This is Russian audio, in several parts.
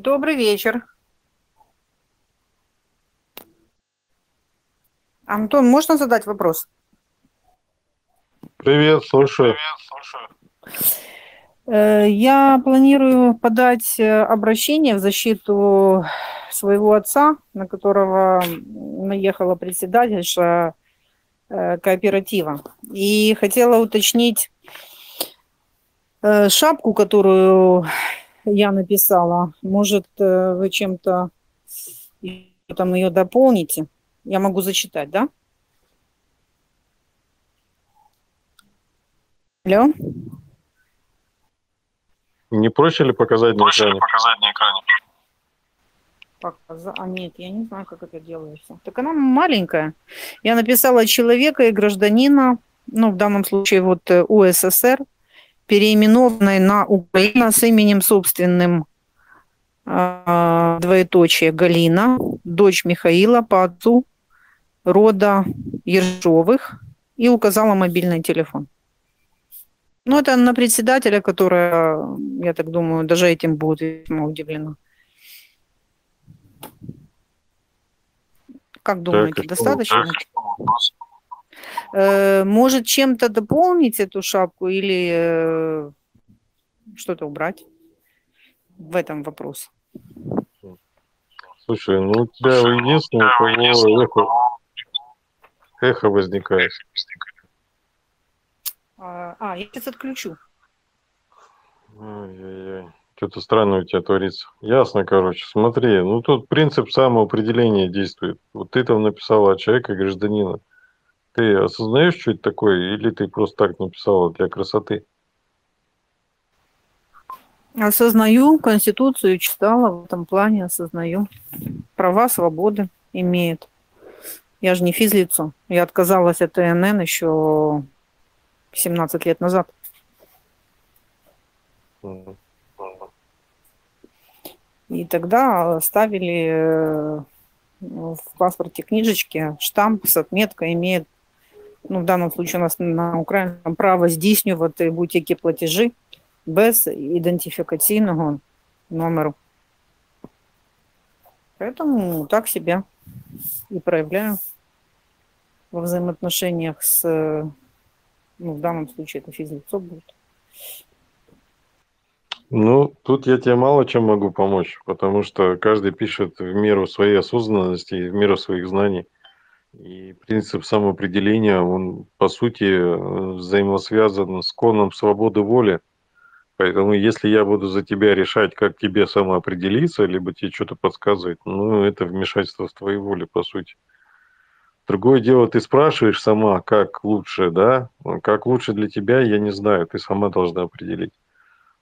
Добрый вечер. Антон, можно задать вопрос? Привет, слушаю. Я планирую подать обращение в защиту своего отца, на которого наехала председательша кооператива. И хотела уточнить шапку, которую я написала. Может, вы чем-то там ее дополните? Я могу зачитать, да? Алло? Не проще ли показать на экране? А нет, я не знаю, как это делается. Так она маленькая. Я написала человека и гражданина, ну, в данном случае вот УССР, переименованной на Украину с именем собственным, двоеточие, Галина, дочь Михаила по отцу, рода Ержовых, и указала мобильный телефон. Ну, это на председателя, которая, я так думаю, даже этим будет весьма удивлена. Как думаете, так, достаточно? Так. Может, чем-то дополнить эту шапку или что-то убрать? В этом вопрос. Слушай, ну у тебя единственное, эхо возникает. А, я сейчас отключу. Ой-ой-ой. Что-то странное у тебя творится. Ясно, короче. Смотри, ну тут принцип самоопределения действует. Вот ты там написала от человека, гражданина. Ты осознаешь, что это такое, или ты просто так написала для красоты? Осознаю, Конституцию читала, в этом плане осознаю. Права, свободы имеет. Я же не физлицо. Я отказалась от ТНН еще 17 лет назад. И тогда ставили в паспорте книжечки штамп с отметкой «имеет», ну, в данном случае у нас на украинском, право здійснювати будь-які платежи без идентификационного номера. Поэтому так себя и проявляю во взаимоотношениях с... Ну, в данном случае это физлицо будет. Ну, тут я тебе мало чем могу помочь, потому что каждый пишет в меру своей осознанности и в меру своих знаний. И принцип самоопределения, он, по сути, взаимосвязан с коном свободы воли. Поэтому если я буду за тебя решать, как тебе самоопределиться, либо тебе что-то подсказывать, ну, это вмешательство в твоей воле, по сути. Другое дело, ты спрашиваешь сама, как лучше, да? Как лучше для тебя, я не знаю, ты сама должна определить.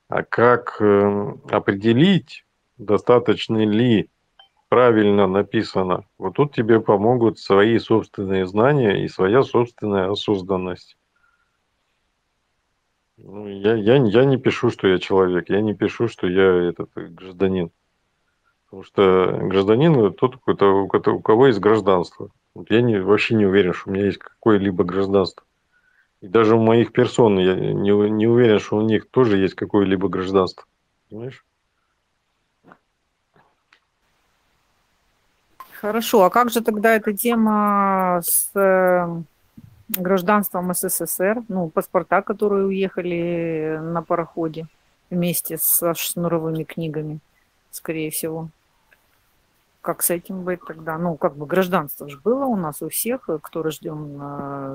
А как определить, достаточно ли правильно написано? Вот тут тебе помогут свои собственные знания и своя собственная осознанность. Ну, я не пишу, что я человек, я не пишу, что я гражданин. Потому что гражданин – тот, у кого есть гражданство. Вот я вообще не уверен, что у меня есть какое-либо гражданство. И даже у моих персон я не уверен, что у них тоже есть какое-либо гражданство. Понимаешь? Хорошо. А как же тогда эта тема с гражданством СССР? Ну, паспорта, которые уехали на пароходе вместе со шнуровыми книгами, скорее всего. Как с этим быть тогда? Ну, как бы гражданство же было у нас у всех, кто рожден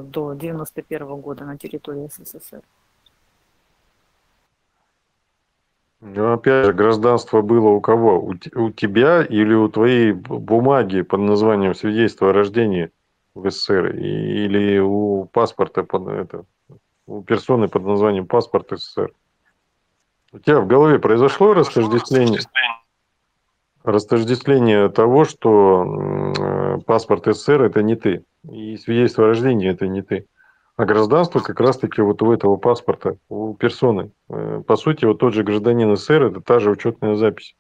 до 91-го года на территории СССР. Ну, опять же, гражданство было у кого? У тебя или у твоей бумаги под названием свидетельство о рождении в СССР? Или у паспорта, у персоны под названием паспорт СССР? У тебя в голове произошло растождествление? Растождествление того, что паспорт СССР – это не ты, и свидетельство о рождении – это не ты. А гражданство как раз-таки вот у этого паспорта, у персоны. По сути, вот тот же гражданин СССР – это та же учетная запись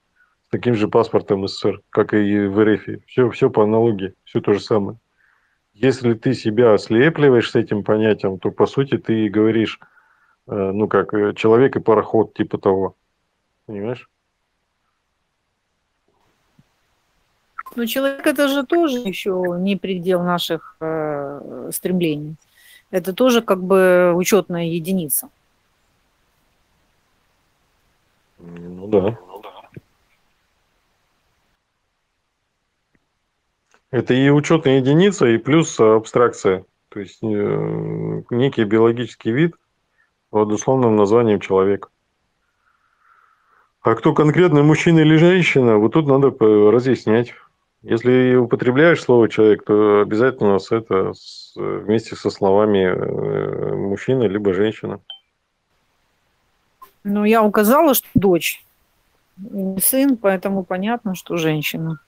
с таким же паспортом СССР, как и в РФ. Все по аналогии, все то же самое. Если ты себя ослепливаешь с этим понятием, то, по сути, ты говоришь, ну, как человек и пароход, типа того. Понимаешь? Но человек — это же тоже еще не предел наших стремлений. Это тоже как бы учетная единица. Ну да. Это и учетная единица, и плюс абстракция. То есть некий биологический вид под условным названием человек. А кто конкретно, мужчина или женщина, вот тут надо разъяснять. Если употребляешь слово «человек», то обязательно это вместе со словами «мужчина» либо «женщина». Ну, я указала, что дочь, сын, поэтому понятно, что женщина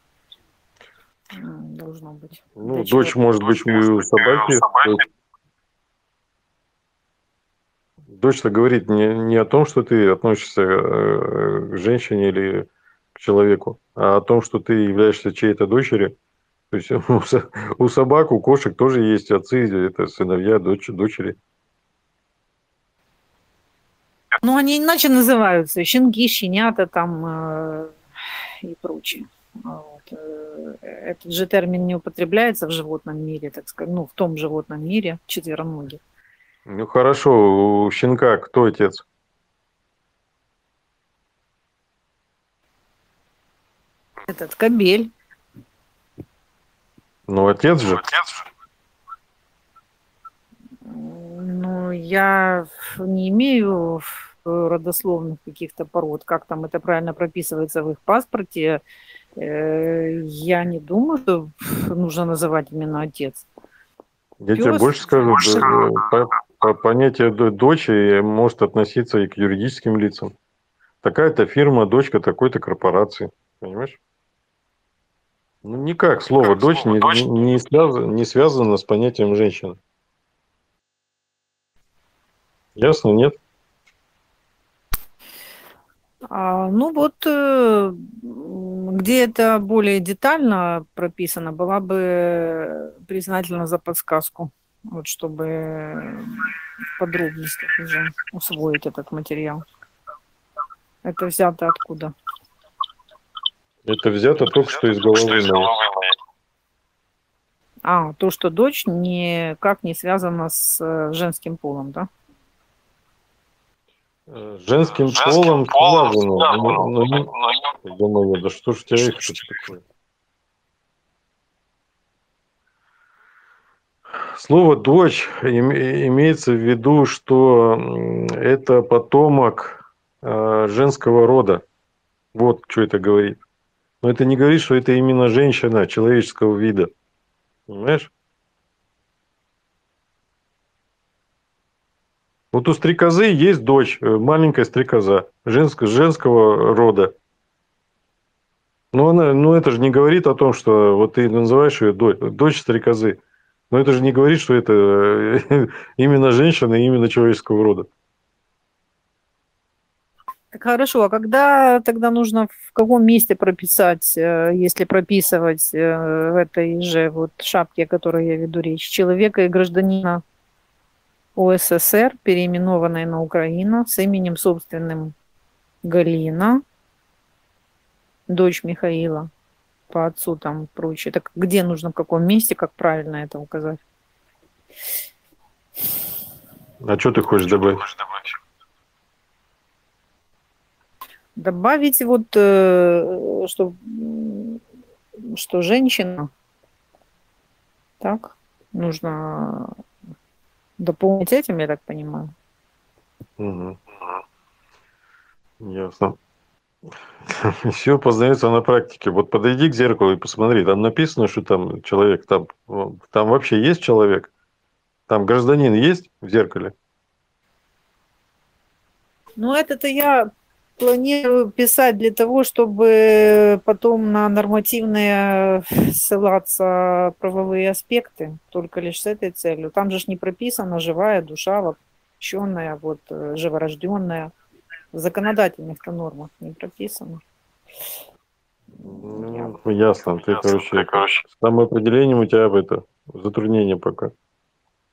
должна быть. Ну, дочь может быть у собаки. Дочь-то говорит не о том, что ты относишься к женщине или к человеку, а о том, что ты являешься чьей-то дочерью. То есть у собак, у кошек тоже есть отцы, это сыновья, дочери. Ну, они иначе называются. Щенки, щенята там и прочее. Вот. Этот же термин не употребляется в животном мире, так сказать, ну, в том животном мире, четвероногих. Ну, хорошо, у щенка кто отец? Этот кобель. Ну, отец же. Ну, я не имею родословных каких-то пород, как там это правильно прописывается в их паспорте. Я не думаю, что нужно называть именно отец. Я тебе больше скажу, понятие дочери может относиться и к юридическим лицам. Такая-то фирма, дочка такой-то корпорации. Понимаешь? Ну, никак слово «дочь» не связано с понятием «женщина». Ясно, нет? Ну вот, где это более детально прописано, была бы признательна за подсказку, вот, чтобы в подробностях уже усвоить этот материал. Это взято откуда? Это взято только что из головы. А, то, что дочь никак не связана с женским полом, да? Женским полом связано. Да, но думаю, да что ж у тебя их такое? Слово «дочь» имеется в виду, что это потомок женского рода. Вот что это говорит. Но это не говорит, что это именно женщина человеческого вида. Понимаешь? Вот у стрекозы есть дочь, маленькая стрекоза, женского рода. Но это же не говорит о том, что вот ты называешь ее дочь стрекозы. Но это же не говорит, что это именно женщина и именно человеческого рода. Так хорошо, а когда тогда нужно в каком месте прописать, если прописывать в этой же вот шапке, о которой я веду речь, человека и гражданина УССР, переименованной на Украину, с именем собственным Галина, дочь Михаила, по отцу там прочее. Так где нужно, в каком месте, как правильно это указать? А что ты хочешь добавить? Добавить вот, что женщина, так, нужно... Дополнить этим, я так понимаю. Угу. Ясно. Все познается на практике. Вот подойди к зеркалу и посмотри. Там написано, что там человек, там вообще есть человек? Там гражданин есть в зеркале? Ну, это-то я планирую писать для того, чтобы потом на нормативные ссылаться правовые аспекты, только лишь с этой целью. Там же ж не прописана живая душа, воплощенная, вот, живорожденная. В законодательных-то нормах не прописано. Ну, ясно. Ты, короче, с самоопределением у тебя затруднение пока.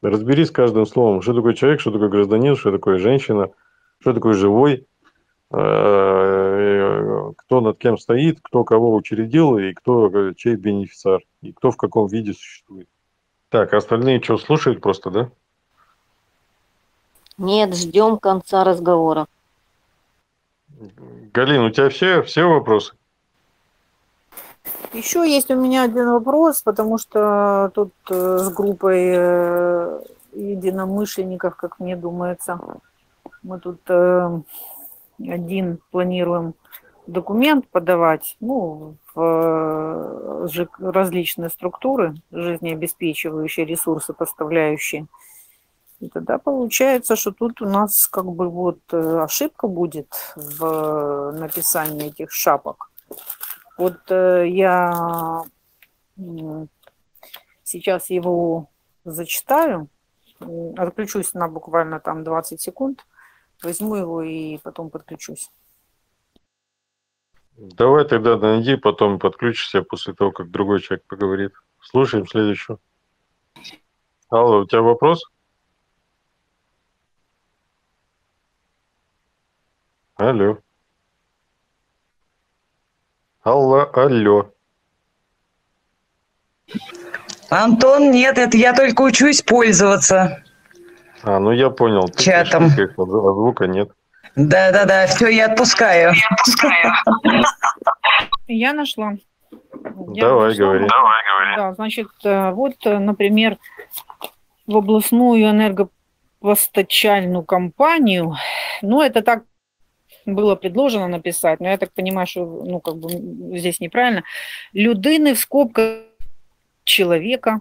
Разберись с каждым словом, что такое человек, что такое гражданин, что такое женщина, что такое живой. кто над кем стоит, кто кого учредил, и кто чей бенефициар, и кто в каком виде существует. Так, остальные что, слушают просто, да? Нет, ждем конца разговора. Галин, у тебя все вопросы? Еще есть у меня один вопрос, потому что тут с группой единомышленников, как мне думается, мы тут один планируем документ подавать, ну, в различные структуры, жизнеобеспечивающие, ресурсы поставляющие. И тогда получается, что тут у нас как бы вот ошибка будет в написании этих шапок. Вот я сейчас его зачитаю, отключусь на буквально там 20 секунд, возьму его и потом подключусь. Давай тогда найди, потом подключишься после того, как другой человек поговорит. Слушаем следующую. Алла, у тебя вопрос? Алло. Алла, алло. Антон, нет, это я только учусь пользоваться. А, ну я понял. Чатом. Звука нет. Да-да-да, все, я отпускаю. Я нашла. Давай, говори. Да, значит, вот, например, в областную энергопостачальную компанию, ну это так было предложено написать, но я так понимаю, что ну, как бы здесь неправильно. Людины в скобках человека,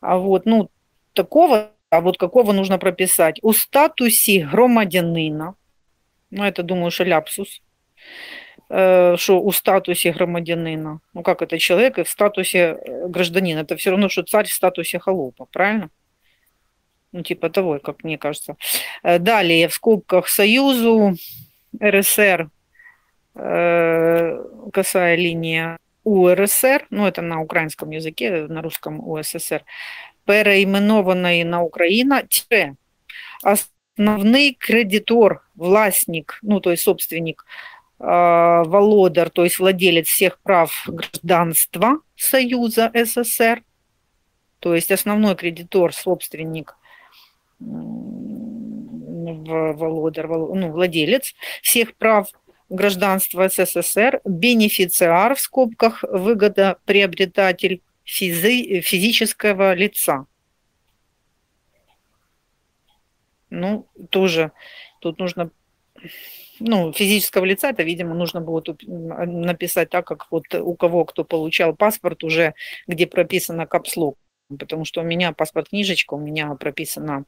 а вот, ну, такого, а вот какого нужно прописать. У статусе громадянина, ну, это, думаю, что ляпсус, что у статусе громадянина, ну, как это человек и в статусе гражданина, это все равно, что царь в статусе холопа, правильно? Ну, типа того, как мне кажется. Далее, в скобках Союзу, РСР, косая линия УРСР, ну это на украинском языке, на русском УССР, переименований на Украина, основный кредитор, властник, ну то есть собственник, володар, то есть владелец всех прав гражданства Союза СССР, то есть основной кредитор, собственник, володар, ну, владелец всех прав гражданства СССР, бенефициар в скобках, выгодоприобретатель физического лица. Ну, тоже тут нужно, ну, физического лица, это, видимо, нужно было написать так, как вот у кого, кто получал паспорт уже, где прописано капслок, потому что у меня паспорт-книжечка, у меня прописана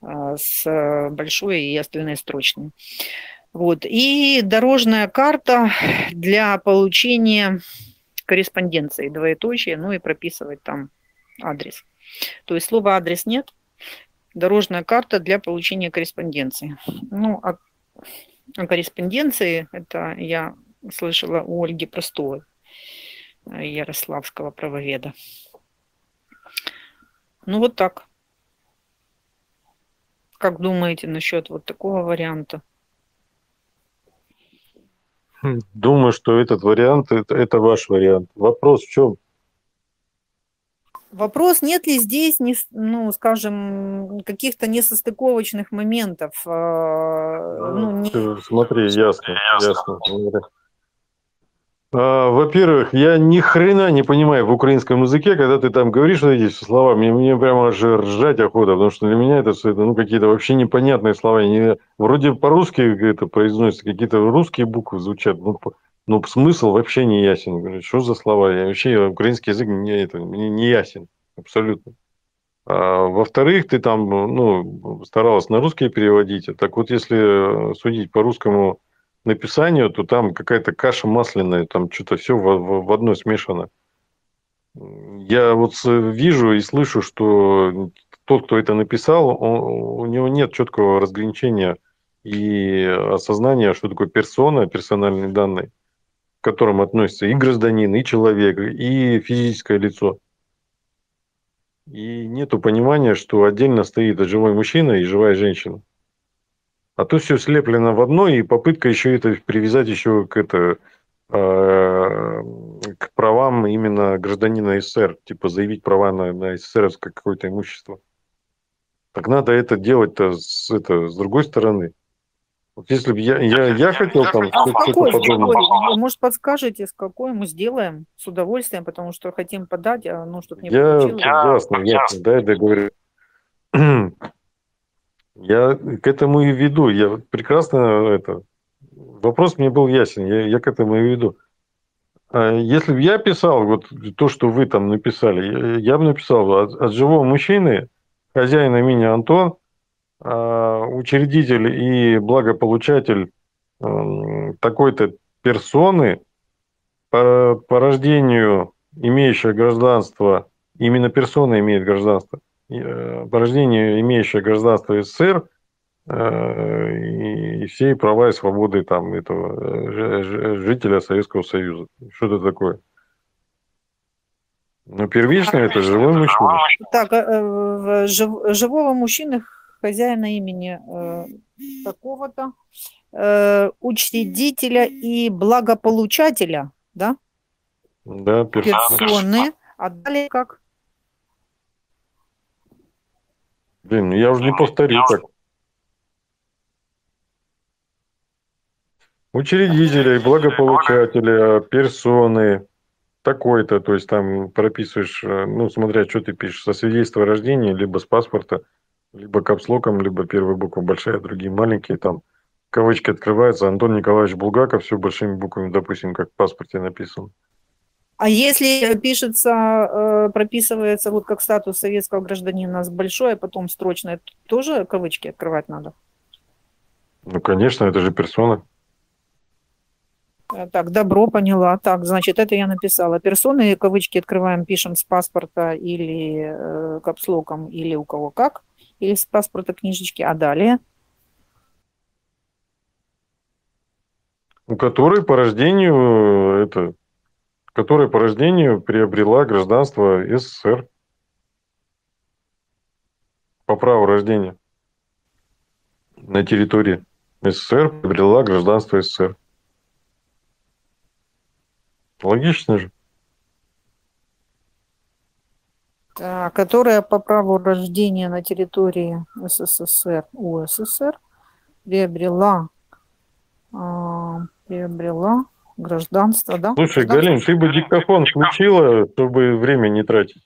с большой и остальные строчные. Вот. И дорожная карта для получения корреспонденции, двоеточие, ну и прописывать там адрес. То есть слова адрес нет, дорожная карта для получения корреспонденции. Ну, о корреспонденции это я слышала у Ольги Простовой, ярославского правоведа. Ну вот так. Как думаете насчет вот такого варианта? Думаю, что этот вариант, это ваш вариант. Вопрос в чем? Вопрос, нет ли здесь, ну, скажем, каких-то несостыковочных моментов? Ну, не... Смотри, ясно. Во-первых, я ни хрена не понимаю в украинском языке, когда ты там говоришь вот эти слова, мне прямо аж ржать охота, потому что для меня это ну, какие-то вообще непонятные слова. Вроде по-русски это произносится, какие-то русские буквы звучат, но смысл вообще не ясен. Что за слова? Вообще украинский язык мне не ясен абсолютно. Во-вторых, ты там ну, старалась на русский переводить. Так вот, если судить по русскому написанию, то там какая-то каша масляная, там что-то все в одно смешано. Я вот вижу и слышу, что тот, кто это написал, у него нет четкого разграничения и осознания, что такое персона, персональные данные, к которым относятся и гражданин, и человек, и физическое лицо. И нету понимания, что отдельно стоит живой мужчина и живая женщина. А то все слеплено в одно, и попытка еще это привязать еще к правам именно гражданина СССР, типа заявить права на СССР какое-то имущество. Так надо это делать-то с другой стороны. Вот если бы я хотел там... А какой, может, подскажете, с какой мы сделаем? С удовольствием, потому что хотим подать, а ну, чтобы не получилось. Ясно, да, я говорю. Я к этому и веду. Я прекрасно это... Вопрос мне был ясен, я к этому и веду. Если бы я писал вот то, что вы там написали, я бы написал от живого мужчины, хозяин имени Антон, учредитель и благополучатель такой-то персоны, по рождению имеющая гражданство, именно персона имеет гражданство, по рождению имеющая гражданство СССР, и все права и свободы там этого жителя Советского Союза. Что это такое? Ну, первично это живой мужчина. Так, живого мужчины, хозяина имени такого-то, учредителя и благополучателя, да? Да, персоны. А далее как? Блин, я уже не повторю так. Учредителя и благополучателя, персоны, такой-то, то есть там прописываешь, ну, смотря, что ты пишешь, со свидетельства о рождении, либо с паспорта, либо капслоком, либо первая буква большая, другие маленькие, там кавычки открываются, Антон Николаевич Булгаков, все большими буквами, допустим, как в паспорте написано. А если пишется, прописывается вот как статус советского гражданина с большой, а потом строчной, тоже кавычки открывать надо? Ну, конечно, это же персона. Так, добро, поняла. Так, значит, это я написала. Персоны, кавычки открываем, пишем с паспорта или капслоком, или у кого как, или с паспорта книжечки, а далее? У которой по рождению, которая по рождению приобрела гражданство СССР по праву рождения на территории СССР приобрела гражданство СССР. Логично же. Да, которая по праву рождения на территории СССР, УССР приобрела гражданство, да? Слушай, Галин, ты бы диктофон включила, чтобы время не тратить.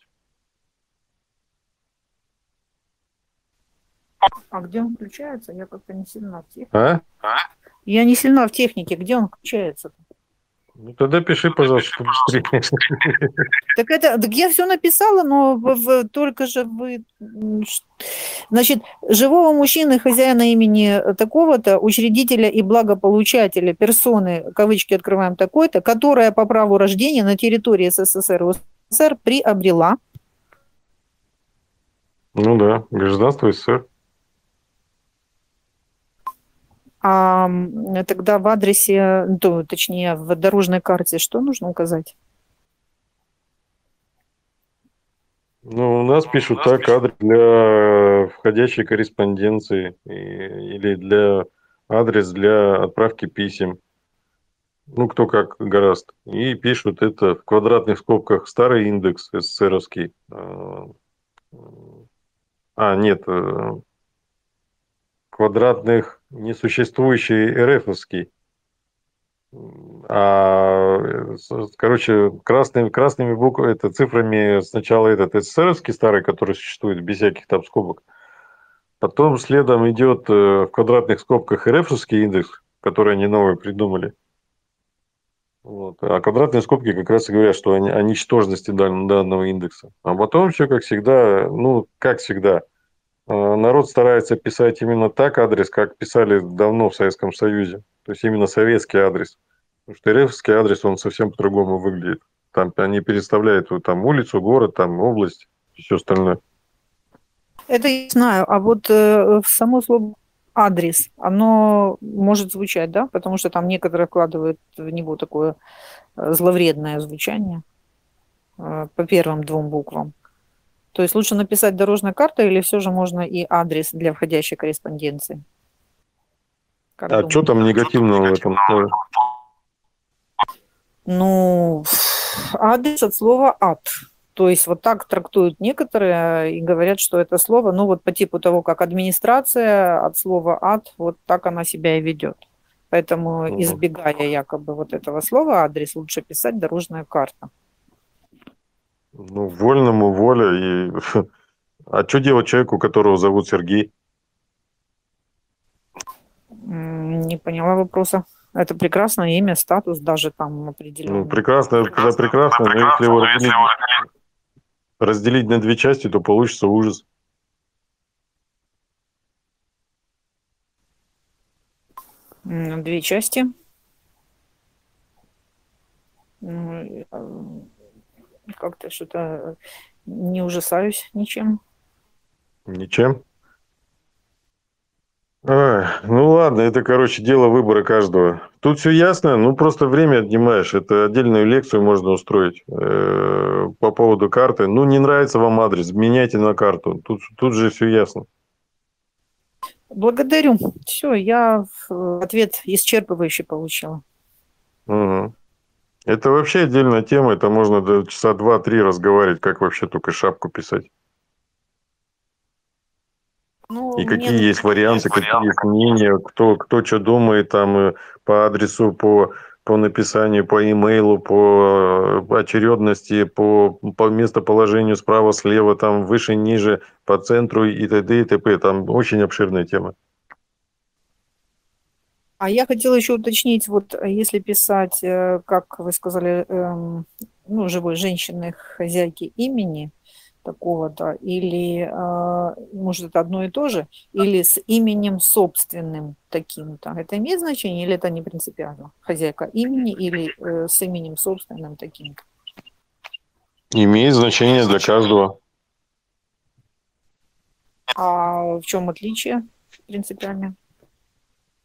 А где он включается? Я как-то не сильна в технике. Я не сильна в технике. Где он включается? Ну, тогда пиши, пожалуйста, быстрее. Так я все написала, но только же вы... Значит, живого мужчины, хозяина имени такого-то, учредителя и благополучателя, персоны, кавычки открываем, такой-то, которая по праву рождения на территории СССР и УССР приобрела. Ну да, гражданство СССР. А тогда в адресе, ну, точнее, в дорожной карте что нужно указать? Ну, у нас пишут адрес для входящей корреспонденции или адрес для отправки писем. Ну, кто как гораст. И пишут это в квадратных скобках старый индекс СССРовский. Квадратных несуществующий РФовский. Короче, красными буквами, цифрами сначала этот СССРовский старый, который существует без всяких там скобок. Потом следом идет в квадратных скобках РФовский индекс, который они новый придумали. Вот. А квадратные скобки как раз и говорят, что о ничтожности данного индекса. А потом все как всегда, народ старается писать именно так адрес, как писали давно в Советском Союзе. То есть именно советский адрес. Потому что РФский адрес, он совсем по-другому выглядит. Там они переставляют там улицу, город, там область и все остальное. Это я знаю. А вот само слово адрес, оно может звучать, да? Потому что там некоторые вкладывают в него такое зловредное звучание по первым двум буквам. То есть лучше написать дорожная карта или все же можно и адрес для входящей корреспонденции? А что там негативного в этом слове? Ну, адрес от слова «ад». То есть вот так трактуют некоторые и говорят, что это слово, ну вот по типу того, как администрация от слова «ад», вот так она себя и ведет. Поэтому, избегая якобы вот этого слова «адрес», лучше писать «дорожная карта». Ну, вольному воля. И... А что делать человеку, которого зовут Сергей? Не поняла вопроса. Это прекрасное имя, статус даже там определенный. Ну, прекрасное, когда прекрасное, но если его разделить на две части, то получится ужас. На две части. Как-то что-то не ужасаюсь ничем. Ничем? А, ну ладно, это, короче, дело выбора каждого. Тут все ясно, ну просто время отнимаешь. Это отдельную лекцию можно устроить по поводу карты. Ну не нравится вам адрес, меняйте на карту. Тут же все ясно. Благодарю. Все, я ответ исчерпывающий получила. Угу. Это вообще отдельная тема. Это можно до часа 2-3 разговаривать, как вообще только шапку писать. Ну, и какие есть варианты, какие есть мнения, кто что думает там по адресу, по написанию, по имейлу, по очередности, по местоположению справа, слева, там выше, ниже, по центру и т.д. и т.п. Там очень обширная тема. А я хотела еще уточнить, вот если писать, как вы сказали, ну, живой женщины, хозяйки имени такого-то, или, может, это одно и то же, или с именем собственным таким-то. Это имеет значение или это не принципиально? Хозяйка имени или с именем собственным таким-то? Имеет значение для каждого. А в чем отличие принципиально?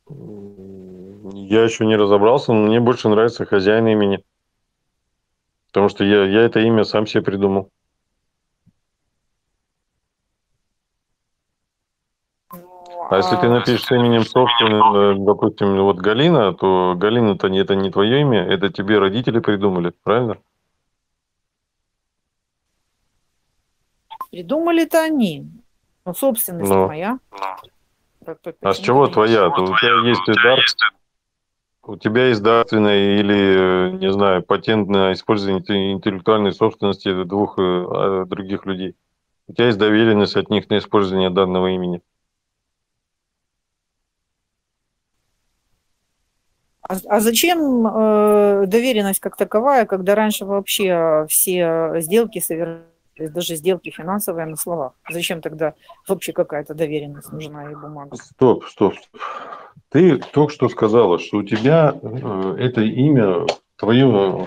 Я еще не разобрался, но мне больше нравится хозяин имени. Потому что я это имя сам себе придумал. А если ты напишешь именем собственным, допустим, вот Галина, то Галина-то это не твое имя, это тебе родители придумали, правильно? Придумали-то они. Но собственность моя. А с чего твоя? У тебя есть дарственное или, не знаю, патентное использование интеллектуальной собственности двух других людей. У тебя есть доверенность от них на использование данного имени. А зачем доверенность как таковая, когда раньше вообще все сделки совершались, даже сделки финансовые на словах? Зачем тогда вообще какая-то доверенность нужна и бумага? Стоп. Ты только что сказала, что у тебя это имя твое,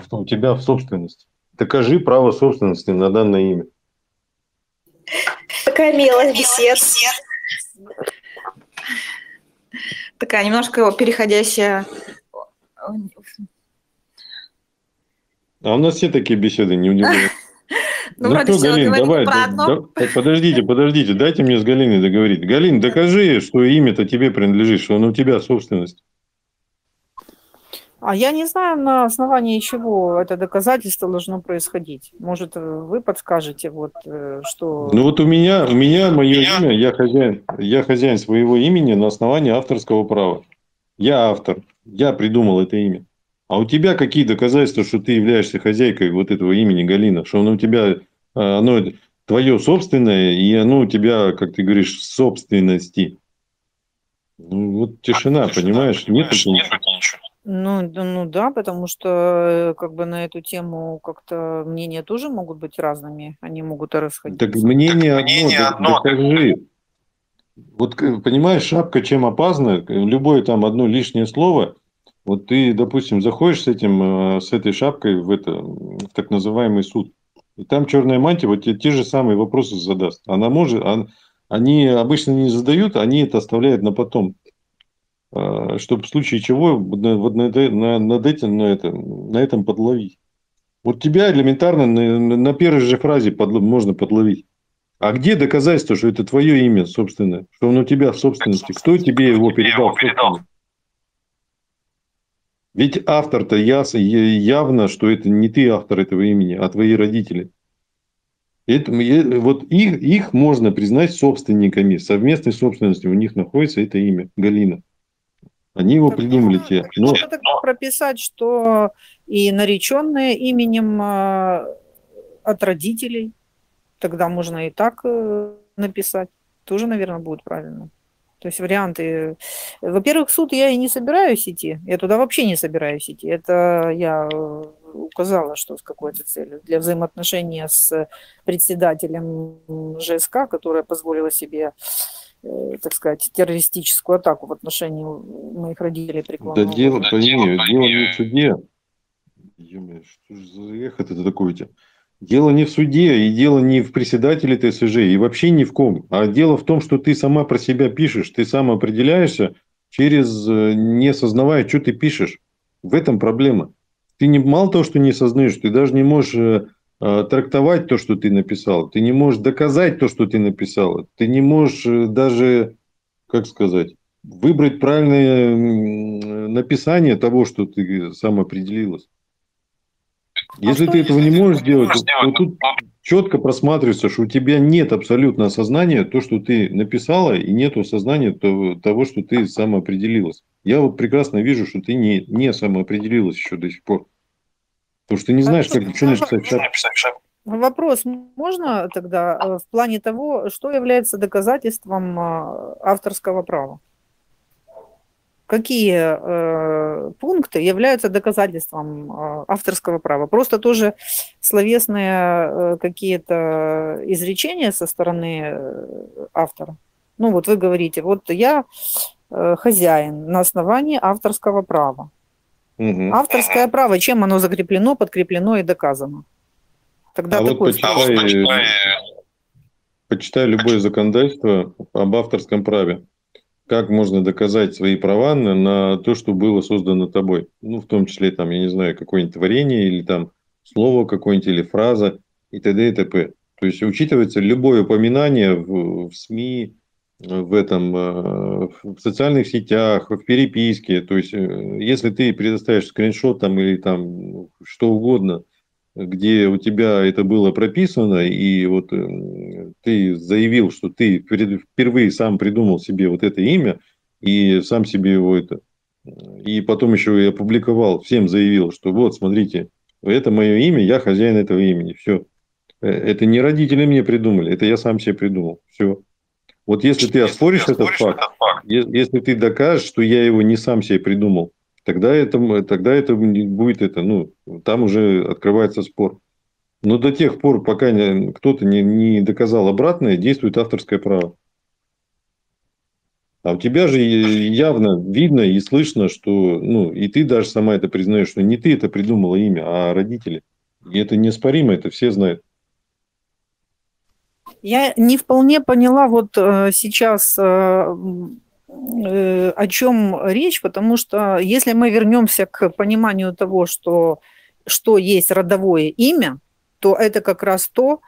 у тебя в собственности. Докажи право собственности на данное имя. Такая милость беседа. Такая немножко переходящая... А у нас все такие беседы, не удивляйтесь. Ну, что, Галин, давай, подождите, дайте мне с Галиной договорить. Галин, докажи, что имя-то тебе принадлежит, что оно у тебя собственность. А я не знаю, на основании чего это доказательство должно происходить. Может, вы подскажете, вот что... Ну, вот у меня мое имя, я хозяин своего имени на основании авторского права. Я автор. Я придумал это имя. А у тебя какие доказательства, что ты являешься хозяйкой вот этого имени Галина? Что оно у тебя, оно твое собственное, и оно у тебя, как ты говоришь, собственности. Ну, вот тишина, понимаешь? Нет ничего. Ну да, потому что как бы на эту тему как-то мнения тоже могут быть разными. Они могут расходиться. Так мнение одно, докажи. Вот понимаешь, шапка чем опасна, любое там одно лишнее слово, вот ты, допустим, заходишь с этой шапкой в так называемый суд, и там черная мантия вот тебе те же самые вопросы задаст. Они обычно не задают, они это оставляют на потом, чтобы в случае чего вот на этом подловить. Вот тебя элементарно на первой же фразе можно подловить. А где доказательство, что это твое имя собственное, что оно у тебя в собственности? Кто тебе его передал? Ведь автор-то явно, что это не ты автор этого имени, а твои родители. Это, вот их можно признать собственниками, совместной собственностью у них находится это имя, Галина. Они его придумали те. Но... прописать, что и нареченные именем от родителей, тогда можно и так написать. Тоже, наверное, будет правильно. То есть варианты... Во-первых, в суд я и не собираюсь идти. Я туда вообще не собираюсь идти. Это я указала, что с какой-то целью. Для взаимоотношения с председателем ЖСК, которая позволила себе, так сказать, террористическую атаку в отношении моих родителей. Да дело не в суде. Что же за эхо-то такое у тебя? Дело не в суде, и дело не в председателе ТСЖ, и вообще ни в ком. А дело в том, что ты сама про себя пишешь, ты сам определяешься, через не осознавая, что ты пишешь. В этом проблема. Ты не, мало того, что не осознаешь, ты даже не можешь трактовать то, что ты написал, ты не можешь доказать то, что ты написал, ты не можешь даже, как сказать, выбрать правильное написание того, что ты сам определилась. Если ты этого не можешь сделать, то тут четко просматривается, что у тебя нет абсолютно осознания то, что ты написала, и нет осознания того, что ты самоопределилась. Я вот прекрасно вижу, что ты не самоопределилась еще до сих пор. Потому что ты не знаешь, как что написать в шапке. Вопрос можно тогда в плане того, что является доказательством авторского права? Какие пункты являются доказательством авторского права? Просто тоже словесные какие-то изречения со стороны автора. Ну вот вы говорите, вот я хозяин на основании авторского права. Угу. Авторское право, чем оно закреплено, подкреплено и доказано? Тогда такой... почитай любое законодательство об авторском праве. Как можно доказать свои права на то, что было создано тобой. Ну, в том числе, там, я не знаю, какое-нибудь творение, или там слово какое-нибудь, или фраза, и т.д. и т.п. То есть учитывается любое упоминание в СМИ, в социальных сетях, в переписке. То есть если ты предоставишь скриншот там, или там что угодно, где у тебя это было прописано, и вот ты заявил, что ты впервые сам придумал себе вот это имя, и сам себе его это... И потом еще и опубликовал, всем заявил, что вот, смотрите, это мое имя, я хозяин этого имени, все. Это не родители мне придумали, это я сам себе придумал, все. Вот если ты оспоришь этот факт, если ты докажешь, что я его не сам себе придумал, тогда это будет это, ну, там уже открывается спор. Но до тех пор, пока кто-то не доказал обратное, действует авторское право. А у тебя же явно видно и слышно, что, ну, и ты даже сама это признаешь, что не ты это придумала имя, а родители. И это неоспоримо, это все знают. Я не вполне поняла вот сейчас... о чем речь, потому что если мы вернемся к пониманию того, что есть родовое имя, то это как раз то,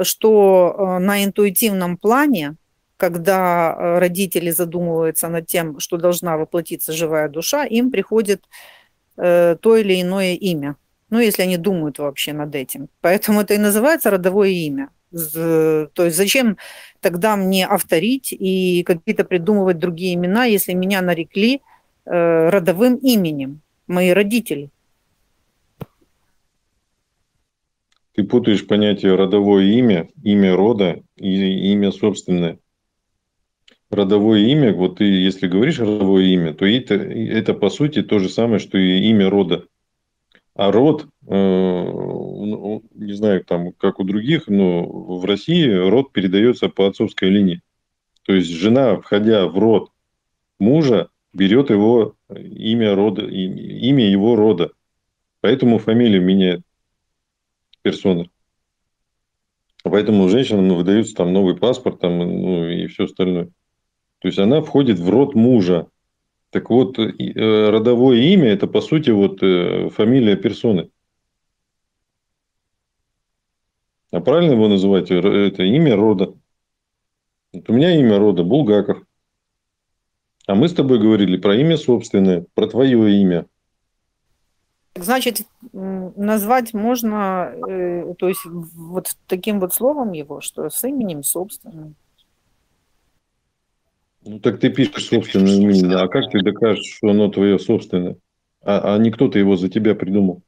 что на интуитивном плане, когда родители задумываются над тем, что должна воплотиться живая душа, им приходит то или иное имя. Ну, если они думают вообще над этим. Поэтому это и называется родовое имя. То есть зачем тогда мне авторить и какие-то придумывать другие имена, если меня нарекли родовым именем мои родители? Ты путаешь понятие родовое имя рода и имя собственное. Родовое имя, вот ты если говоришь родовое имя, то это по сути то же самое, что и имя рода. А род, не знаю, там, как у других, но в России род передается по отцовской линии. То есть жена, входя в род мужа, берет его имя его рода. Поэтому фамилию меняет персона. Поэтому женщинам выдается там новый паспорт там, ну, и все остальное. То есть она входит в род мужа. Так вот, родовое имя – это, по сути, вот, фамилия персоны. А правильно его называть? Это имя рода. Вот у меня имя рода – Булгаков. А мы с тобой говорили про имя собственное, про твое имя. Значит, назвать можно, то есть вот таким вот словом его, что с именем собственным. Ну так ты пишешь собственное имя, а как ты докажешь, что оно твое собственное? А не кто-то его за тебя придумал?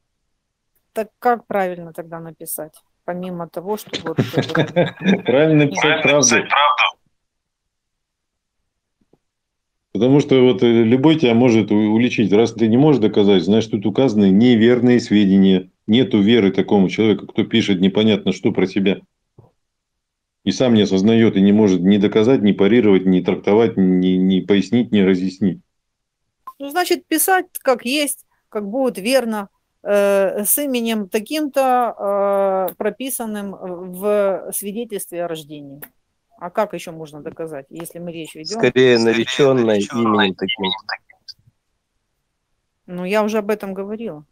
Так как правильно тогда написать, помимо того, что... Правильно написать правду. Потому что вот любой тебя может уличить. Раз ты не можешь доказать, значит, тут указаны неверные сведения. Нету веры такому человеку, кто пишет непонятно что про себя. И сам не осознает, и не может ни доказать, ни парировать, ни трактовать, ни пояснить, ни разъяснить. Ну, значит, писать как есть, как будет верно, с именем таким-то, прописанным в свидетельстве о рождении. А как еще можно доказать, если мы речь ведем? Скорее, нареченное имя таким. Ну, я уже об этом говорила.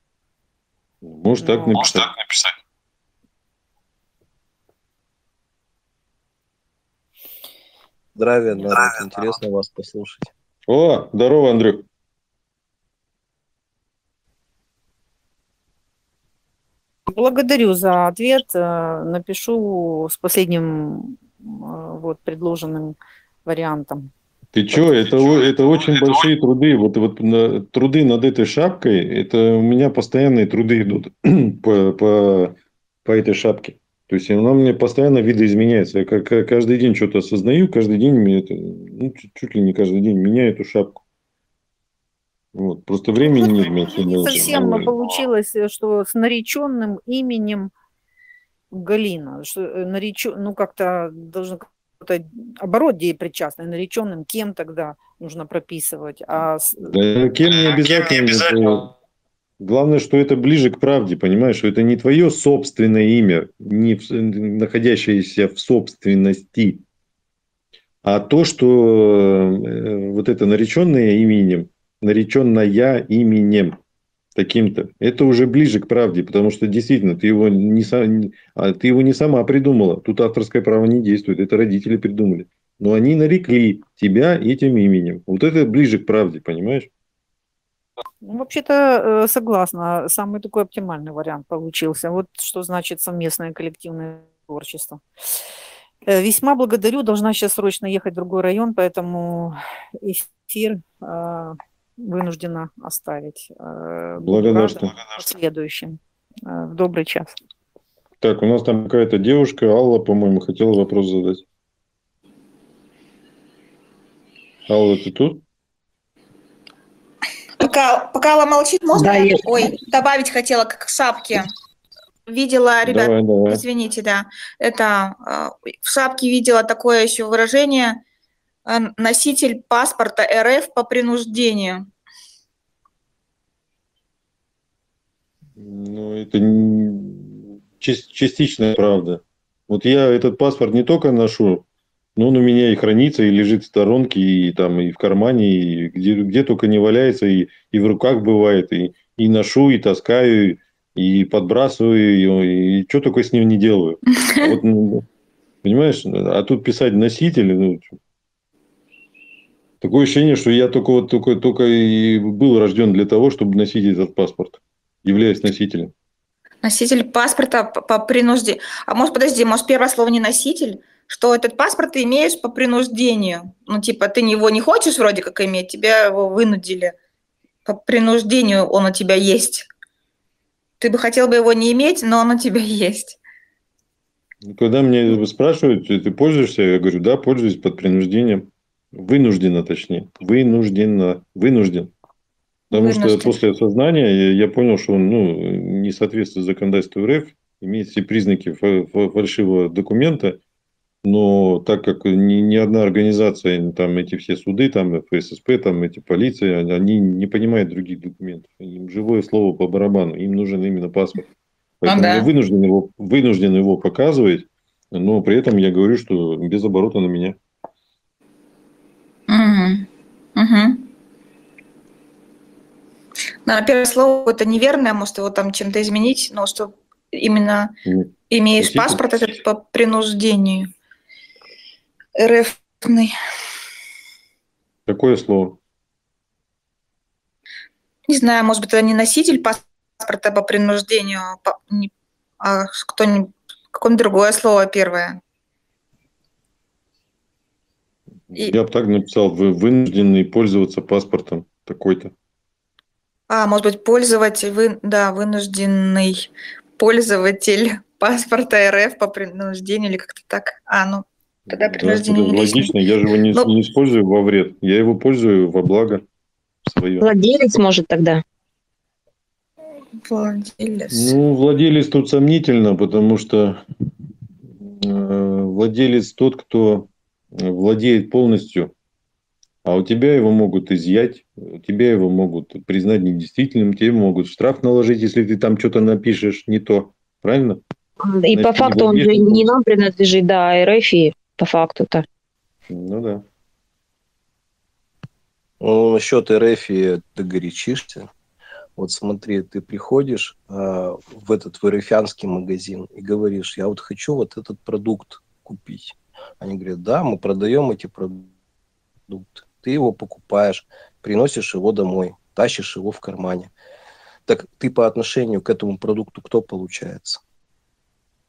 Может, так написать. Здравия, народ. Интересно вас послушать. О, здорово, Андрюх. Благодарю за ответ. Напишу с последним... вот предложенным вариантом. Ты что, это очень большие труды. Вот труды над этой шапкой, это у меня постоянные труды идут по этой шапке. То есть она мне постоянно видоизменяется. Я каждый день что-то осознаю, каждый день мне это, ну, чуть ли не каждый день меняю эту шапку. Вот. Просто времени нет. Не совсем получилось, что с нареченным именем Галина, что наречен, ну как-то должен какой-то оборот деепричастный, нареченным кем тогда нужно прописывать? А... Да, кем не обязательно. Кем не обязательно. Главное, что это ближе к правде, понимаешь, что это не твое собственное имя, не находящееся в собственности, а то, что вот это нареченное именем таким-то. Это уже ближе к правде, потому что действительно ты его не сама придумала. Тут авторское право не действует, это родители придумали. Но они нарекли тебя этим именем. Вот это ближе к правде, понимаешь? Ну, вообще-то согласна. Самый такой оптимальный вариант получился. Вот что значит совместное коллективное творчество. Весьма благодарю. Должна сейчас срочно ехать в другой район, поэтому эфир... вынуждена оставить. Благодарствую. Следующим. В добрый час. Так, у нас там какая-то девушка, Алла, по-моему, хотела вопрос задать. Алла, ты тут? Пока Алла молчит, можно я? Ой, добавить хотела, как к шапке. Видела, ребят, давай. Извините, да. Это в шапке видела такое еще выражение: носитель паспорта РФ по принуждению. Ну, это частичная правда. Вот я этот паспорт не только ношу, но он у меня и хранится, и лежит в сторонке, и там, и в кармане, и где только не валяется, и в руках бывает, и ношу, и таскаю, и подбрасываю, и что только с ним не делаю. Понимаешь? А тут писать носитель... Такое ощущение, что я только и был рожден для того, чтобы носить этот паспорт, являясь носителем. Носитель паспорта по принуждению. А может, подожди, может, первое слово не носитель, что этот паспорт ты имеешь по принуждению. Ну, типа, ты его не хочешь вроде как иметь, тебя его вынудили. По принуждению он у тебя есть. Ты бы хотел бы его не иметь, но он у тебя есть. Когда меня спрашивают, ты пользуешься, я говорю, да, пользуюсь под принуждением. Вынуждена, точнее. Вынужден. Потому что после осознания я понял, что он не соответствует законодательству РФ, имеет все признаки фальшивого документа, но так как ни одна организация, там эти все суды, там ФССП, там эти полиции, они не понимают других документов. Им живое слово по барабану, им нужен именно паспорт. Поэтому я вынужден его показывать, но при этом я говорю, что без оборота на меня. Угу. Да, первое слово это неверное, может его там чем-то изменить, но что именно имеешь паспорт этот по принуждению РФ-ный. Какое слово? Не знаю, может быть, это не носитель паспорта паспорта по принуждению, какое-нибудь другое слово первое. Я бы так написал, вы вынуждены пользоваться паспортом такой-то. А, может быть, вынужденный пользователь паспорта РФ по принуждению или как-то так. А, ну, тогда принуждение. Да, логично, я же его не использую во вред, я его пользую во благо свое. Владелец может тогда? Владелец. Ну, владелец тут сомнительно, потому что владелец тот, кто владеет полностью, а у тебя его могут изъять, у тебя его могут признать недействительным, тебе могут штраф наложить, если ты там что-то напишешь не то, правильно? И значит, по факту он же не нам принадлежит, да, а РФ по факту-то. Ну да. Ну, насчет РФ ты горячишься. Вот смотри, ты приходишь в этот РФянский магазин и говоришь, я вот хочу вот этот продукт купить. Они говорят, да, мы продаем эти продукты. Ты его покупаешь, приносишь его домой, тащишь его в кармане. Так ты по отношению к этому продукту кто получается?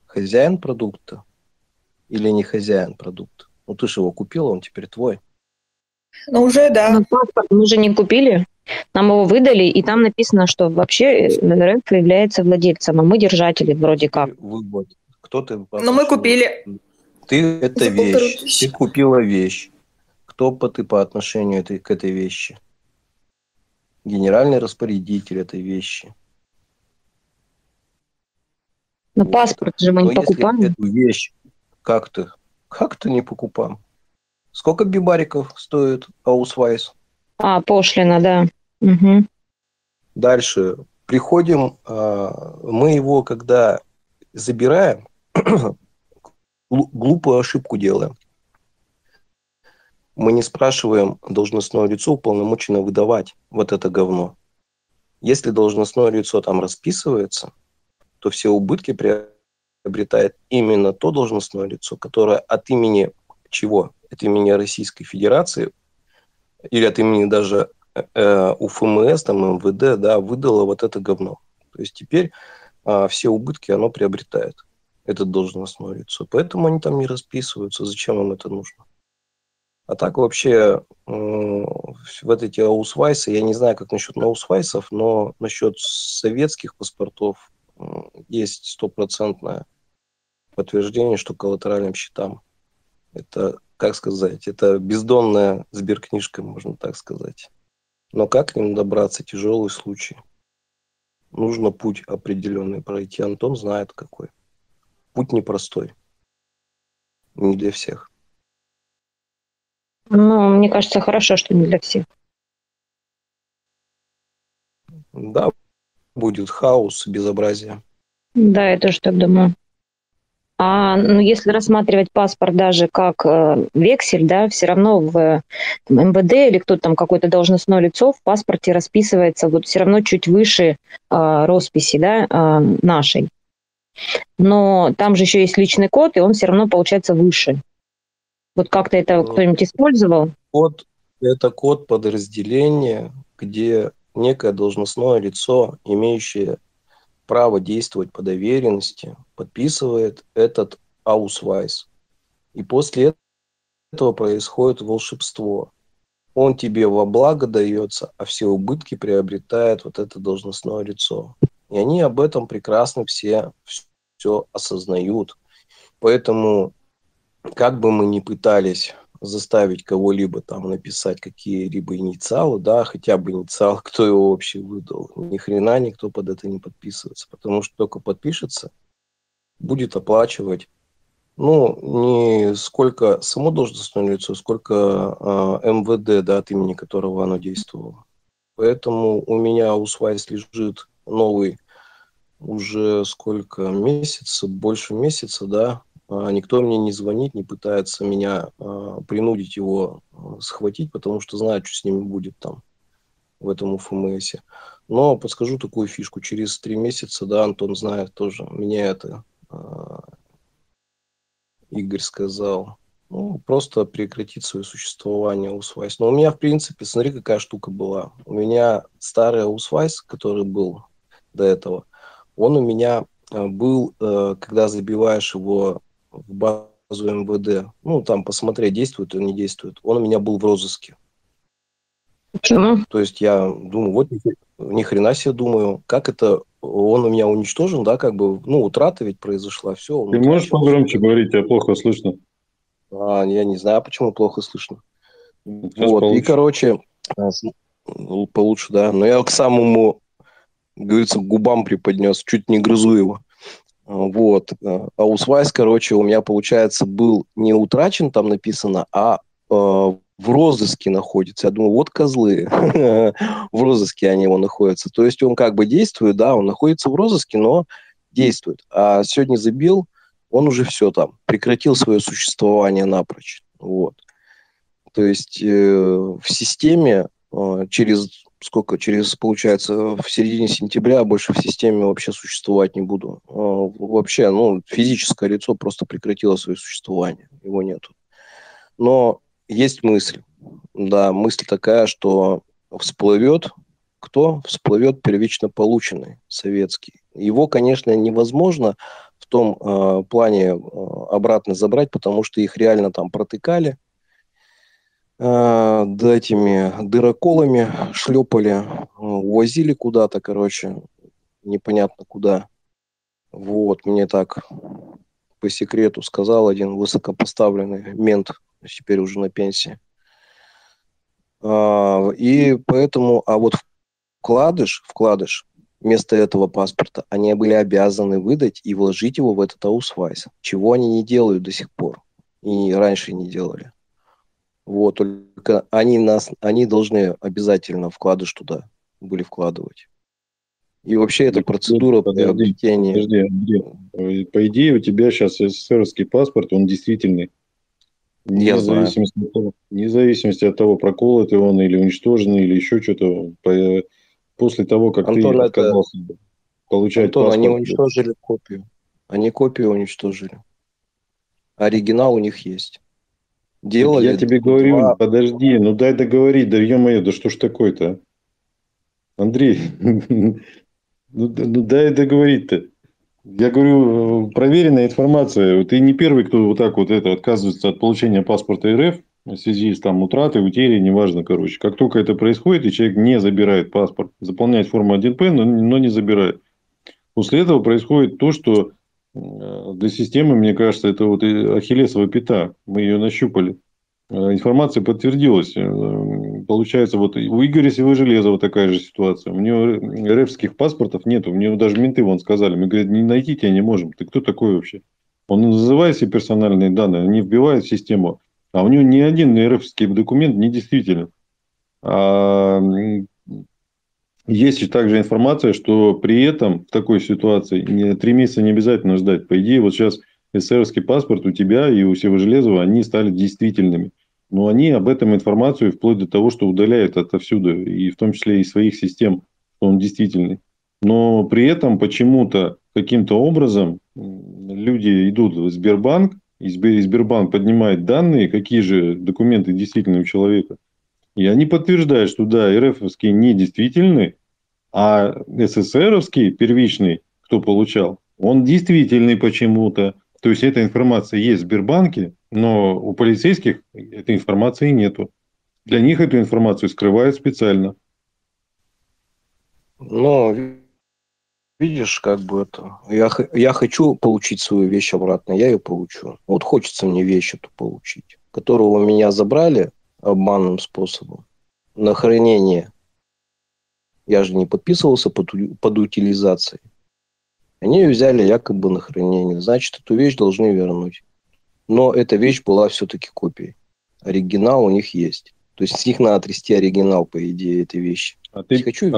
Хозяин продукта или не хозяин продукта? Ну ты же его купил, он теперь твой. Ну уже да. Но паспорт мы же не купили, нам его выдали, и там написано, что вообще РФ является владельцем, а мы держатели вроде как. Выбор. Кто ты? Но мы купили. Ты это вещь, ты купила вещь. Кто ты по отношению к этой вещи? Генеральный распорядитель этой вещи. Но вот. Паспорт же мы не покупаем. Эту вещь как-то не покупаем. Сколько бибариков стоит аусвайс? А, пошлина, да. Угу. Дальше. Приходим, мы его, когда забираем, глупую ошибку делаем. Мы не спрашиваем должностное лицо, уполномочено выдавать вот это говно. Если должностное лицо там расписывается, то все убытки приобретает именно то должностное лицо, которое от имени чего? От имени Российской Федерации или от имени даже УФМС, там, МВД, да, выдало вот это говно. То есть теперь все убытки оно приобретает. Это должностное лицо. Поэтому они там не расписываются. Зачем им это нужно? А так вообще вот эти аусвайсы, я не знаю, как насчет аусвайсов, но насчет советских паспортов есть стопроцентное подтверждение, что коллатеральным счетам. Это, как сказать, это бездонная сберкнижка, можно так сказать. Но как к ним добраться? Тяжелый случай. Нужно путь определенный пройти. Антон знает какой. Путь непростой. Не для всех. Ну, мне кажется, хорошо, что не для всех. Да, будет хаос, безобразие. Да, я тоже так думаю. А ну, если рассматривать паспорт даже как вексель, да, все равно в МВД или кто-то там, какое-то должностное лицо в паспорте расписывается вот все равно чуть выше росписи, да, нашей. Но там же еще есть личный код, и он все равно получается выше. Вот как-то это кто-нибудь использовал? Код, это код подразделения, где некое должностное лицо, имеющее право действовать по доверенности, подписывает этот аусвайс. И после этого происходит волшебство. Он тебе во благо дается, а все убытки приобретает вот это должностное лицо. И они об этом прекрасно все осознают. Поэтому, как бы мы ни пытались заставить кого-либо там написать какие-либо инициалы, да, хотя бы инициал, кто его вообще выдал, ни хрена никто под это не подписывается. Потому что только подпишется, будет оплачивать, ну, не сколько само должностное лицо, сколько МВД, да, от имени которого оно действовало. Поэтому у меня аусвайс лежит новый уже сколько месяцев, больше месяца, да, никто мне не звонит, не пытается меня принудить его схватить, потому что знает, что с ними будет там, в этом УФМСе. Но подскажу такую фишку, через 3 месяца, да, Антон знает тоже, мне это Игорь сказал, ну, просто прекратить свое существование аусвайс. Но у меня, в принципе, смотри, какая штука была. У меня старый аусвайс, который был, до этого, он у меня был, когда забиваешь его в базу МВД, ну, там посмотреть, действует или не действует, он у меня был в розыске. Почему? То есть я думаю, вот ни хрена себе думаю, как это, он у меня уничтожен, да, как бы, ну, утрата ведь произошла, все. Ты можешь погромче говорить, тебя плохо слышно? А, я не знаю, почему плохо слышно. Сейчас вот, получше. И, короче, получше, да, но я к самому, говорится, губам приподнес, чуть не грызу его. Вот, а усвайс, короче, у меня, получается, был не утрачен, там написано, а в розыске находится. Я думаю, вот козлы, в розыске они его находятся. То есть он как бы действует, да, он находится в розыске, но действует. А сегодня забил, он уже все там, прекратил свое существование напрочь. Вот. То есть в системе через... Сколько? Через, получается, в середине сентября больше в системе вообще существовать не буду. Вообще, ну, физическое лицо просто прекратило свое существование. Его нету. Но есть мысль. Да, мысль такая, что всплывет... Кто? Всплывет первично полученный, советский. Его, конечно, невозможно в том плане обратно забрать, потому что их реально там протыкали. Да, этими дыроколами шлепали, увозили куда-то, короче, непонятно куда. Вот, мне так по секрету сказал один высокопоставленный мент, теперь уже на пенсии. И поэтому, а вот вкладыш, вместо этого паспорта, они были обязаны выдать и вложить его в этот аусвайс, чего они не делают до сих пор и раньше не делали. Вот, только они должны обязательно вкладыш туда были вкладывать. И вообще эта процедура приобретения... Подожди. По идее, у тебя сейчас СССРский паспорт, он действительный. Вне зависимости от того, проколотый он или уничтоженный, или еще что-то. После того, как Антон, ты отказался получать Антон, паспорт... Они уничтожили копию. Они копию уничтожили. Оригинал у них есть. Делали. Я тебе говорю, подожди, ну дай договорить, да е-мое, да что ж такое-то? Андрей, ну дай договорить-то. Я говорю, проверенная информация, ты не первый, кто вот так вот это отказывается от получения паспорта РФ в связи с там утратой, утерей, неважно, короче. Как только это происходит, и человек не забирает паспорт, заполняет форму 1П, но не забирает. После этого происходит то, что... Для системы, мне кажется, это вот ахиллесова пята. Мы ее нащупали. Информация подтвердилась. Получается, вот у Игоря Сивожелезова такая же ситуация. У него РФских паспортов нету. Мне даже менты вон сказали. Мы, говорят, не найти тебя не можем. Ты кто такой вообще? Он называет себе персональные данные, не вбивает в систему. А у него ни один РФский документ не действителен. Есть также информация, что при этом в такой ситуации 3 месяца не обязательно ждать. По идее, вот сейчас СССРский паспорт у тебя и у Сивожелезова, они стали действительными. Но они об этом информацию вплоть до того, что удаляют отовсюду, и в том числе и своих систем, что он действительный. Но при этом почему-то, каким-то образом люди идут в Сбербанк, и Сбербанк поднимает данные, какие же документы действительны у человека. И они подтверждают, что да, РФовский недействительный, а СССРовский первичный, кто получал, он действительный почему-то. То есть эта информация есть в Сбербанке, но у полицейских этой информации нету. Для них эту информацию скрывают специально. Ну, видишь, как бы это... Я хочу получить свою вещь обратно, я ее получу. Вот хочется мне вещь эту получить, которую у меня забрали обманным способом, на хранение. Я же не подписывался под утилизацией. Они ее взяли якобы на хранение. Значит, эту вещь должны вернуть. Но эта вещь была все-таки копией. Оригинал у них есть. То есть с них надо трясти оригинал, по идее, этой вещи. А ты писал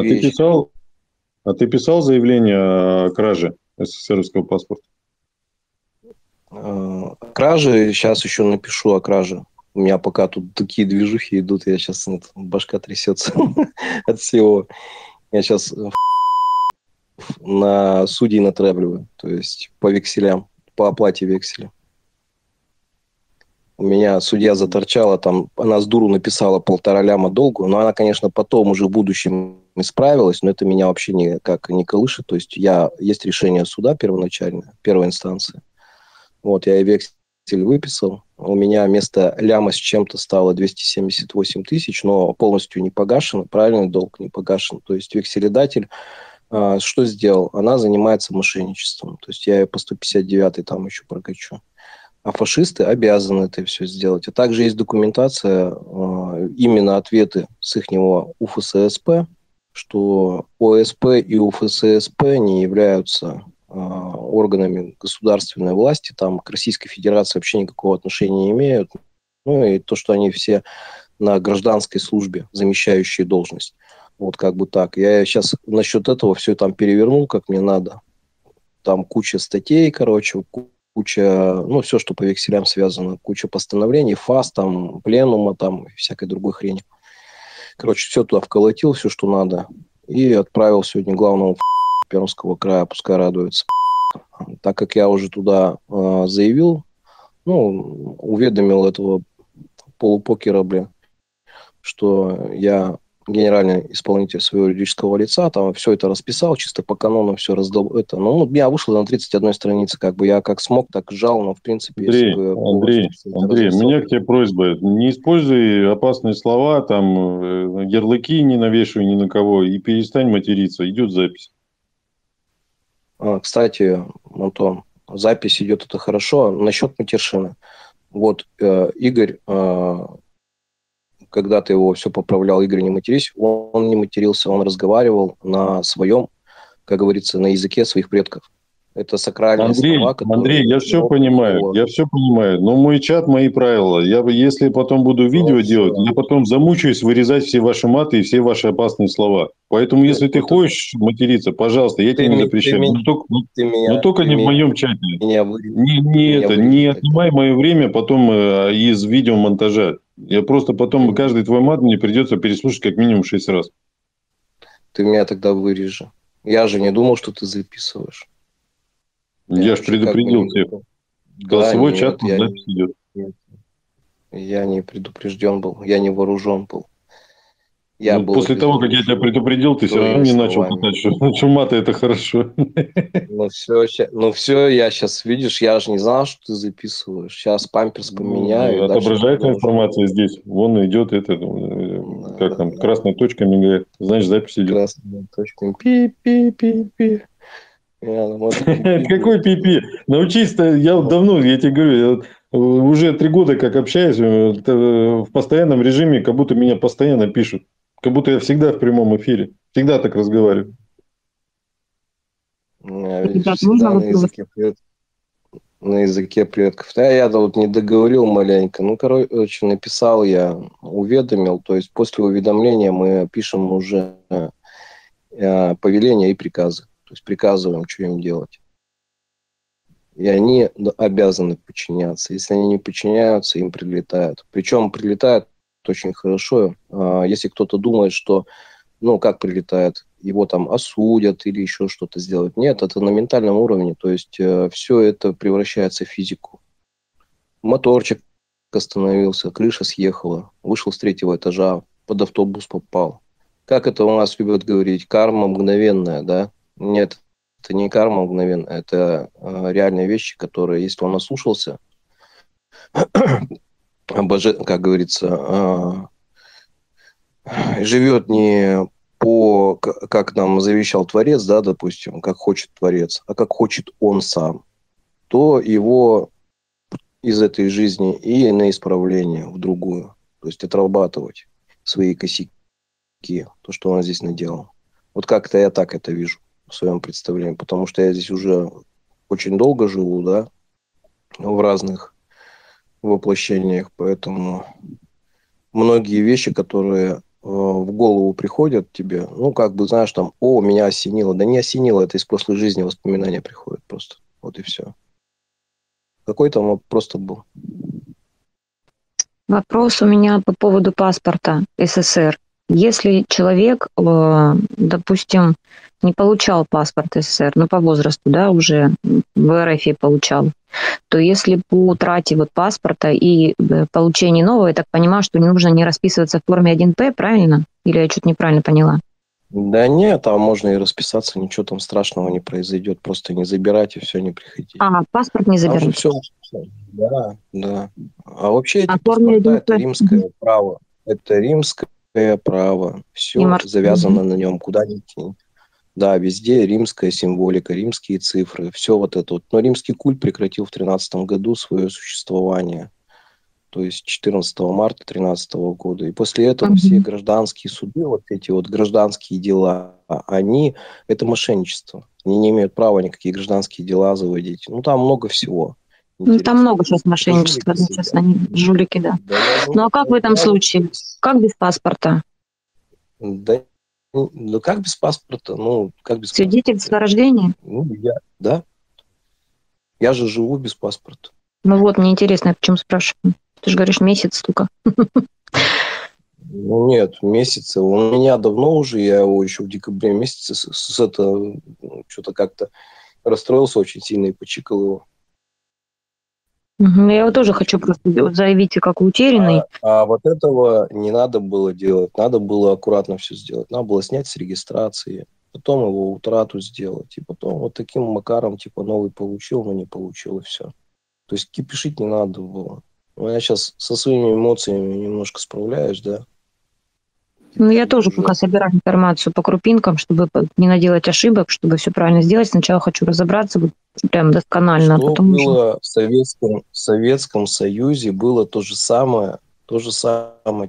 заявление о краже СССРского паспорта? О краже сейчас еще напишу, о краже. У меня пока тут такие движухи идут, я сейчас... Башка трясется от всего. Я сейчас на судей натравливаю, то есть по векселям, по оплате векселя. У меня судья заторчала, там, она с дуру написала 1,5 ляма долгу, но она, конечно, потом уже в будущем исправилась, но это меня вообще никак не колышет. То есть есть решение суда первоначальное, первой инстанции. Вот, я и вексель выписал. У меня вместо ляма с чем-то стало 278 тысяч, но полностью не погашен, правильный долг не погашен. То есть векселедатель что сделал? Она занимается мошенничеством. То есть я ее по 159-й там еще прокачу. А фашисты обязаны это все сделать. А также есть документация, именно ответы с их УФССП, что ОСП и УФССП не являются органами государственной власти, там к Российской Федерации вообще никакого отношения не имеют. Ну и то, что они все на гражданской службе, замещающие должность. Вот как бы так. Я сейчас насчет этого все там перевернул, как мне надо. Там куча статей, короче, куча, ну, все, что по векселям связано, куча постановлений, ФАС, там, пленума, там, всякой другой хрени. Короче, все туда вколотил, все, что надо, и отправил сегодня главному Пермского края, пускай радуется. Так как я уже туда заявил, ну, уведомил этого полупокера, что я генеральный исполнитель своего юридического лица, там все это расписал, чисто по канону все раздал. Это, ну, я вышел на 31 странице, как бы я как смог, так сжал, но в принципе... Андрей, у меня к тебе просьба, не используй опасные слова, там, ярлыки не навешивай ни на кого, и перестань материться, идет запись. Кстати, Антон, запись идет, это хорошо. Насчет матершины. Вот Игорь... когда ты его все поправлял, Игорь, не матерись, он не матерился, он разговаривал на своем, как говорится, на языке своих предков. Это сакральные слова. Андрей, я все понимаю, я все понимаю, но мой чат, мои правила. Я, если потом буду видео делать, я потом замучаюсь вырезать все ваши маты и все ваши опасные слова. Поэтому, если ты хочешь материться, пожалуйста, я тебе не запрещаю. Но только не в моем чате. Не отнимай мое время потом из видеомонтажа. Я просто потом каждый твой мат мне придется переслушать как минимум 6 раз. Ты меня тогда вырежи. Я же не думал, что ты записываешь. Я же предупредил тебя. Голосовой чат не идет. Я не предупрежден был. Я не вооружен был. Я был после того, как я тебя предупредил, ты все равно не начал пытать, что чума-то это хорошо. Ну все, я сейчас, видишь, я же не знал, что ты записываешь. Сейчас памперс поменяю. Отображается информация здесь. Вон идет это, как там, красная точка мигает. Значит, запись идет. Красная точка. Пи-пи-пи-пи. Какой пипи? Научись-то, я давно, я тебе говорю, уже 3 года как общаюсь, в постоянном режиме, как будто меня постоянно пишут. Как будто я всегда в прямом эфире. Всегда так разговариваю. На языке предков. Да, я вот не договорил маленько. Ну, короче, написал я, уведомил. То есть после уведомления мы пишем уже повеления и приказы. То есть приказываем, что им делать. И они обязаны подчиняться. Если они не подчиняются, им прилетают. Причем прилетают очень хорошо. Если кто-то думает, что, ну, как прилетает, его там осудят или еще что-то сделают. Нет, это на ментальном уровне. То есть все это превращается в физику. Моторчик остановился, крыша съехала, вышел с 3-го этажа, под автобус попал. Как это у нас любят говорить? Карма мгновенная, да? Нет, это не карма мгновенно, это реальные вещи, которые, если он ослушался, как говорится, живет не по, как нам завещал Творец, да, допустим, как хочет Творец, а как хочет он сам, то его из этой жизни и на исправление в другую, то есть отрабатывать свои косяки, то, что он здесь наделал. Вот как-то я так это вижу в своем представлении, потому что я здесь уже очень долго живу, да, в разных воплощениях, поэтому многие вещи, которые в голову приходят тебе, ну, как бы, знаешь, там, о, меня осенило, да не осенило, это из прошлой жизни воспоминания приходят просто, вот и все. Какой там вопрос был? Вопрос у меня по поводу паспорта СССР. Если человек, допустим, не получал паспорт СССР, но по возрасту, да, уже в РФ получал, то если по утрате вот паспорта и получении нового, я так понимаю, что не нужно не расписываться в форме 1П, правильно? Или я что-то неправильно поняла? Да нет, там можно и расписаться, ничего там страшного не произойдет, просто не забирайте, все, не приходите. А, паспорт не заберут? Все, да, да. А вообще эти паспорта, это римское право, это римское право, все завязано на нем, куда ни кинь. Да, везде римская символика, римские цифры, все вот это вот. Но римский культ прекратил в 13 году свое существование, то есть 14 марта 13 года. И после этого все гражданские суды, вот эти вот гражданские дела, они, это мошенничество. Они не имеют права никакие гражданские дела заводить. Ну, там много всего. Ну, там много сейчас мошенничества, сейчас они жулики, да. Ну, а как в этом случае? Как без паспорта? Да. Ну, как без паспорта? Ну, как без свидетельства о рождении? Ну, я, да. Я же живу без паспорта. Ну вот, мне интересно, я почему спрашиваю. Ты же говоришь, месяц, сука. Ну, нет, месяца. У меня давно уже, я его еще в декабре месяце что-то как-то расстроился очень сильно и почикал его. Я его тоже хочу просто заявить как утерянный. А вот этого не надо было делать. Надо было аккуратно все сделать. Надо было снять с регистрации, потом его утрату сделать. И потом вот таким макаром, типа, новый получил, но не получил, и все. То есть кипишить не надо было. Я сейчас со своими эмоциями немножко справляюсь, да? Ну, я тоже пока собираю информацию по крупинкам, чтобы не наделать ошибок, чтобы все правильно сделать. Сначала хочу разобраться прям досконально. Что было в Советском Союзе, было то же самое,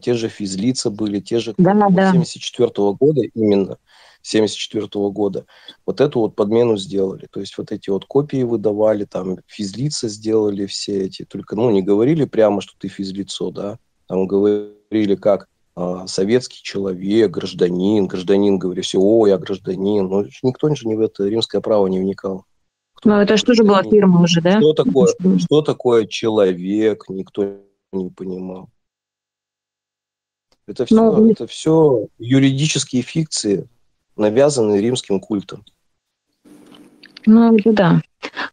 те же физлица были, те же... Да, да. 74-го года именно, 74-го года. Вот эту вот подмену сделали. То есть вот эти вот копии выдавали, там физлица сделали все эти. Только, ну, не говорили прямо, что ты физлицо, да? Там говорили как... советский человек, гражданин, говорю, все, о, я гражданин. Но никто же не в это римское право не вникал. Ну, это что же была фирма уже, да? Что такое человек, никто не понимал. Это все юридические фикции, навязанные римским культом. Ну, да.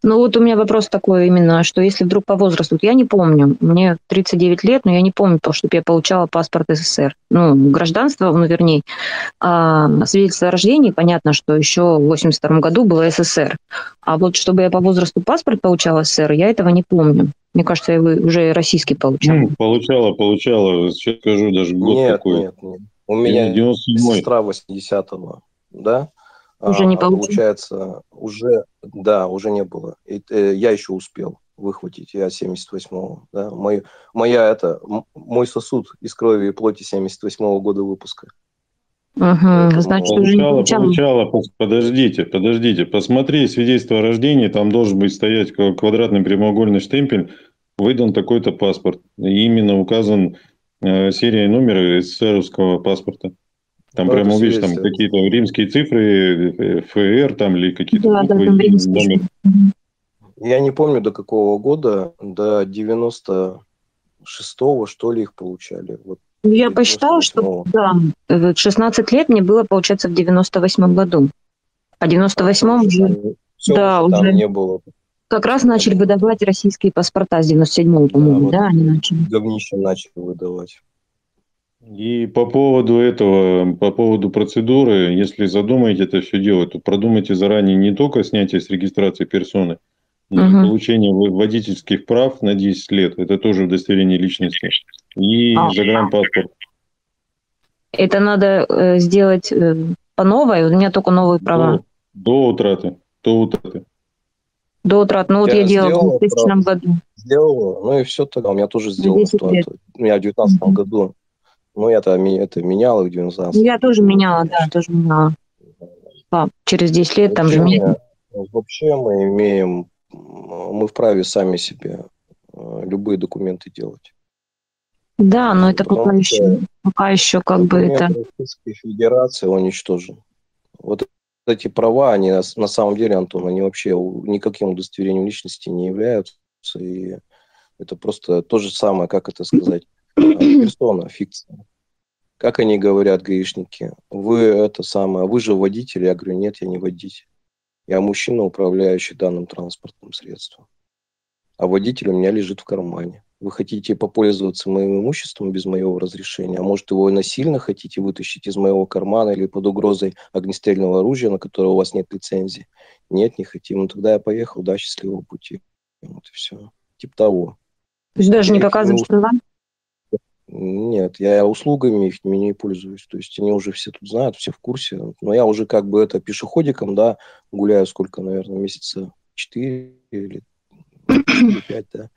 Ну, вот у меня вопрос такой именно, что если вдруг по возрасту, вот я не помню, мне 39 лет, но я не помню, чтобы я получала паспорт СССР. Ну, гражданство, ну, вернее, свидетельство о рождении, понятно, что еще в 1982 году было СССР. А вот чтобы я по возрасту паспорт получала СССР, я этого не помню. Мне кажется, я уже российский получала. Ну, получала, сейчас скажу, даже год такой. Нет. У меня сестра 80-го, да? Уже не получается, уже не было. Я еще успел выхватить, я 78-го. Да? Мой сосуд из крови и плоти 78-го года выпуска. Угу. Значит, получала. Подождите, посмотри свидетельство о рождении, там должен быть стоять квадратный прямоугольный штемпель, выдан такой-то паспорт. И именно указан серия и номер СССРовского паспорта. Там прямо увидишь там какие-то римские цифры, ФР там или какие-то... Да, там римские. Я не помню до какого года, до 96-го, что ли, их получали. Вот, я посчитала, что да, 16 лет мне было, получается, в 98-м году. А в 98-м уже... Уже не было. Как раз начали выдавать российские паспорта с 97-го, по-моему, да? Они начали. Говнище начали выдавать. И по поводу процедуры, если задумаете это все дело, то продумайте заранее не только снятие с регистрации персоны, но и получение водительских прав на 10 лет, это тоже удостоверение личности, и загранпаспорт. Это надо сделать по новой, у меня только новые права. До утраты. До утраты, ну вот я делала в 2000 году. Сделала, ну и все тогда, у меня тоже сделала утрата, у меня в 2019 году. Ну, я-то меняла в 19. Я тоже меняла, да, тоже меняла. А, через 10 лет там же меняла. Вообще мы вправе сами себе любые документы делать. Да, но это пока еще как бы это... Российская Федерация уничтожена. Вот эти права, они на самом деле, Антон, они вообще никаким удостоверением личности не являются. И это просто то же самое, как это сказать, персона, фикция. Как они говорят, гаишники, вы же водитель? Я говорю, нет, я не водитель. Я мужчина, управляющий данным транспортным средством. А водитель у меня лежит в кармане. Вы хотите попользоваться моим имуществом без моего разрешения, а может, его насильно хотите вытащить из моего кармана или под угрозой огнестрельного оружия, на которое у вас нет лицензии? Нет, не хотим. Ну, тогда я поехал, да, счастливого пути. Вот и все. Типа того. То есть даже не показывают, что вам? Нет, я услугами их не пользуюсь. То есть они уже все тут знают, все в курсе. Но я уже как бы это пешеходиком, да, гуляю сколько, наверное, месяца 4 или 5, да.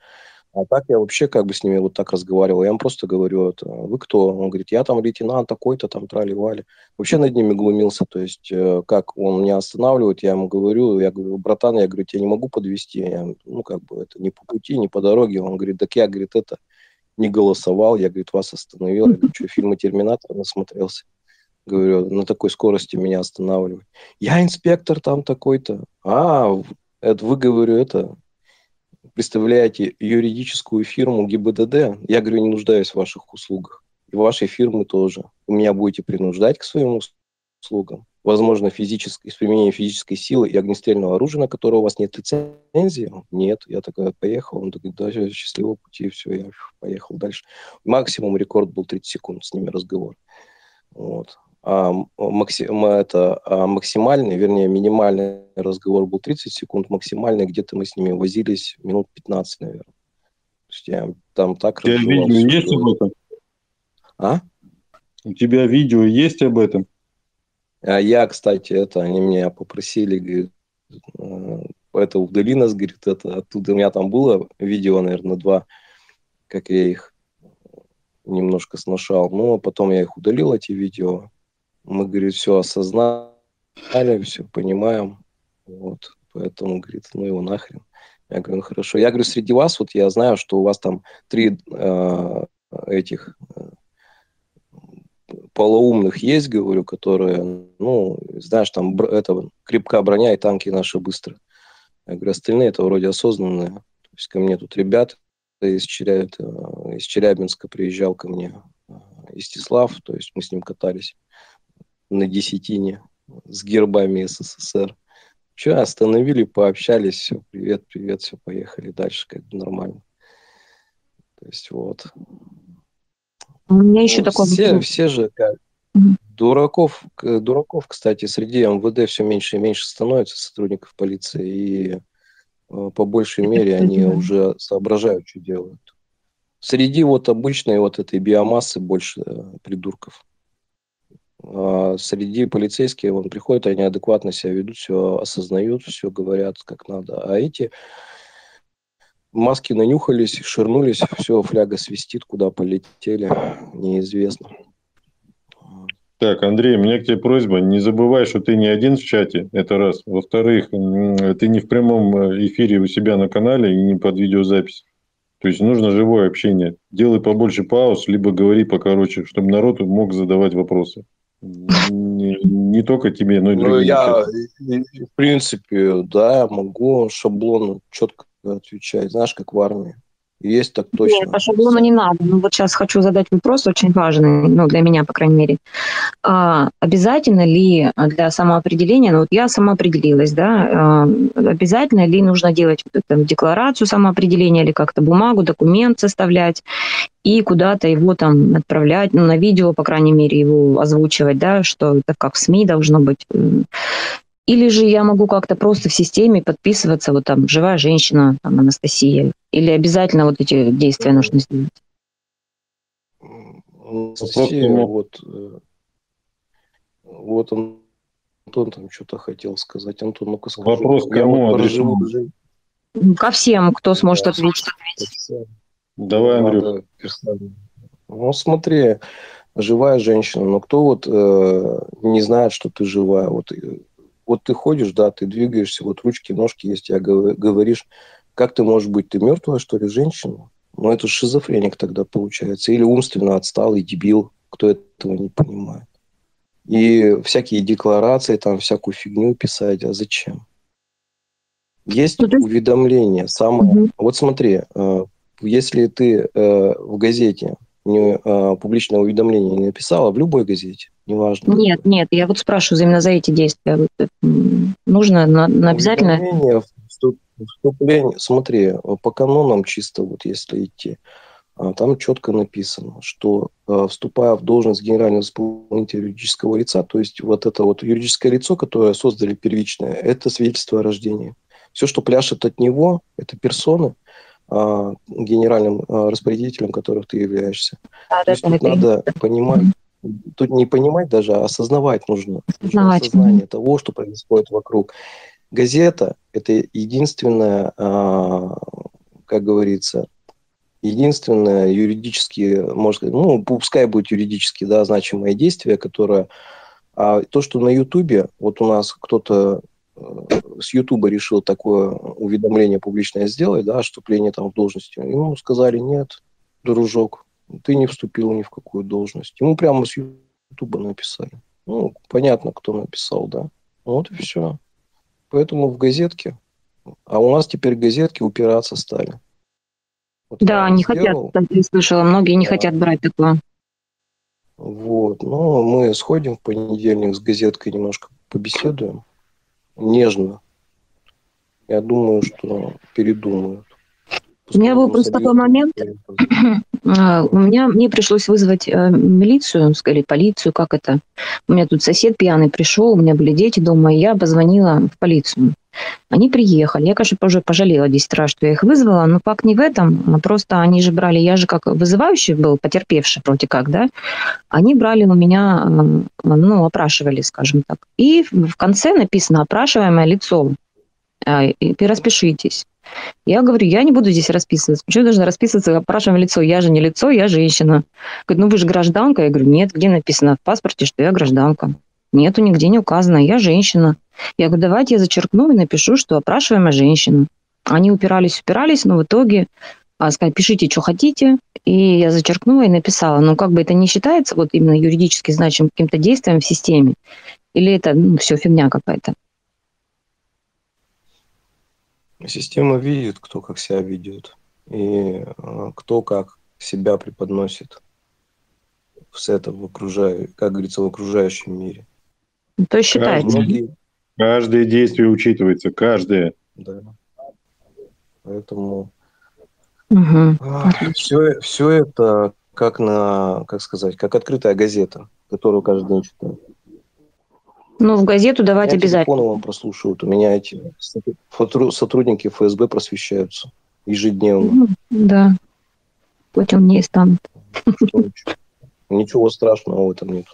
А так я вообще как бы с ними вот так разговаривал. Я им просто говорю, это, вы кто? Он говорит, я там лейтенант такой-то, там трали-вали. Вообще над ними глумился. То есть как он меня останавливает, я ему говорю, братан, я говорю, я не могу подвести. Я, ну как бы это не по пути, не по дороге. Он говорит, так я, говорит, это не голосовал. Я, говорит, вас остановил. Я говорю, что, фильмы «Терминатор» насмотрелся? Говорю, на такой скорости меня останавливают. Я инспектор там такой-то. А, это вы, говорю, это... представляете юридическую фирму ГИБДД, я говорю, не нуждаюсь в ваших услугах. И вашей фирмы тоже. Вы меня будете принуждать к своим услугам. Возможно, с применением физической силы и огнестрельного оружия, на которое у вас нет лицензии. Нет, я тогда поехал. Он такой, да, счастливого пути, все, я поехал дальше. Максимум рекорд был 30 секунд с ними разговор. Вот. Максимальный, вернее, минимальный разговор был 30 секунд, максимальный где-то мы с ними возились минут 15, наверное. То есть я там так... У тебя видео есть об этом? А? У тебя видео есть об этом? Я, кстати, это, они меня попросили, говорит, это удали нас, говорит, это оттуда у меня там было видео, наверное, 2, как я их немножко сношал, но потом я их удалил, эти видео. Мы, говорит, все осознали, все понимаем, вот, поэтому, говорит, ну его нахрен. Я говорю, ну хорошо. Я говорю, среди вас, вот я знаю, что у вас там 3 этих полоумных есть, говорю, которые, ну, знаешь, там это крепка броня и танки наши быстро. Я говорю, остальные это вроде осознанные. То есть ко мне тут ребята из Челябинска приезжал ко мне Истислав, то есть мы с ним катались на десятине с гербами СССР. Че, остановили, пообщались, все, привет, привет, все, поехали дальше, как бы нормально. То есть вот. У меня еще такое... Все же как, дураков, кстати, среди МВД все меньше и меньше становится сотрудников полиции, и по большей мере они уже соображают, что делают. Среди вот обычной вот этой биомассы больше придурков. Среди полицейских вон приходят, они адекватно себя ведут, все осознают, все говорят как надо. А эти маски нанюхались, ширнулись, все, фляга свистит, куда полетели, неизвестно. Так, Андрей, у меня к тебе просьба, не забывай, что ты не один в чате, это раз. Во-вторых, ты не в прямом эфире у себя на канале и не под видеозапись. То есть нужно живое общение. Делай побольше пауз, либо говори покороче, чтобы народ мог задавать вопросы. Не только тебе, но и другим. Ну, я, в принципе, да, могу шаблону четко отвечать. Знаешь, как в армии. Есть так точно. Нет, по шаблону не надо. Ну, вот сейчас хочу задать вопрос, очень важный, ну, для меня, по крайней мере. Обязательно ли для самоопределения, ну, вот я самоопределилась, да, обязательно ли нужно делать там, декларацию самоопределения или как-то бумагу, документ составлять и куда-то его там отправлять, ну, на видео, по крайней мере, его озвучивать, да, что это как в СМИ должно быть. Или же я могу как-то просто в системе подписываться, вот там, живая женщина, там, Анастасия, или обязательно вот эти действия нужно сделать? Анастасия, вот Антон там что-то хотел сказать. Антон, ну-ка скажи. Вопрос кому адресован? Ко всем, кто сможет ответить. Давай, Андрюх. Ну, смотри, живая женщина, но кто вот не знает, что ты живая, вот ты ходишь, да, ты двигаешься, вот ручки, ножки есть, я говоришь, как ты можешь быть, ты мертвая, что ли, женщина? Ну, это шизофреник тогда получается. Или умственно отсталый дебил, кто этого не понимает. И всякие декларации, там, всякую фигню писать, а зачем? Есть уведомление. Вот смотри, если ты в газете публичное уведомление не написала, в любой газете, неважно. Нет, я вот спрашиваю именно за эти действия. Нужно обязательно... Вступление, смотри, по канонам чисто, вот если идти, там четко написано, что вступая в должность генерального исполнителя юридического лица, то есть вот это вот юридическое лицо, которое создали первичное, это свидетельство о рождении. Все, что пляшет от него, это персоны, генеральным распорядителем которых ты являешься. То есть тут надо понимать, тут не понимать даже, а осознавать нужно. Осознание того, что происходит вокруг. Газета – это единственная, как говорится, единственное юридически, можно сказать, ну, пускай будет юридически, да, значимое действие, которое... А то, что на Ютубе, вот у нас кто-то с Ютуба решил такое уведомление публичное сделать, да, вступление там в должность, ему сказали: нет, дружок, ты не вступил ни в какую должность. Ему прямо с Ютуба написали. Ну, понятно, кто написал, да. Вот и все. Поэтому в газетке. А у нас теперь газетки упираться стали. Вот да, не сделал. Хотят, я слышала, многие не хотят брать такое. Вот, ну, мы сходим в понедельник с газеткой, немножко побеседуем. Нежно. Я думаю, что передумают. Пускай у меня был просто такой момент. Мне пришлось вызвать милицию, сказали, полицию, как это. У меня тут сосед пьяный пришел, у меня были дети дома, и я позвонила в полицию. Они приехали. Я, конечно, уже пожалела 10 раз, что я их вызвала, но факт не в этом. Просто они же брали, я же как вызывающий был, потерпевший вроде как, да, они брали у меня, ну, опрашивали, скажем так. И в конце написано: опрашиваемое лицо, распишитесь. Я говорю: я не буду здесь расписываться. Почему я должна расписываться? Опрашиваем лицо. Я же не лицо, я женщина. Говорит: ну вы же гражданка. Я говорю: нет, где написано в паспорте, что я гражданка? Нету, нигде не указано, я женщина. Я говорю: давайте я зачеркну и напишу, что опрашиваемая женщина. Они упирались, упирались, но в итоге сказали: пишите, что хотите. И я зачеркнула и написала. Но как бы это не считается вот именно юридически значимым каким-то действием в системе? Или это, ну, все фигня какая-то? Система видит, кто как себя ведет и кто как себя преподносит с этого, как говорится, в окружающем мире. То есть считается. Каждое действие учитывается, каждое. Да. Поэтому все это как на, как сказать, как открытая газета, которую каждый день читает. Ну, в газету давать обязательно. Телефоны вам прослушивают. У меня эти сотрудники ФСБ просвещаются ежедневно. Да. Хоть он не станет. Ничего страшного в этом нет.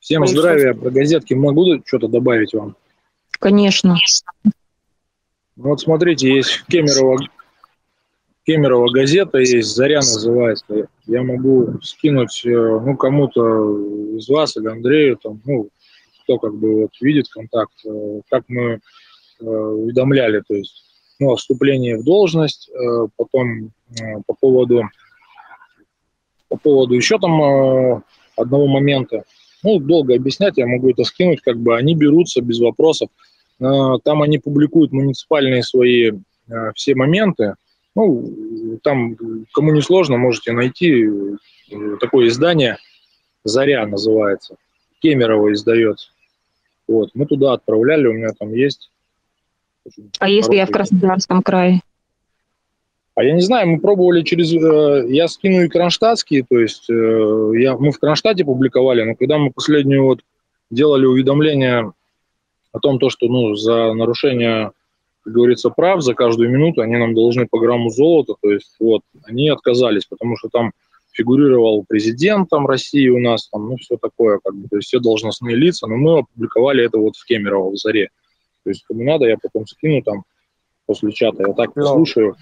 Всем здравия. Про газетки могу что-то добавить вам? Конечно. Вот смотрите, есть Кемерово газета, есть «Заря» называется. Я могу скинуть, ну, кому-то из вас или Андрею, там, ну, кто как бы вот видит контакт, как мы уведомляли, то есть, ну, о вступлении в должность, потом по поводу еще там одного момента. Ну, долго объяснять, я могу это скинуть, как бы они берутся без вопросов. Там они публикуют муниципальные свои все моменты. Ну, там, кому не сложно, можете найти такое издание, «Заря» называется, Кемерово издается. Вот, мы туда отправляли, у меня там есть. А если я в Краснодарском крае? А я не знаю, мы пробовали через... Я скину и кронштадтские, то есть мы в Кронштадте публиковали, но когда мы последнюю вот делали уведомление о том, то, что, ну, за нарушение, как говорится, прав, за каждую минуту они нам должны по грамму золота, то есть вот, они отказались, потому что там фигурировал президент там России у нас, там, ну, все такое, как бы, то есть все должностные лица, но мы опубликовали это вот в Кемерово, в «Заре». То есть кому надо, я потом скину там после чата, я так послушаю.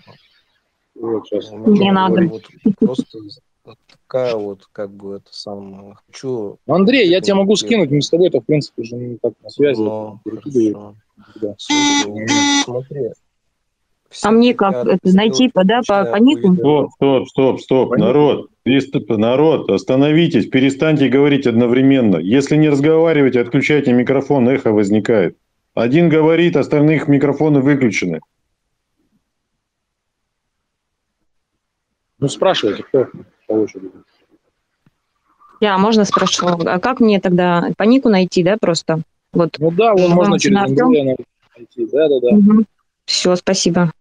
Вот, не надо. Вот, просто такая вот, как бы, это самое... Хочу... Андрей, я тебе могу скинуть, мы с тобой-то, в принципе, уже не так на связи. Но, да. Смотри. А мне как, это найти, да, по нику? Стоп, народ, остановитесь, перестаньте говорить одновременно. Если не разговариваете, отключайте микрофон, эхо возникает. Один говорит, остальных микрофоны выключены. Ну, спрашивайте, кто получит. Я, можно спрошу, а как мне тогда по нику найти, да, просто? Вот. Ну да, можно через Андрея. идти, да-да-да. Угу. Все, спасибо.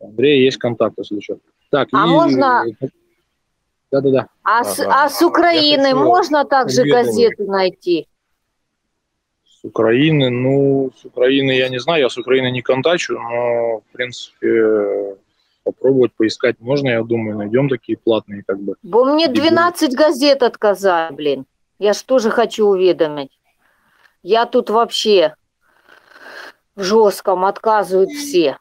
Андрей, есть контакт, если что. Так, а и... можно... Да-да-да. А с Украины можно также газеты найти? С Украины? Ну, с Украины я не знаю, я с Украиной не контачу, но, в принципе... Попробовать поискать можно, я думаю, найдем такие платные как бы. Бо мне 12 газет отказали, блин. Я ж тоже хочу уведомить. Я тут вообще в жестком, отказывают все.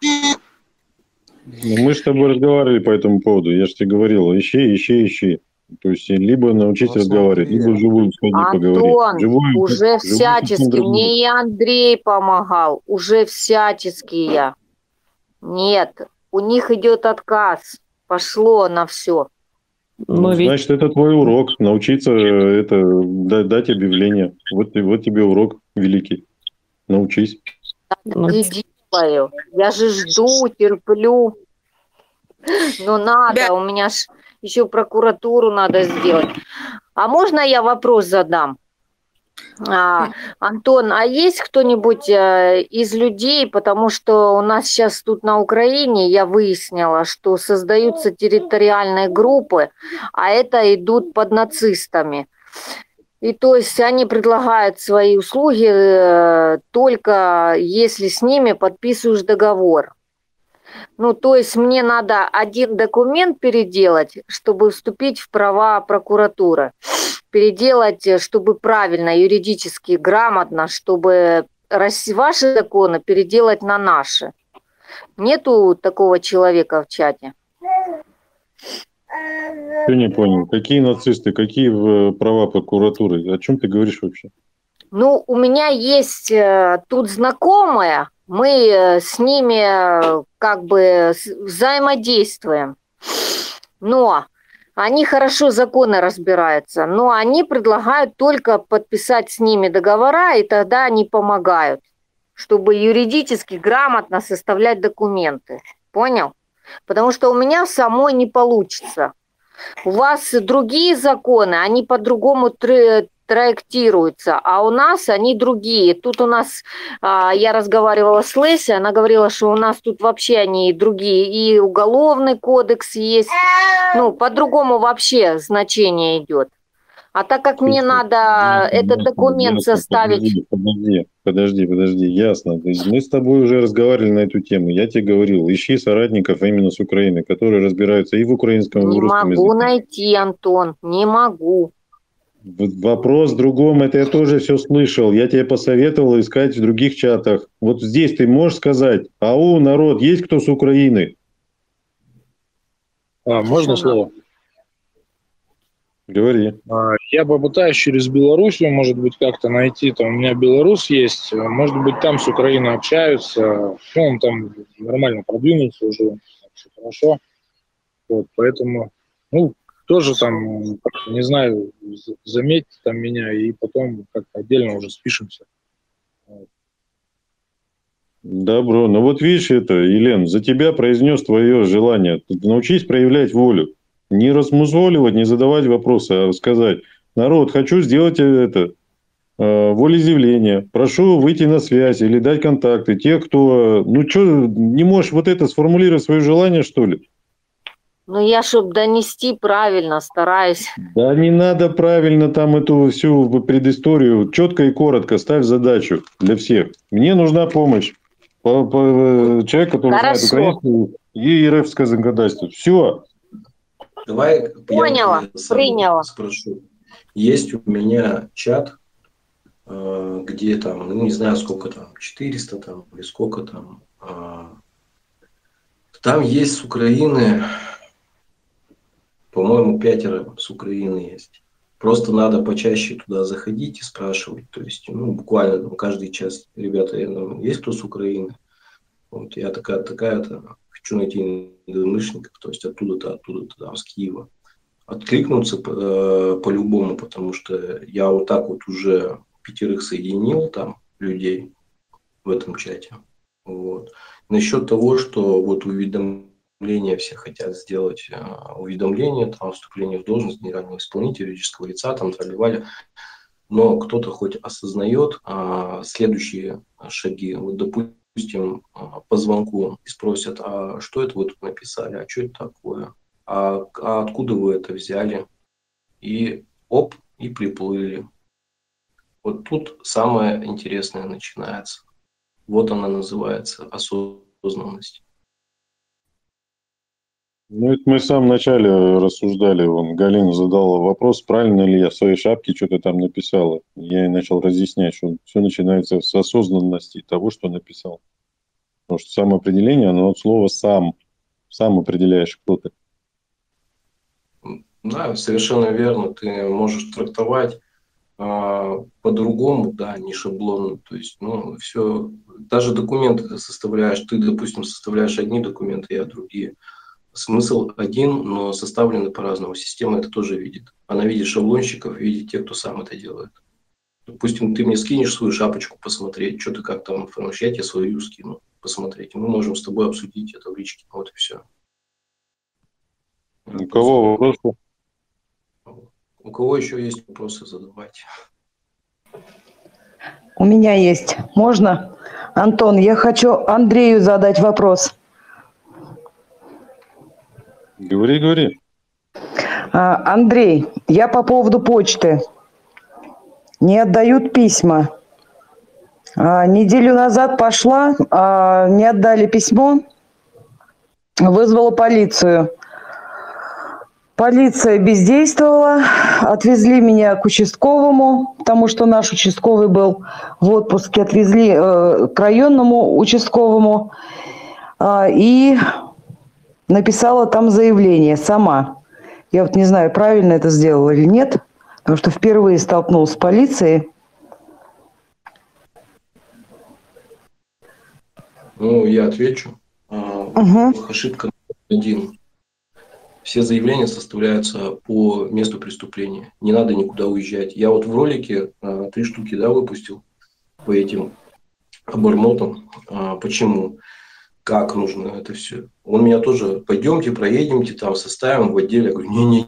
Мы с тобой разговаривали по этому поводу. Я же тебе говорил, ищи. То есть либо научись разговаривать, либо вживую сходи поговорить. Живую, уже всячески. Мне и Андрей помогал. Уже всячески я. Нет. У них идет отказ, пошло на все. Ну, значит, это твой урок, научиться это дать объявление. Вот тебе урок великий, научись. Я делаю, я же жду, терплю, но надо, у меня ж еще прокуратуру надо сделать. А можно я вопрос задам? Антон, а есть кто-нибудь из людей, потому что у нас сейчас тут на Украине, я выяснила, что создаются территориальные группы, а это идут под нацистами. И то есть они предлагают свои услуги только если с ними подписываешь договор. Ну, то есть мне надо один документ переделать, чтобы вступить в права прокуратуры. Переделать, чтобы правильно, юридически, грамотно, чтобы ваши законы переделать на наши. Нету такого человека в чате? Я не понял. Какие нацисты, какие права прокуратуры? О чем ты говоришь вообще? Ну, у меня есть тут знакомые, мы с ними как бы взаимодействуем. Но... Они хорошо законы разбираются, но они предлагают только подписать с ними договора, и тогда они помогают, чтобы юридически грамотно составлять документы. Понял? Потому что у меня самой не получится. У вас другие законы, они по-другому трактируются, а у нас они другие. Тут у нас, я разговаривала с Лесей, она говорила, что у нас тут вообще они другие, и уголовный кодекс есть, ну, по-другому вообще значение идет. А так как мне надо этот документ составить... Подожди, ясно. То есть мы с тобой уже разговаривали на эту тему. Я тебе говорил, ищи соратников именно с Украины, которые разбираются и в украинском, и в русском языке. Не могу найти, Антон, не могу. Вопрос в другом, это я тоже все слышал. Я тебе посоветовал искать в других чатах. Вот здесь ты можешь сказать, ау, народ, есть кто с Украины? Можно слово? Говори. Я попытаюсь через Белоруссию, может быть, как-то найти. Там у меня белорус есть, может быть, там с Украиной общаются. Ну, он там нормально продвинулся уже, все хорошо. Вот, поэтому, ну... Тоже там, не знаю, заметьте там меня, и потом как-то отдельно уже спишемся. Добро. Ну вот видишь это, Елен, за тебя произнес твое желание. Научись проявлять волю. Не размузволивать, не задавать вопросы, а сказать, народ, хочу сделать это, волеизъявление, прошу выйти на связь или дать контакты. Те, кто, ну что, не можешь вот это сформулировать свое желание, что ли? Ну, я, чтобы донести правильно, стараюсь. Да не надо правильно там эту всю предысторию. Четко и коротко ставь задачу для всех. Мне нужна помощь. Человек, который знает украинский и РФ законодательство. Все. Давай, поняла, приняла. Спрошу. Есть у меня чат, где там, ну, не знаю, сколько там, 400 там, или сколько там. Там есть с Украины... По-моему, 5 с Украины есть. Просто надо почаще туда заходить и спрашивать. То есть, ну, буквально каждый час, ребята, есть кто с Украины? Вот, я такая-то, хочу найти единомышленников, то есть оттуда-то, там, с Киева. Откликнуться по-любому, потому что я вот так вот уже 5 соединил там людей в этом чате. Вот. Насчет того, что вот уведомление, все хотят сделать уведомление, там, вступление в должность генерального исполнителя, юридического лица, там, тролливали. Но кто-то хоть осознает следующие шаги. Вот, допустим, допустим, по звонку и спросят, а что это вы тут написали, а что это такое, а откуда вы это взяли, и оп, и приплыли. Вот тут самое интересное начинается. Вот она называется осознанность. Ну, это мы в самом начале рассуждали. Вон, Галина задала вопрос, правильно ли я в своей шапке что-то там написала. Я и начал разъяснять, что все начинается с осознанности того, что написал. Потому что самоопределение, оно от слова «сам». Сам определяешь, кто ты. Да, совершенно верно. Ты можешь трактовать по-другому, да, не шаблонно. То есть, ну, все. Даже документы ты составляешь. Ты, допустим, составляешь одни документы, я другие. Смысл один, но составлены по-разному. Система это тоже видит. Она видит шаблонщиков, видит тех, кто сам это делает. Допустим, ты мне скинешь свою шапочку посмотреть, что ты как там оформишь, я тебе свою скину посмотреть. Мы можем с тобой обсудить это в личке. Вот и все. У кого вопросы? У кого еще есть вопросы, задавайте. У меня есть. Можно? Антон, я хочу Андрею задать вопрос. Говори, говори. Андрей, я по поводу почты. Не отдают письма. Неделю назад пошла, не отдали письмо, вызвала полицию. Полиция бездействовала, отвезли меня к участковому, потому что наш участковый был в отпуске, отвезли к районному участковому и... Написала там заявление сама. Я вот не знаю, правильно это сделала или нет, потому что впервые столкнулась с полицией. Ну, я отвечу. Ошибка один. Все заявления составляются по месту преступления. Не надо никуда уезжать. Я вот в ролике 3 штуки, да, выпустил по этим обормотам. Почему? Как нужно это все. Он меня тоже, пойдемте, проедемте, там составим в отделе. Я говорю, не,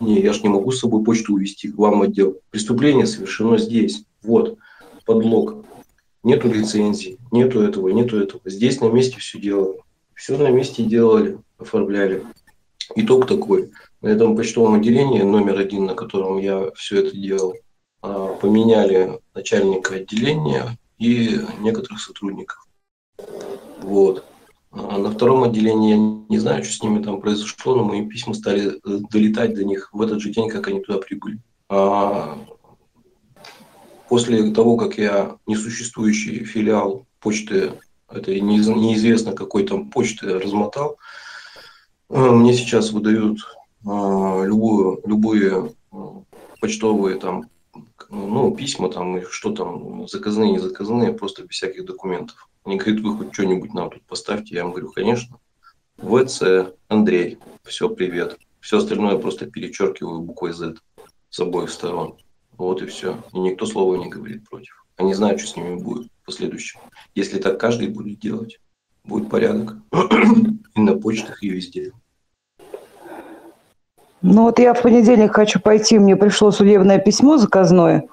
я же не могу с собой почту увезти к вам в отдел. Преступление совершено здесь. Вот, подлог. Нету лицензии, нету этого. Здесь на месте все делали. Все на месте делали, оформляли. Итог такой. На этом почтовом отделении номер 1, на котором я все это делал, поменяли начальника отделения и некоторых сотрудников. Вот. А на втором отделении я не знаю, что с ними там произошло, но мои письма стали долетать до них в этот же день, как они туда прибыли. А после того, как я несуществующий филиал почты, это неизвестно какой там почты, размотал, мне сейчас выдают любые почтовые там, ну, письма, там, что там, заказные, не заказные, просто без всяких документов. Они говорят, вы хоть что-нибудь нам тут поставьте. Я им говорю, конечно. ВЦ, Андрей, все, привет. Все остальное просто перечеркиваю буквой Z с обоих сторон. Вот и все. И никто слова не говорит против. Они знают, что с ними будет в последующем. Если так каждый будет делать, будет порядок. И на почтах, и везде. Ну вот я в понедельник хочу пойти, мне пришло судебное письмо заказное.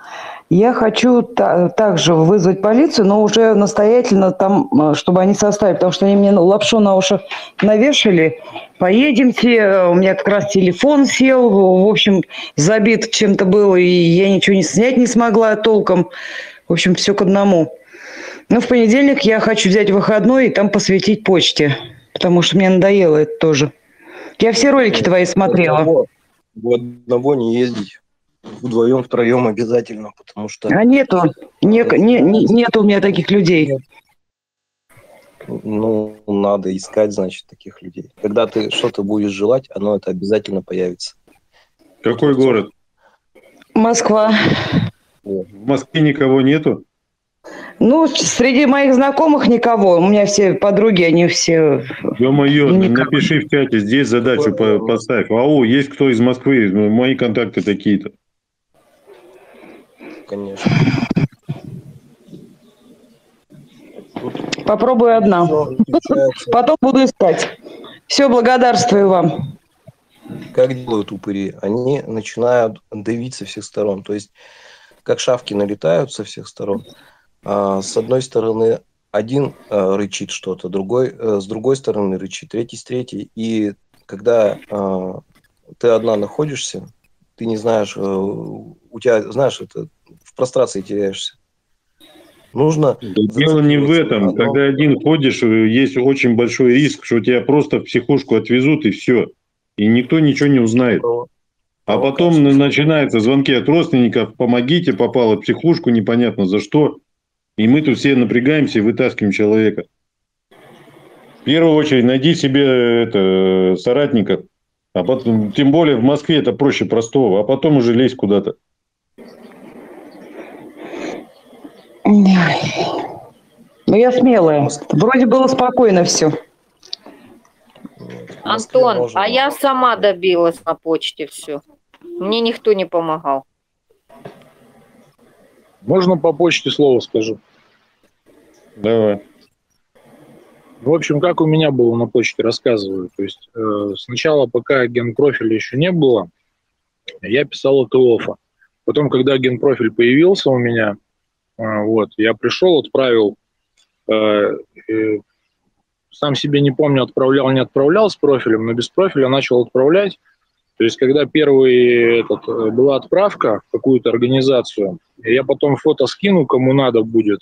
Я хочу также вызвать полицию, но уже настоятельно там, чтобы они составили, потому что они мне лапшу на уши навешали. Поедемте, у меня как раз телефон сел, в общем, забит чем-то было, и я ничего не снять не смогла толком. В общем, все к одному. Но в понедельник я хочу взять выходной и там посвятить почте, потому что мне надоело это тоже. Я все ролики твои смотрела. У одного не ездить. Вдвоем, втроем обязательно, потому что... А нету, нету у меня таких людей. Ну, надо искать, значит, таких людей. Когда ты что-то будешь желать, оно это обязательно появится. Какой город? Москва. В Москве никого нету? Ну, среди моих знакомых никого. У меня все подруги, они все... Ё-моё, напиши в чате, здесь задачу поставь. Ау, есть кто из Москвы? Мои контакты такие-то. Конечно. Попробую одна. Потом буду искать. Все, благодарствую вам. Как делают упыри? Они начинают давить со всех сторон. То есть, как шавки налетают со всех сторон. С одной стороны, один рычит что-то, другой с другой стороны рычит, третий с третьей. И когда ты одна находишься, ты не знаешь, у тебя, знаешь, это в прострации теряешься. Нужно... Дело не в этом. Одно. Когда один ходишь, есть очень большой риск, что тебя просто в психушку отвезут, и все. И никто ничего не узнает. А потом начинаются звонки от родственников: помогите, попало в психушку, непонятно за что. И мы тут все напрягаемся и вытаскиваем человека. В первую очередь найди себе соратников. А потом, тем более в Москве это проще простого. А потом уже лезь куда-то. Ну, я смелая. Вроде было спокойно все. Антон, а я сама добилась на почте все. Мне никто не помогал. Можно по почте слово скажу? Давай. В общем, как у меня было на почте, рассказываю. То есть сначала, пока генпрофиля еще не было, я писал от ИОФа. Потом, когда генпрофиль появился у меня... Вот, я пришел, отправил, сам себе не помню, отправлял, не отправлял с профилем, но без профиля начал отправлять. То есть, когда первый, была отправка в какую-то организацию, я потом фото скину, кому надо будет.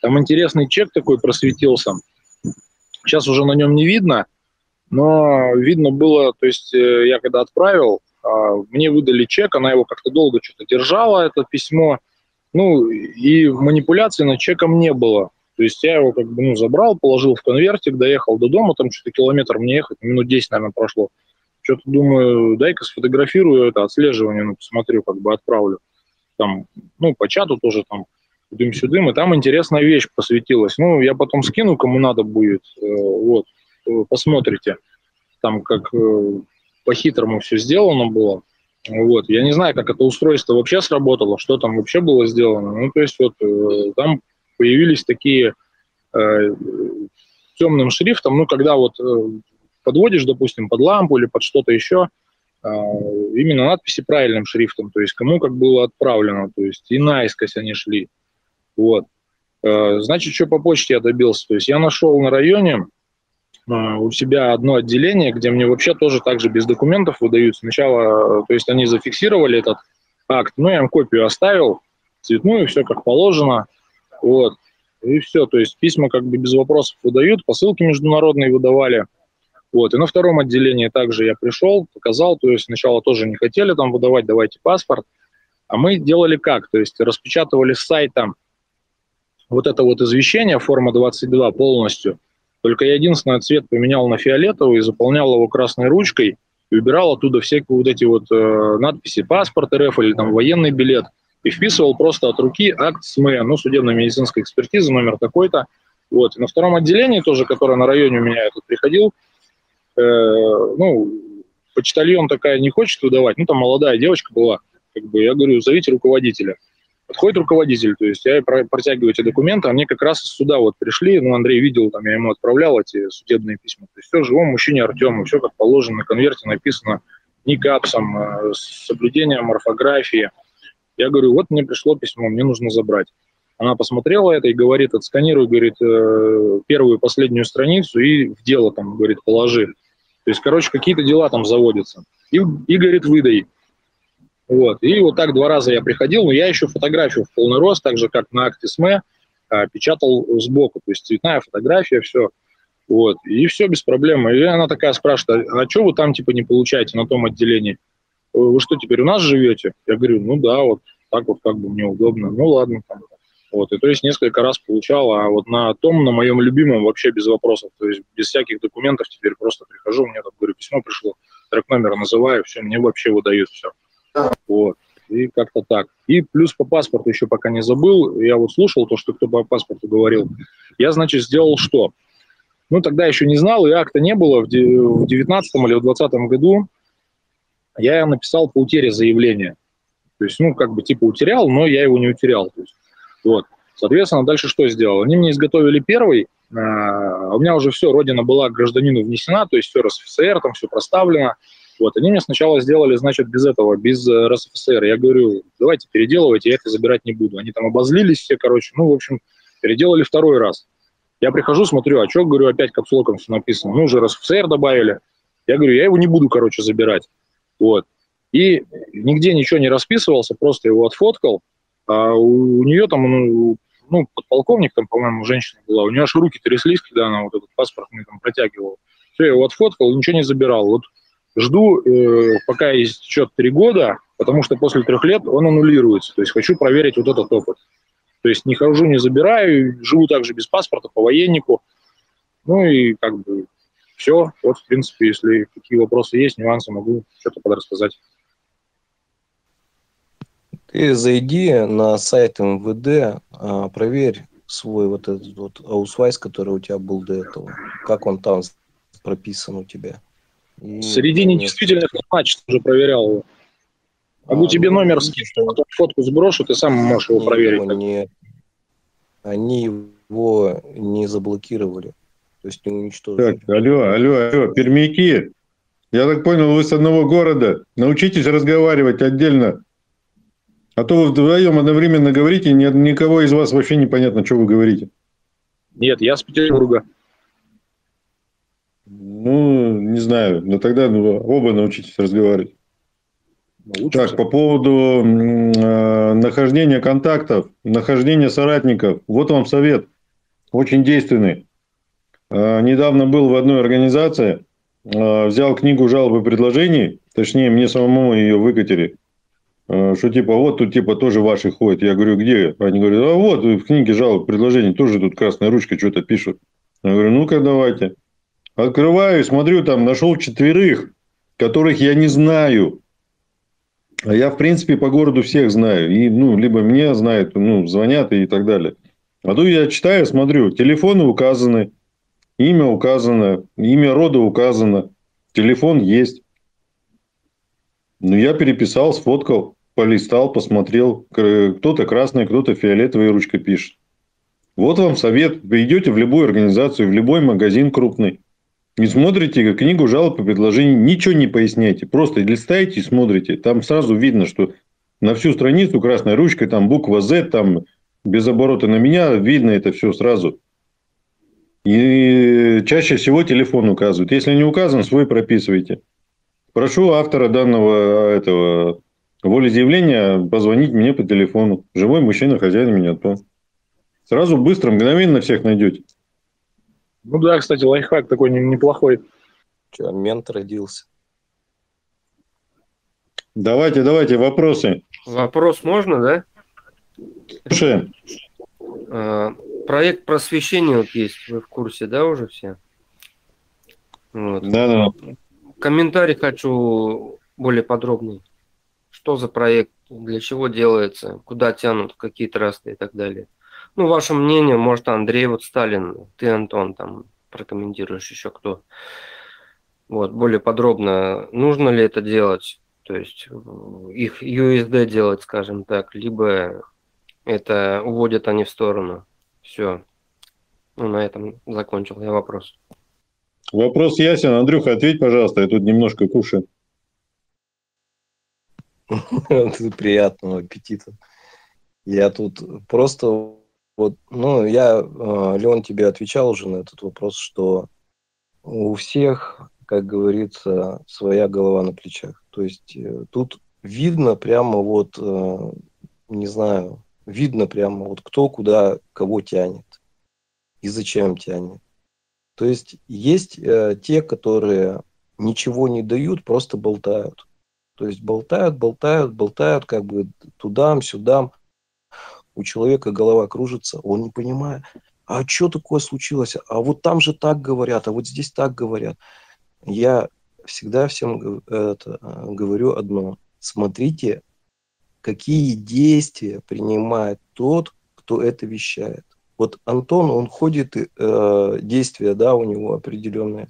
Там интересный чек такой просветился. Сейчас уже на нем не видно, но видно было, то есть, я когда отправил, мне выдали чек, она его как-то долго что-то держала, это письмо. Ну, и манипуляций над чеком не было. То есть я его как бы, ну, забрал, положил в конвертик, доехал до дома, там что-то километр мне ехать, минут 10, наверное, прошло. Что-то думаю, дай-ка сфотографирую это отслеживание, ну, посмотрю, как бы отправлю. Там, ну, по чату тоже там, дым-сюдым, и там интересная вещь посвятилась. Ну, я потом скину, кому надо будет, вот, посмотрите. Там как по-хитрому все сделано было. Вот. Я не знаю, как это устройство вообще сработало, что там вообще было сделано. Ну, то есть вот там появились такие темным шрифтом, ну, когда вот подводишь, допустим, под лампу или под что-то еще, именно надписи правильным шрифтом, то есть кому как было отправлено, то есть и наискось они шли. Вот. Значит, что по почте я добился? То есть я нашел на районе у себя одно отделение, где мне вообще тоже так же без документов выдают. Сначала, то есть они зафиксировали этот акт, ну, я им копию оставил, цветную, все как положено, вот, и все, то есть письма как бы без вопросов выдают, посылки международные выдавали, вот, и на втором отделении также я пришел, показал, то есть сначала тоже не хотели там выдавать, давайте паспорт, а мы делали как, то есть распечатывали с сайта вот это вот извещение, форма 22 полностью. Только я единственный цвет поменял на фиолетовый, заполнял его красной ручкой и убирал оттуда все вот эти вот надписи «Паспорт РФ» или там «Военный билет». И вписывал просто от руки акт СМЭ, ну, судебно-медицинской экспертизы, номер такой-то. Вот. И на втором отделении тоже, которое на районе у меня этот приходил, ну, почтальон такая не хочет выдавать, ну, там молодая девочка была, как бы, я говорю, зовите руководителя. Подходит руководитель, то есть я протягиваю эти документы, а мне как раз из суда вот пришли, ну, Андрей видел, там я ему отправлял эти судебные письма. То есть все живому мужчине Артему, все как положено, на конверте написано не капсом, с соблюдением орфографии. Я говорю, вот мне пришло письмо, мне нужно забрать. Она посмотрела это и говорит, отсканируй, говорит, первую и последнюю страницу и в дело там, говорит, положи. То есть, короче, какие-то дела там заводятся. И говорит, выдай. Вот. И вот так два раза я приходил, но я еще фотографию в полный рост, так же, как на акте СМЭ, печатал сбоку, то есть цветная фотография, все. Вот. И все без проблем. И она такая спрашивает, а что вы там типа не получаете на том отделении? Вы что, теперь у нас живете? Я говорю, ну да, вот так вот как бы мне удобно. Ну ладно. Вот. И то есть несколько раз получал, а вот на том, на моем любимом вообще без вопросов, то есть без всяких документов теперь просто прихожу, мне там, говорю, письмо пришло, трек-номер называю, все, мне вообще выдают все. Вот, и как-то так. И плюс по паспорту еще пока не забыл, я вот слушал то, что кто по паспорту говорил. Я, значит, сделал что? Ну, тогда еще не знал, и акта не было, в 19-м или в 20-м году я написал по утере заявление. То есть, ну, как бы типа утерял, но я его не утерял. То есть, вот. Соответственно, дальше что сделал? Они мне изготовили первый, у меня уже все, родина была гражданину внесена, то есть все РСФСР, там все проставлено. Вот, они мне сначала сделали, значит, без этого, без РСФСР. Я говорю, давайте переделывайте, я это забирать не буду. Они там обозлились все, короче. Ну, в общем, переделали второй раз. Я прихожу, смотрю, а что, говорю, опять капслоком все написано. Ну, уже РСФСР добавили. Я говорю, я его не буду, короче, забирать. Вот. И нигде ничего не расписывался, просто его отфоткал. А у нее там, ну, подполковник там, по-моему, женщина была, у нее аж руки тряслись, когда она вот этот паспорт мне там протягивала. Все, я его отфоткал, ничего не забирал. Вот жду, пока истечет 3 года, потому что после 3 лет он аннулируется. То есть хочу проверить вот этот опыт. То есть не хожу, не забираю, живу также без паспорта, по военнику. Ну и как бы все. Вот, в принципе, если какие вопросы есть, нюансы, могу что-то подрассказать. Ты зайди на сайт МВД, проверь свой вот этот вот аусвайс, который у тебя был до этого. Как он там прописан у тебя. И... Среди недействительных значит уже проверял его. Могу тебе номер скинуть, потом фотку сброшу, ты сам можешь его проверить. Они его не заблокировали, то есть не уничтожили. Так, алло, пермяки, я так понял, вы с одного города. Научитесь разговаривать отдельно, а то вы вдвоем одновременно говорите, никого из вас вообще непонятно, что вы говорите. Нет, я с Петербурга. Ну, не знаю, но тогда оба научитесь разговаривать. Научиться. Так, по поводу нахождения контактов, нахождения соратников. Вот вам совет, очень действенный. Недавно был в одной организации, взял книгу жалоб и предложений, точнее, мне самому ее выкатили, что типа вот тут типа тоже ваши ходят. Я говорю, где? Они говорят, а вот в книге жалоб и предложений тоже тут красной ручкой что-то пишут. Я говорю, ну-ка давайте. Открываю, смотрю, там нашел 4, которых я не знаю. А я, в принципе, по городу всех знаю. И, ну, либо меня знают, ну, звонят и так далее. А тут я читаю, смотрю, телефоны указаны, имя указано, имя рода указано, телефон есть. Ну, я переписал, сфоткал, полистал, посмотрел. Кто-то красной, кто-то фиолетовой ручкой пишет. Вот вам совет. Вы идете в любую организацию, в любой магазин крупный. Не смотрите книгу жалоб и предложений, ничего не поясняйте. Просто листаете и смотрите. Там сразу видно, что на всю страницу красной ручкой, там буква Z, там без оборота на меня, видно это все сразу. И чаще всего телефон указывают. Если не указан, свой прописывайте. Прошу автора данного волеизъявления позвонить мне по телефону. Живой мужчина, хозяин меня Антон. Сразу быстро, мгновенно всех найдете. Ну да, кстати, лайфхак такой неплохой. Че, мент родился. Давайте, вопросы. Вопрос можно, да? Слушай. Проект просвещения вот есть, вы в курсе, да, уже все? Вот. Да. Комментарий хочу более подробный. Что за проект, для чего делается, куда тянут, какие трасты и так далее. Ну, ваше мнение, может, Андрей, вот Сталин, ты, Антон, там прокомментируешь, еще кто. Вот, более подробно, нужно ли это делать, то есть их USD делать, скажем так, либо это уводят они в сторону. Все. Ну, на этом закончил я вопрос. Вопрос ясен. Андрюха, ответь, пожалуйста, я тут немножко кушаю. Приятного аппетита. Я тут просто... Вот, ну, я, Леон, тебе отвечал уже на этот вопрос, что у всех, как говорится, своя голова на плечах. То есть тут видно прямо вот, не знаю, видно прямо вот кто куда кого тянет и зачем тянет. То есть те, которые ничего не дают, просто болтают. То есть болтают, как бы тудам-сюдам. У человека голова кружится, он не понимает, а что такое случилось, а вот там же так говорят, а вот здесь так говорят. Я всегда всем говорю одно. Смотрите, какие действия принимает тот, кто это вещает. Вот Антон, он ходит, действия, да, у него определенные,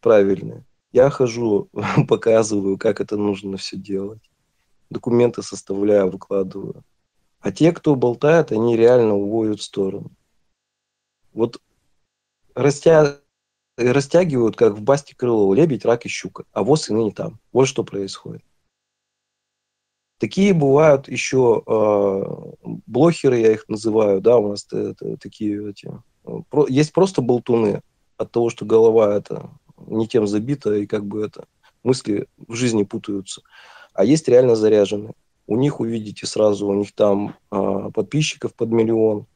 правильные. Я хожу, показываю, как это нужно все делать. Документы составляю, выкладываю. А те, кто болтает, они реально уводят в сторону. Вот растягивают, как в басте Крылова, лебедь, рак и щука. А воз и ныне там. Вот что происходит. Такие бывают еще блохеры, я их называю, да, у нас такие эти Есть просто болтуны от того, что голова это не тем забита, и как бы это мысли в жизни путаются. А есть реально заряженные. У них, увидите сразу, у них там подписчиков под миллион,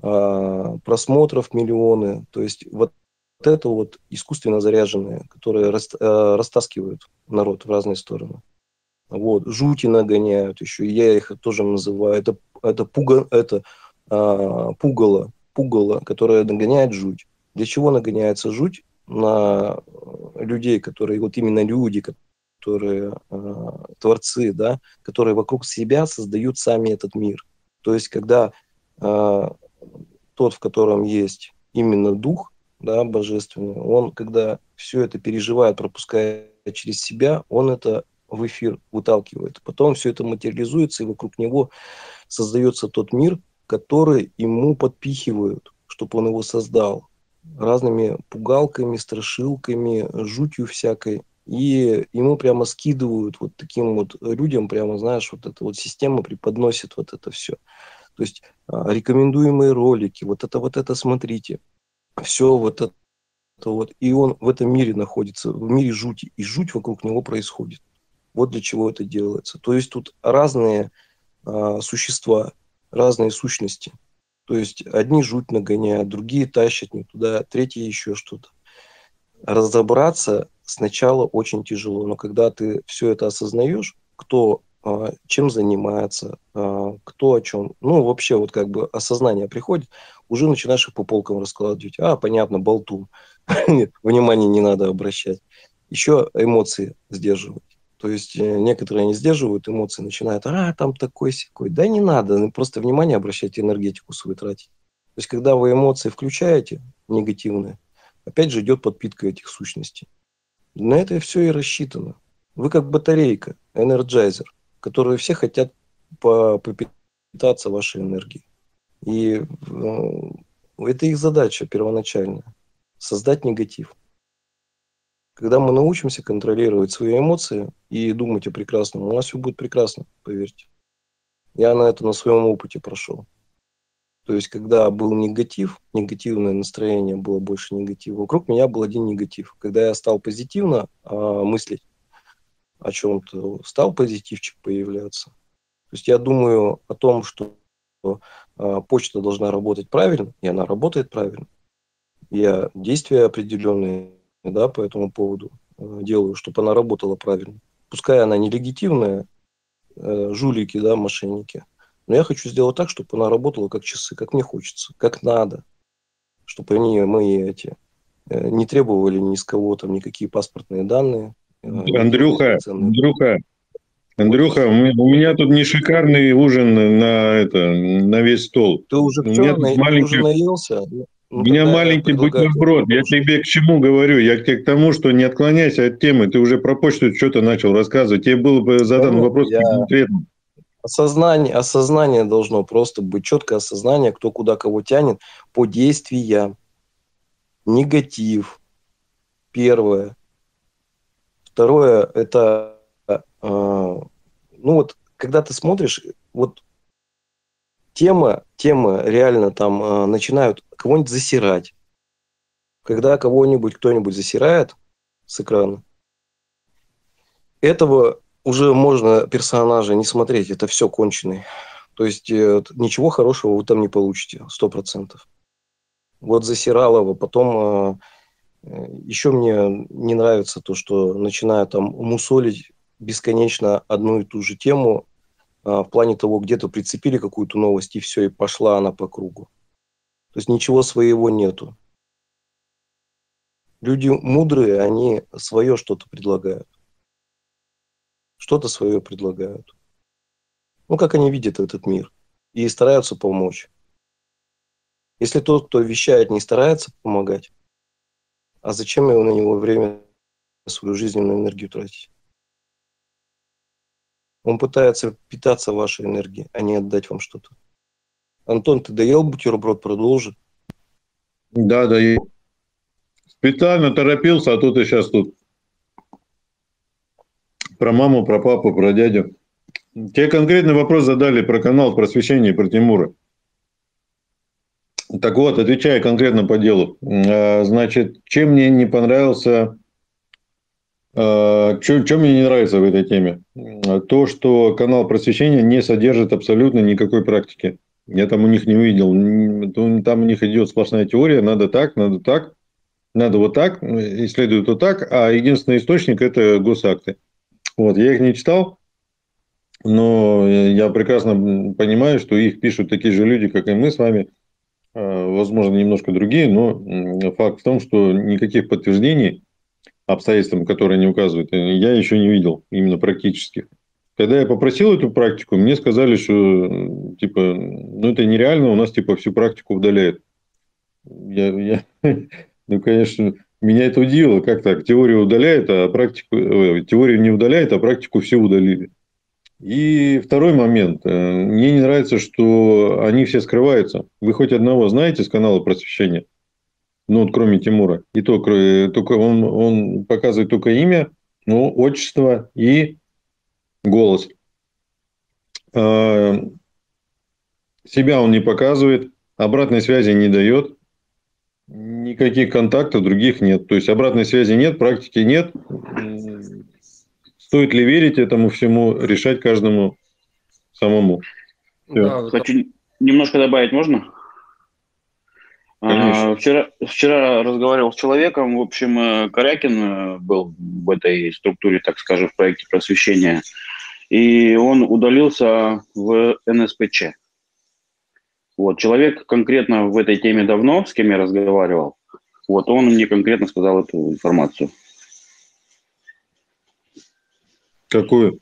просмотров миллионы. То есть вот это вот искусственно заряженные, которые растаскивают народ в разные стороны. Вот, жути нагоняют еще, я их тоже называю. Это пугало, которое нагоняет жуть. Для чего нагоняется жуть? На людей, которые, вот именно люди, которые творцы, да, которые вокруг себя создают сами этот мир. То есть, когда тот, в котором есть именно дух, да, божественный, он, когда все это переживает, пропускает через себя, он это в эфир выталкивает. Потом все это материализуется, и вокруг него создается тот мир, который ему подпихивают, чтобы он его создал разными пугалками, страшилками, жутью всякой. И ему прямо скидывают вот таким вот людям, прямо, знаешь, вот эта вот система преподносит вот это все. То есть рекомендуемые ролики, вот это смотрите, все вот это вот. И он в этом мире находится, в мире жути, и жуть вокруг него происходит. Вот для чего это делается. То есть тут разные существа, разные сущности. То есть одни жуть нагоняют, другие тащат не туда, третьи еще что-то. Разобраться сначала очень тяжело, но когда ты все это осознаешь, кто чем занимается, кто о чем, ну вообще вот как бы осознание приходит, уже начинаешь их по полкам раскладывать. А, понятно, болтун, внимания не надо обращать. Еще эмоции сдерживать. То есть некоторые не сдерживают эмоции, начинают, там такой-сякой. Да не надо, просто внимание обращайте, энергетику свою тратить. То есть когда вы эмоции включаете негативные, опять же идет подпитка этих сущностей. На это все и рассчитано. Вы как батарейка, энерджайзер, которые все хотят попитаться вашей энергией. И это их задача первоначальная – создать негатив. Когда мы научимся контролировать свои эмоции и думать о прекрасном, у нас все будет прекрасно, поверьте. Я на своем опыте прошел. То есть, когда был негатив, негативное настроение, было больше негатива, вокруг меня был один негатив. Когда я стал позитивно мыслить о чем-то, стал позитивчик появляться. То есть, я думаю о том, что почта должна работать правильно, и она работает правильно. Я действия определенные, да, по этому поводу делаю, чтобы она работала правильно. Пускай она нелегитимная, жулики, да, мошенники, но я хочу сделать так, чтобы она работала как часы, как мне хочется, как надо, чтобы они не требовали ни с кого там никакие паспортные данные. Андрюха, у меня тут не шикарный ужин на весь стол. Ты уже уже наелся? У меня маленький бутерброд. Я тебе к чему говорю? Я тебе к тому, что не отклоняйся от темы. Ты уже про почту что-то начал рассказывать. Тебе был бы задан вопрос конкретно. Осознание должно просто быть. Четкое осознание, кто куда кого тянет по действиям. Негатив. Первое. Второе, это... когда ты смотришь... Темы реально там начинают кого-нибудь засирать. Когда кто-нибудь засирает с экрана, этого уже можно персонажа не смотреть, это все конченый. То есть ничего хорошего вы там не получите, 100%. Засиралово, потом еще мне не нравится то, что начинают там мусолить бесконечно одну и ту же тему, в плане того, где-то прицепили какую-то новость, и все, и пошла она по кругу. То есть ничего своего нету. Люди мудрые, они свое что-то предлагают. Что-то свое предлагают. Как они видят этот мир. И стараются помочь. Если тот, кто вещает, не старается помогать, а зачем его на него время, свою жизненную энергию тратить? Он пытается питаться вашей энергией, а не отдать вам что-то. Антон, ты доел бутерброд? Продолжи. Да, доел. Специально торопился, а тут и сейчас тут. Про маму, про папу, про дядю. Тебе конкретный вопрос задали про канал просвещения, про Тимура. Так вот, отвечая конкретно по делу, значит, чем мне не понравился, чем мне не нравится в этой теме? То, что канал просвещения не содержит абсолютно никакой практики. Я там у них не увидел. Там у них идет сплошная теория, надо так, надо вот так, исследуют вот так, а единственный источник – это госакты. Вот, я их не читал, но я прекрасно понимаю, что их пишут такие же люди, как и мы с вами, возможно, немножко другие, но факт в том, что никаких подтверждений обстоятельствам, которые они указывают, я еще не видел, именно практических. Когда я попросил эту практику, мне сказали, что типа, ну это нереально, у нас типа всю практику удаляют. Ну, конечно, меня это удивило, как так? Теорию удаляет, а практику теорию не удаляет, а практику все удалили. И второй момент. Мне не нравится, что они все скрываются. Вы хоть одного знаете с канала просвещения? Ну, вот кроме Тимура. И то, он показывает только имя, ну, отчество и голос. Себя он не показывает, обратной связи не дает, никаких контактов других нет. То есть обратной связи нет, практики нет. Стоит ли верить этому всему, решать каждому самому. Да, хочу немножко добавить, можно? Вчера разговаривал с человеком, в общем, Корякин был в этой структуре, так скажем, в проекте просвещения, и он удалился в НСПЧ. Вот, человек конкретно в этой теме давно, с кем я разговаривал, вот, он мне конкретно сказал эту информацию. Какую?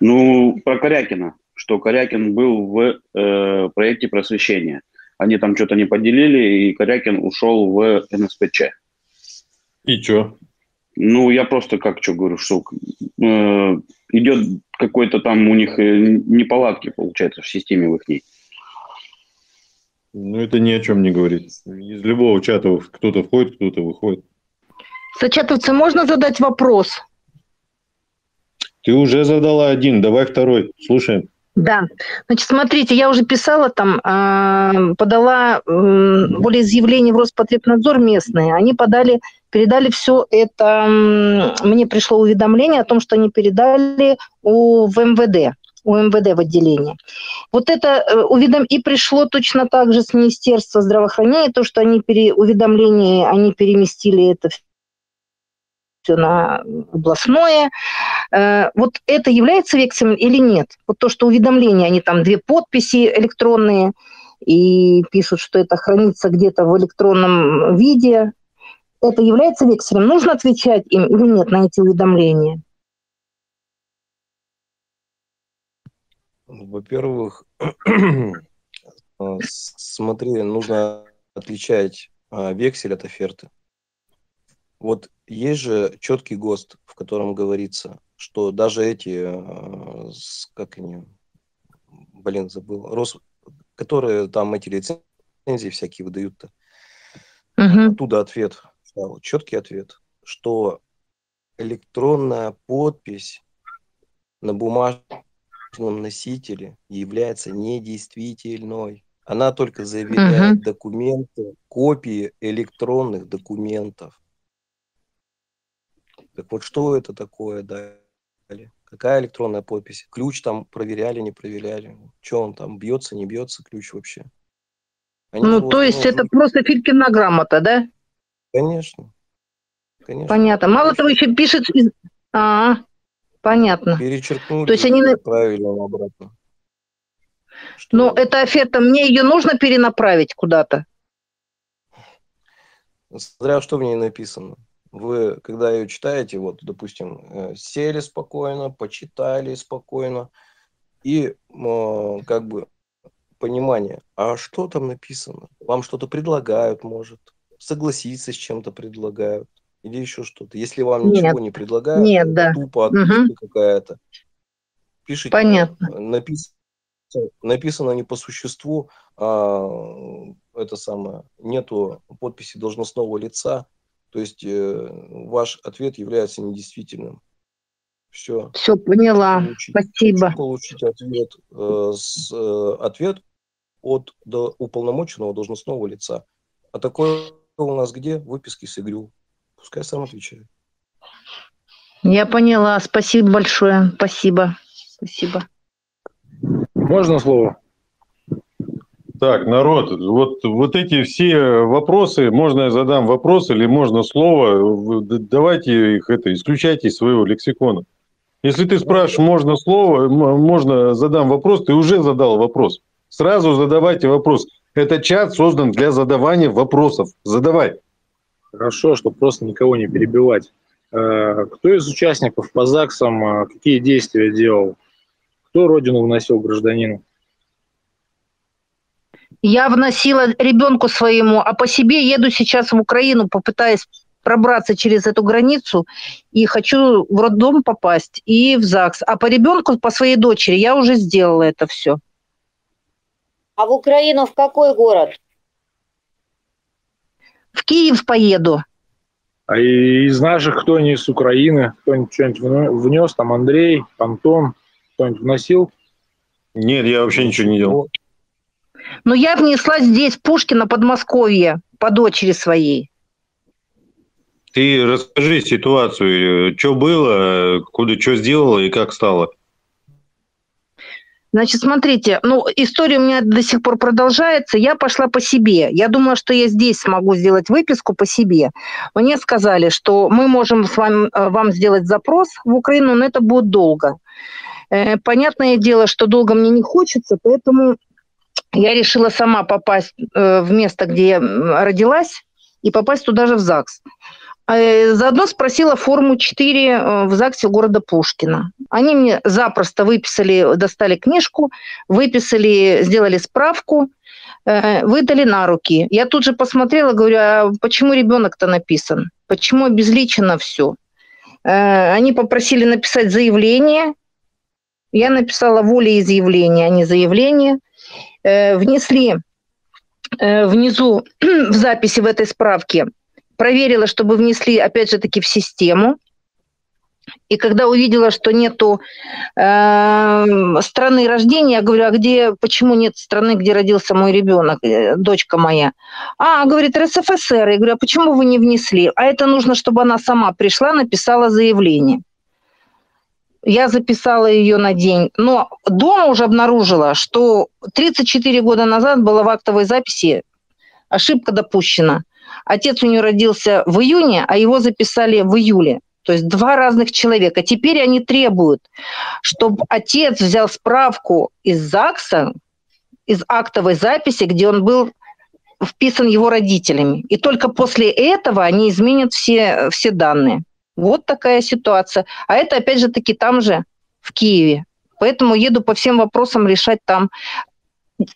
Ну, про Корякина, что Корякин был в проекте просвещения. Они там что-то не поделили, и Корякин ушел в НСПЧ. И что? Ну, я просто как что говорю, что идет какой-то там у них неполадки, получается, в системе в их ней. Ну, это ни о чем не говорит. Из любого чата кто-то входит, кто-то выходит. Сочатовцы, можно задать вопрос? Ты уже задала один, давай второй, слушаем. Да, значит, смотрите, я уже писала там, подала волеизъявление в Роспотребнадзор местные, они подали, передали все это, мне пришло уведомление о том, что они передали в МВД в отделении. Вот это и пришло точно так же с Министерства здравоохранения, то, что они уведомление, они переместили это все на областное. Вот это является векселем или нет? Вот то, что уведомления, они там две подписи электронные, и пишут, что это хранится где-то в электронном виде. Это является векселем? Нужно отвечать им или нет на эти уведомления? Во-первых, смотри, нужно отличать вексель от оферты. Вот есть же четкий ГОСТ, в котором говорится, что даже эти, как они, блин, забыл, которые там эти лицензии всякие выдают-то, оттуда ответ, четкий ответ, что электронная подпись на бумажном носителе является недействительной. Она только заверяет документы, копии электронных документов. Так вот, что это такое далее? Какая электронная подпись? Ключ там проверяли, не проверяли? Что он там, бьется, не бьется ключ вообще? Они то есть это просто Филькина грамота, да? Конечно. Конечно. Понятно. Мало того, еще пишет... Понятно. Перечеркнули, то есть они направили обратно. Ну, это оферта, мне ее нужно перенаправить куда-то? Смотря что в ней написано. Вы, когда ее читаете, вот, допустим, сели спокойно, почитали спокойно, и как бы понимание, а что там написано? Вам что-то предлагают, может, согласиться с чем-то предлагают, или еще что-то. Если вам ничего не предлагают, тупо какая-то. Пишите. Понятно. Написано не по существу, а это самое, нету подписи должностного лица. То есть ваш ответ является недействительным. Все. Все, поняла. Спасибо. Получить ответ от до уполномоченного должностного лица. А такое у нас где? Выписки с ИГРЮ. Пускай сам отвечает. Я поняла. Спасибо большое. Спасибо. Спасибо. Можно слово? Так, народ, вот эти все вопросы, можно я задам вопрос или можно слово, давайте их исключайте из своего лексикона. Если ты спрашиваешь, можно слово, можно задам вопрос, ты уже задал вопрос. Сразу задавайте вопрос. Этот чат создан для задавания вопросов. Задавай. Хорошо, чтобы просто никого не перебивать. Кто из участников по ЗАГСам какие действия делал? Кто родину вносил гражданину? Я вносила ребенку своему, а по себе еду сейчас в Украину, попытаясь пробраться через эту границу, и хочу в роддом попасть и в ЗАГС. А по ребенку, по своей дочери, я уже сделала это все. А в Украину в какой город? В Киев поеду. А из наших, кто не из Украины, кто-нибудь что-нибудь внес, там Андрей, Антон, кто-нибудь вносил? Нет, я вообще ничего не делал. Но я внесла здесь, в Пушкино, Подмосковье, по дочери своей. Ты расскажи ситуацию, что было, куда, что сделала и как стало. Значит, смотрите, история у меня до сих пор продолжается. Я пошла по себе. Я думала, что я здесь смогу сделать выписку по себе. Мне сказали, что мы можем вам сделать запрос в Украину, но это будет долго. Понятное дело, что долго мне не хочется, поэтому... Я решила сама попасть в место, где я родилась, и попасть туда же в ЗАГС. Заодно спросила форму 4 в ЗАГСе города Пушкина. Они мне запросто выписали, достали книжку, выписали, сделали справку, выдали на руки. Я тут же посмотрела, говорю, а почему ребенок-то написан? Почему обезличено все? Они попросили написать заявление. Я написала волеизъявление, а не заявление. Внесли внизу в записи в этой справке, проверила, чтобы внесли, опять же таки, в систему. И когда увидела, что нету страны рождения, я говорю, а где, почему нет страны, где родился мой ребенок, дочка моя? А, говорит, РСФСР. Я говорю, а почему вы не внесли? А это нужно, чтобы она сама пришла, написала заявление. Я записала ее на день, но дома уже обнаружила, что 34 года назад была в актовой записи ошибка допущена. Отец у нее родился в июне, а его записали в июле. То есть два разных человека. Теперь они требуют, чтобы отец взял справку из ЗАГСа, из актовой записи, где он был вписан его родителями. И только после этого они изменят все данные. Вот такая ситуация. А это, опять же таки, там же, в Киеве. Поэтому еду по всем вопросам решать там.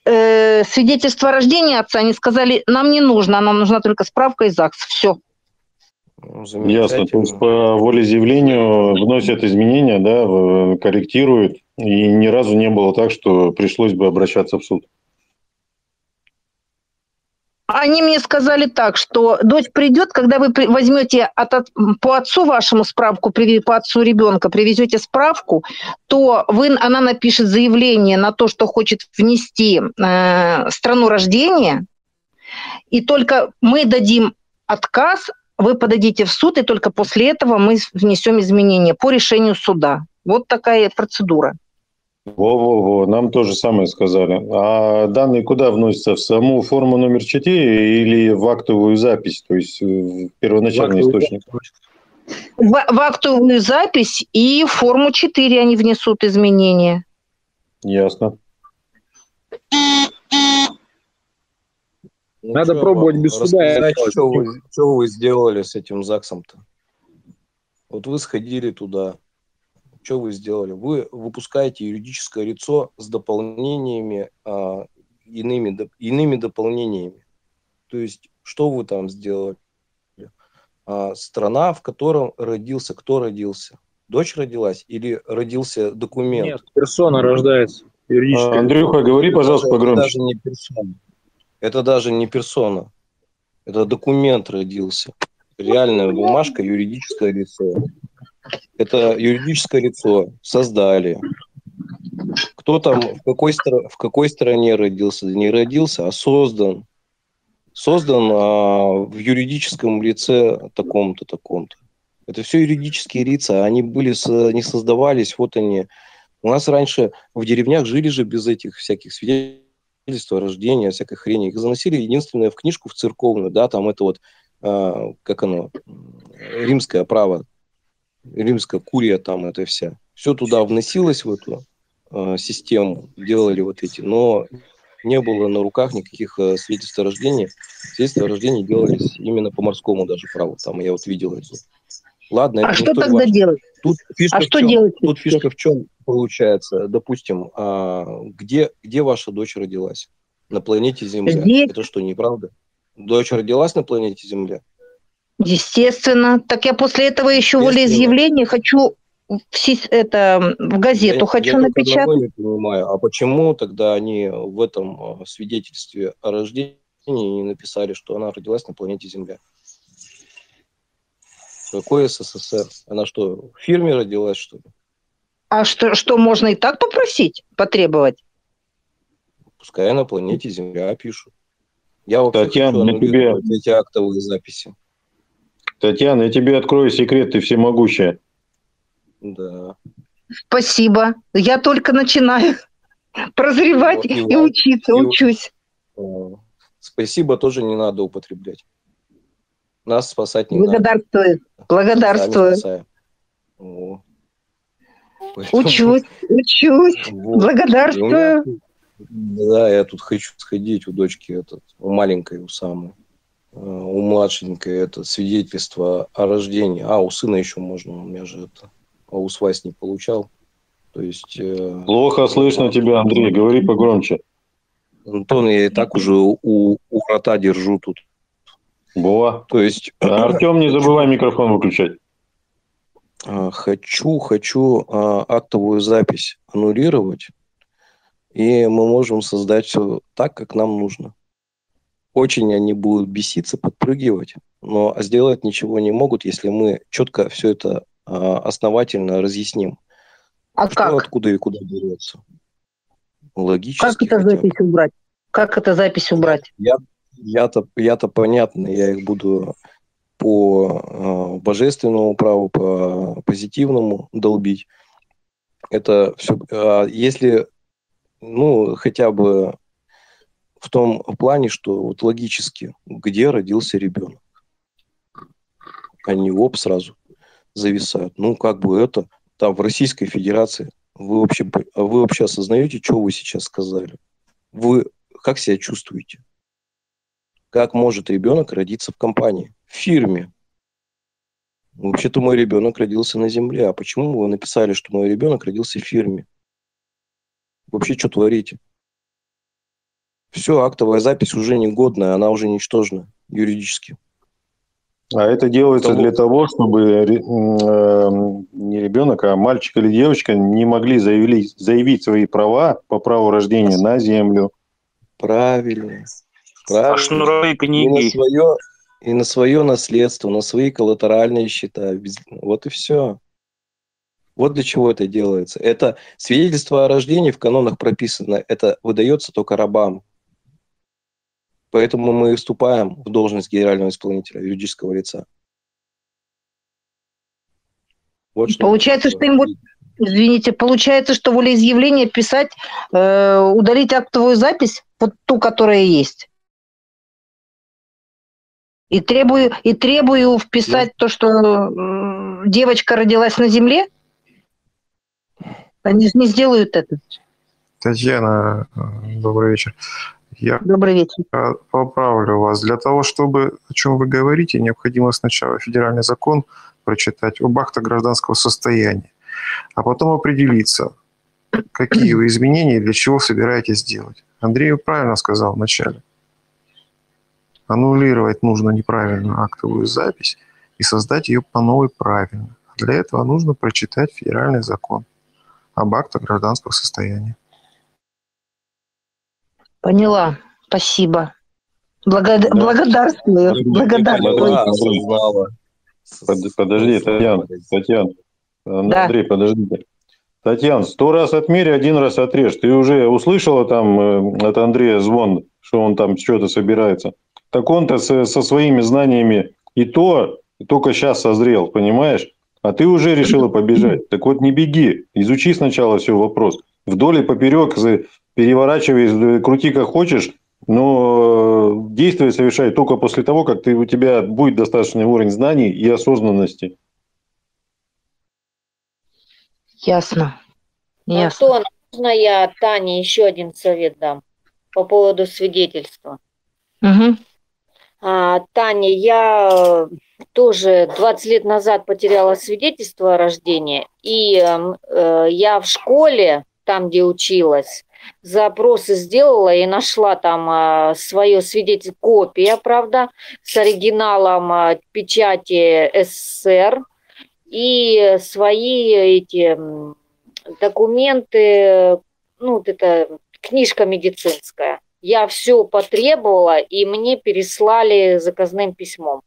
Свидетельство о рождении отца, они сказали, нам не нужно, нам нужна только справка из ЗАГС. Все. Ясно. То есть по волеизъявлению вносят изменения, да, корректируют. И ни разу не было так, что пришлось бы обращаться в суд. Они мне сказали так, что дочь придет, когда вы возьмете по отцу вашему справку, по отцу ребенка привезете справку, то она напишет заявление на то, что хочет внести страну рождения, и только мы дадим отказ, вы подадите в суд, и только после этого мы внесем изменения по решению суда. Вот такая процедура. Во-во-во, нам то же самое сказали. А данные куда вносятся? В саму форму номер 4 или в актовую запись, то есть в первоначальный источник? В актовую запись и в форму 4 они внесут изменения. Ясно. Надо пробовать без суда. Что вы сделали с этим ЗАГСом-то? Вот вы сходили туда. Что вы сделали? Вы выпускаете юридическое лицо с дополнениями, иными дополнениями. То есть, что вы там сделали? Страна, в котором родился, кто родился? Дочь родилась или родился документ? Нет, персона рождается. Юридическое. Андрюха, говори, пожалуйста, погромче. Даже не персона. Это даже не персона. Это документ родился. Реальная бумажка, юридическое лицо. Это юридическое лицо создали. Кто там, в какой стране родился, не родился, а создан. Создан в юридическом лице таком-то, таком-то. Это все юридические лица, они были, не создавались, вот они. У нас раньше в деревнях жили же без этих всяких свидетельств о рождении, всякой хрени. Их заносили единственное в книжку, в церковную, да, там это вот, как оно, римское право, римская курия там это вся. Все туда вносилось, в эту систему, делали вот эти, но не было на руках никаких свидетельств о рождении. Свидетельства о рождении делались именно по морскому даже праву, там я вот видел это. Ладно, а что тогда делать? Тут фишка, тут фишка в чем получается? Допустим, где ваша дочь родилась? На планете Земля. Здесь... Это что, неправда? Дочь родилась на планете Земля? Естественно. Так я после этого еще волеизъявление хочу в газету хочу напечатать. Я не понимаю, а почему тогда они в этом свидетельстве о рождении не написали, что она родилась на планете Земля? Какой СССР? Она что, в фирме родилась, что ли? А что можно и так попросить, потребовать? Пускай на планете Земля пишут. Я вообще аннулирую эти актовые записи. Татьяна, я тебе открою секрет, ты всемогущая. Да. Спасибо. Я только начинаю прозревать и учиться, учусь. Спасибо тоже не надо употреблять. Нас спасать не надо. Благодарствую. Поэтому... Учусь. Вот. Благодарствую. Меня... Да, я тут хочу сходить у дочки, у маленькой, у самой, у младшенькой, это свидетельство о рождении. А, у сына еще можно, у меня же это, а у свайс не получал. То есть... Плохо слышно тебя, Андрей, говори погромче. Антон, я и так уже у врата держу тут. Во. То есть... Артем, не забывай микрофон выключать. Хочу актовую запись аннулировать, и мы можем создать все так, как нам нужно. Очень они будут беситься, подпрыгивать, но сделать ничего не могут, если мы четко все это основательно разъясним. А что, как? Откуда и куда берется. Логически. Как эта запись убрать? Как эта запись убрать? Я-то понятно, я их буду по божественному праву, по позитивному долбить. Это все, если, ну, хотя бы в том плане, что вот логически, где родился ребенок, они оп сразу зависают. Ну, как бы это, там в Российской Федерации, вы вообще осознаете, что вы сейчас сказали? Вы как себя чувствуете? Как может ребенок родиться в компании, в фирме? Вообще-то мой ребенок родился на Земле. А почему вы написали, что мой ребенок родился в фирме? Вообще, что творите? Все, актовая запись уже негодная, она уже ничтожна юридически. А это делается для того, чтобы не ребенок, а мальчик или девочка не могли заявить свои права по праву рождения на Землю. Правильно. А шнуровые книги. И на свое наследство, на свои коллатеральные счета. Вот и все. Вот для чего это делается. Это свидетельство о рождении в канонах прописано. Это выдается только рабам. Поэтому мы вступаем в должность генерального исполнителя, юридического лица. Вот что получается, что им будет... Извините, получается, что волеизъявление писать, удалить актовую запись, вот ту, которая есть. И требую вписать то, что девочка родилась на Земле. Они же не сделают это. Татьяна, добрый вечер. Добрый вечер. Я поправлю вас. Для того, чтобы, о чем вы говорите, необходимо сначала федеральный закон прочитать об актах гражданского состояния, а потом определиться, какие вы изменения и для чего собираетесь делать. Андрей правильно сказал вначале. Аннулировать нужно неправильную актовую запись и создать ее по новой правильно. Для этого нужно прочитать федеральный закон об актах гражданского состояния. Поняла. Спасибо. Благодарствую. Подожди, Татьяна. Андрей, подождите. Татьяна, 100 раз отмерь, 1 раз отрежь. Ты уже услышала там от Андрея звон, что он там что-то собирается. Так он-то со своими знаниями и то только сейчас созрел, понимаешь? А ты уже решила побежать. Так вот не беги, изучи сначала все вопрос. Вдоль и поперек переворачивай, крути как хочешь, но действия совершай только после того, как у тебя будет достаточный уровень знаний и осознанности. Ясно. Ясно. Антон, можно я Тане еще один совет дам по поводу свидетельства? Угу. Таня, я тоже 20 лет назад потеряла свидетельство о рождении, и я в школе, там, где училась, запросы сделала и нашла там свое свидетельство, копия, правда, с оригиналом печати СССР. И свои эти документы, ну, вот это книжка медицинская. Я все потребовала, и мне переслали заказным письмом.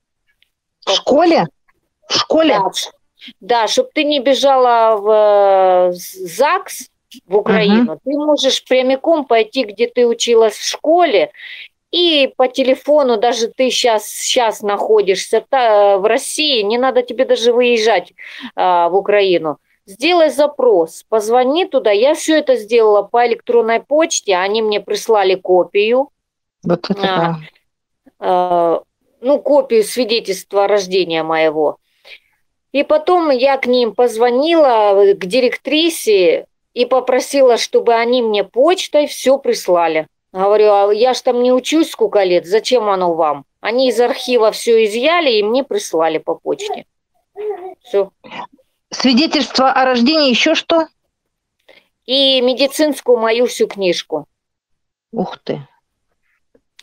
В школе? В школе? Да, да, чтобы ты не бежала в ЗАГС, в Украину, угу. Ты можешь прямиком пойти, где ты училась в школе, и по телефону, даже ты сейчас находишься в России, не надо тебе даже выезжать в Украину. Сделай запрос, позвони туда. Я все это сделала по электронной почте, они мне прислали копию. Вот это да. Ну, копию свидетельства рождения моего. И потом я к ним позвонила, к директрисе, и попросила, чтобы они мне почтой все прислали. Говорю, а я ж там не учусь сколько лет, зачем оно вам? Они из архива все изъяли и мне прислали по почте. Все. Свидетельство о рождении еще что? И медицинскую мою всю книжку. Ух ты.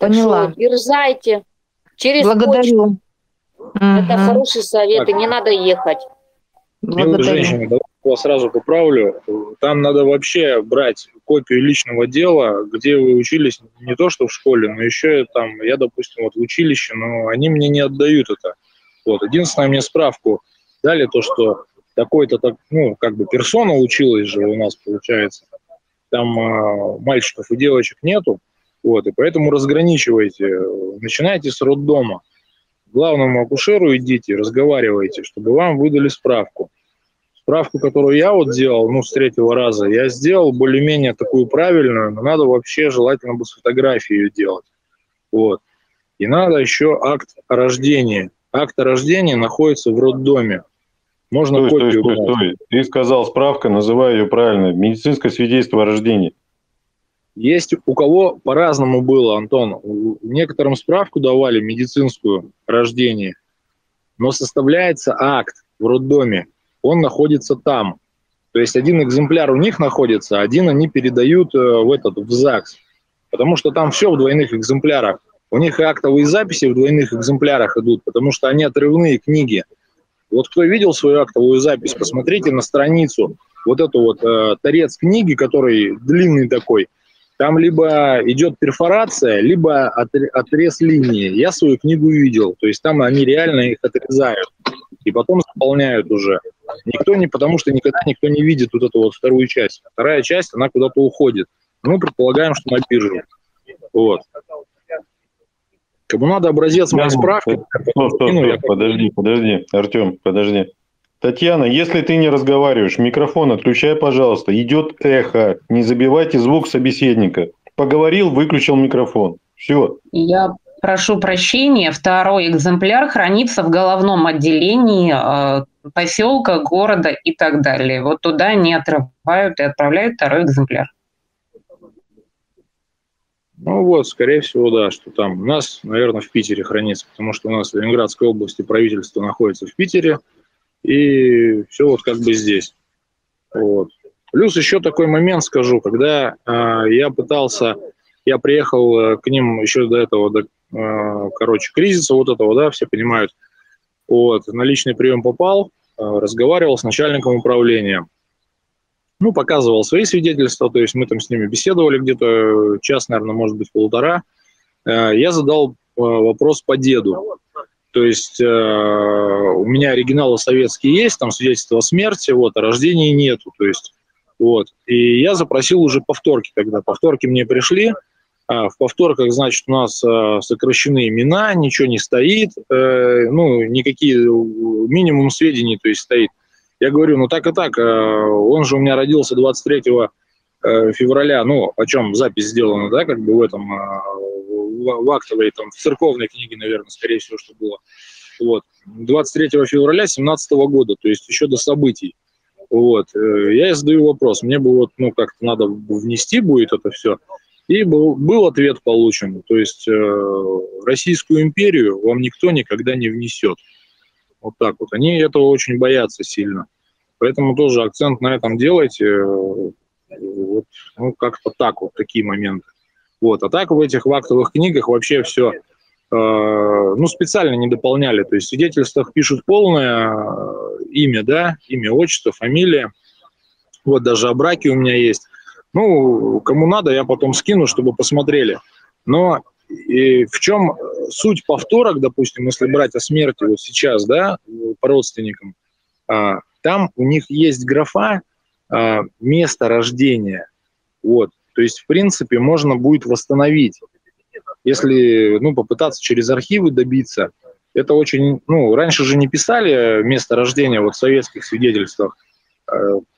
Поняла. Так что, дерзайте. Через Благодарю. Почту. Это угу. Хорошие советы, так. Не надо ехать. Женщина, давайте я сразу поправлю. Там надо вообще брать копию личного дела, где вы учились не то что в школе, но еще там, я, допустим, вот в училище, но они мне не отдают это. Вот. Единственное, мне справку дали то, что такой-то, так, ну, как бы персона училась же у нас, получается. Там мальчиков и девочек нету, вот, и поэтому разграничивайте, начинайте с роддома. Главному акушеру идите, разговаривайте, чтобы вам выдали справку. Справку, которую я вот делал, ну, с 3-го раза, я сделал более-менее такую правильную, но надо вообще желательно бы с фотографией ее делать. Вот. И надо еще акт о рождении. Акт о рождении находится в роддоме. Можно копию... Стой. Ты сказал справка, называй ее правильно. Медицинское свидетельство о рождении. Есть у кого по-разному было, Антон. Некоторым справку давали медицинскую рождение, но составляется акт в роддоме. Он находится там. То есть один экземпляр у них находится, один они передают в ЗАГС. Потому что там все в двойных экземплярах. У них и актовые записи в двойных экземплярах идут, потому что они отрывные книги. Вот кто видел свою актовую запись, посмотрите на страницу. Вот эту вот торец книги, который длинный такой. Там либо идет перфорация, либо отрез линии. Я свою книгу видел. То есть там они реально их отрезают. И потом заполняют уже. Никто не, потому что никогда никто не видит вот эту вот вторую часть. Вторая часть, она куда-то уходит. Мы предполагаем, что на бирже. Вот. Кому надо образец моей справки... Подожди, Артем, подожди. Татьяна, если ты не разговариваешь, микрофон отключай, пожалуйста. Идет эхо. Не забивайте звук собеседника. Поговорил, выключил микрофон. Все. Я прошу прощения. 2-й экземпляр хранится в головном отделении поселка, города и так далее. Вот туда не отрывают и отправляют 2-й экземпляр. Ну вот, скорее всего, да, что там у нас, наверное, в Питере хранится, потому что у нас в Ленинградской области правительство находится в Питере. И все вот как бы здесь. Вот. Плюс еще такой момент скажу, когда я приехал к ним еще до этого, кризиса вот этого, да, все понимают. Вот, на личный прием попал, разговаривал с начальником управления. Ну, показывал свои свидетельства, то есть мы там с ними беседовали где-то час, наверное, может быть, 1,5. Я задал вопрос по деду. То есть у меня оригиналы советские есть, там свидетельство о смерти, вот, а рождения нету. То есть Вот. И я запросил уже повторки, когда повторки мне пришли. В повторках, значит, у нас сокращены имена, ничего не стоит, ну, никакие, минимум сведений, то есть, стоит. Я говорю, ну, так и так, он же у меня родился 23 февраля, ну, о чем запись сделана, да, как бы в этом, в актовой, там, в церковной книге, наверное, скорее всего, что было. Вот, 23 февраля 2017 года, то есть еще до событий. Вот, я задаю вопрос, мне бы вот, ну, как-то надо внести будет это все. И был ответ получен, то есть Российскую империю вам никто никогда не внесет. Вот так вот. Они этого очень боятся сильно. Поэтому тоже акцент на этом делайте. Вот, ну, как-то так вот, такие моменты. Вот. А так в этих актовых книгах вообще все, ну, специально не дополняли. То есть в свидетельствах пишут полное имя, да, имя, отчество, фамилия. Вот даже о браке у меня есть. Ну, кому надо, я потом скину, чтобы посмотрели. Но и в чем суть повторок, допустим, если брать о смерти вот сейчас, да, по родственникам, там у них есть графа «место рождения». Вот. То есть, в принципе, можно будет восстановить. Если, ну, попытаться через архивы добиться, это очень... Ну, раньше же не писали место рождения вот в советских свидетельствах.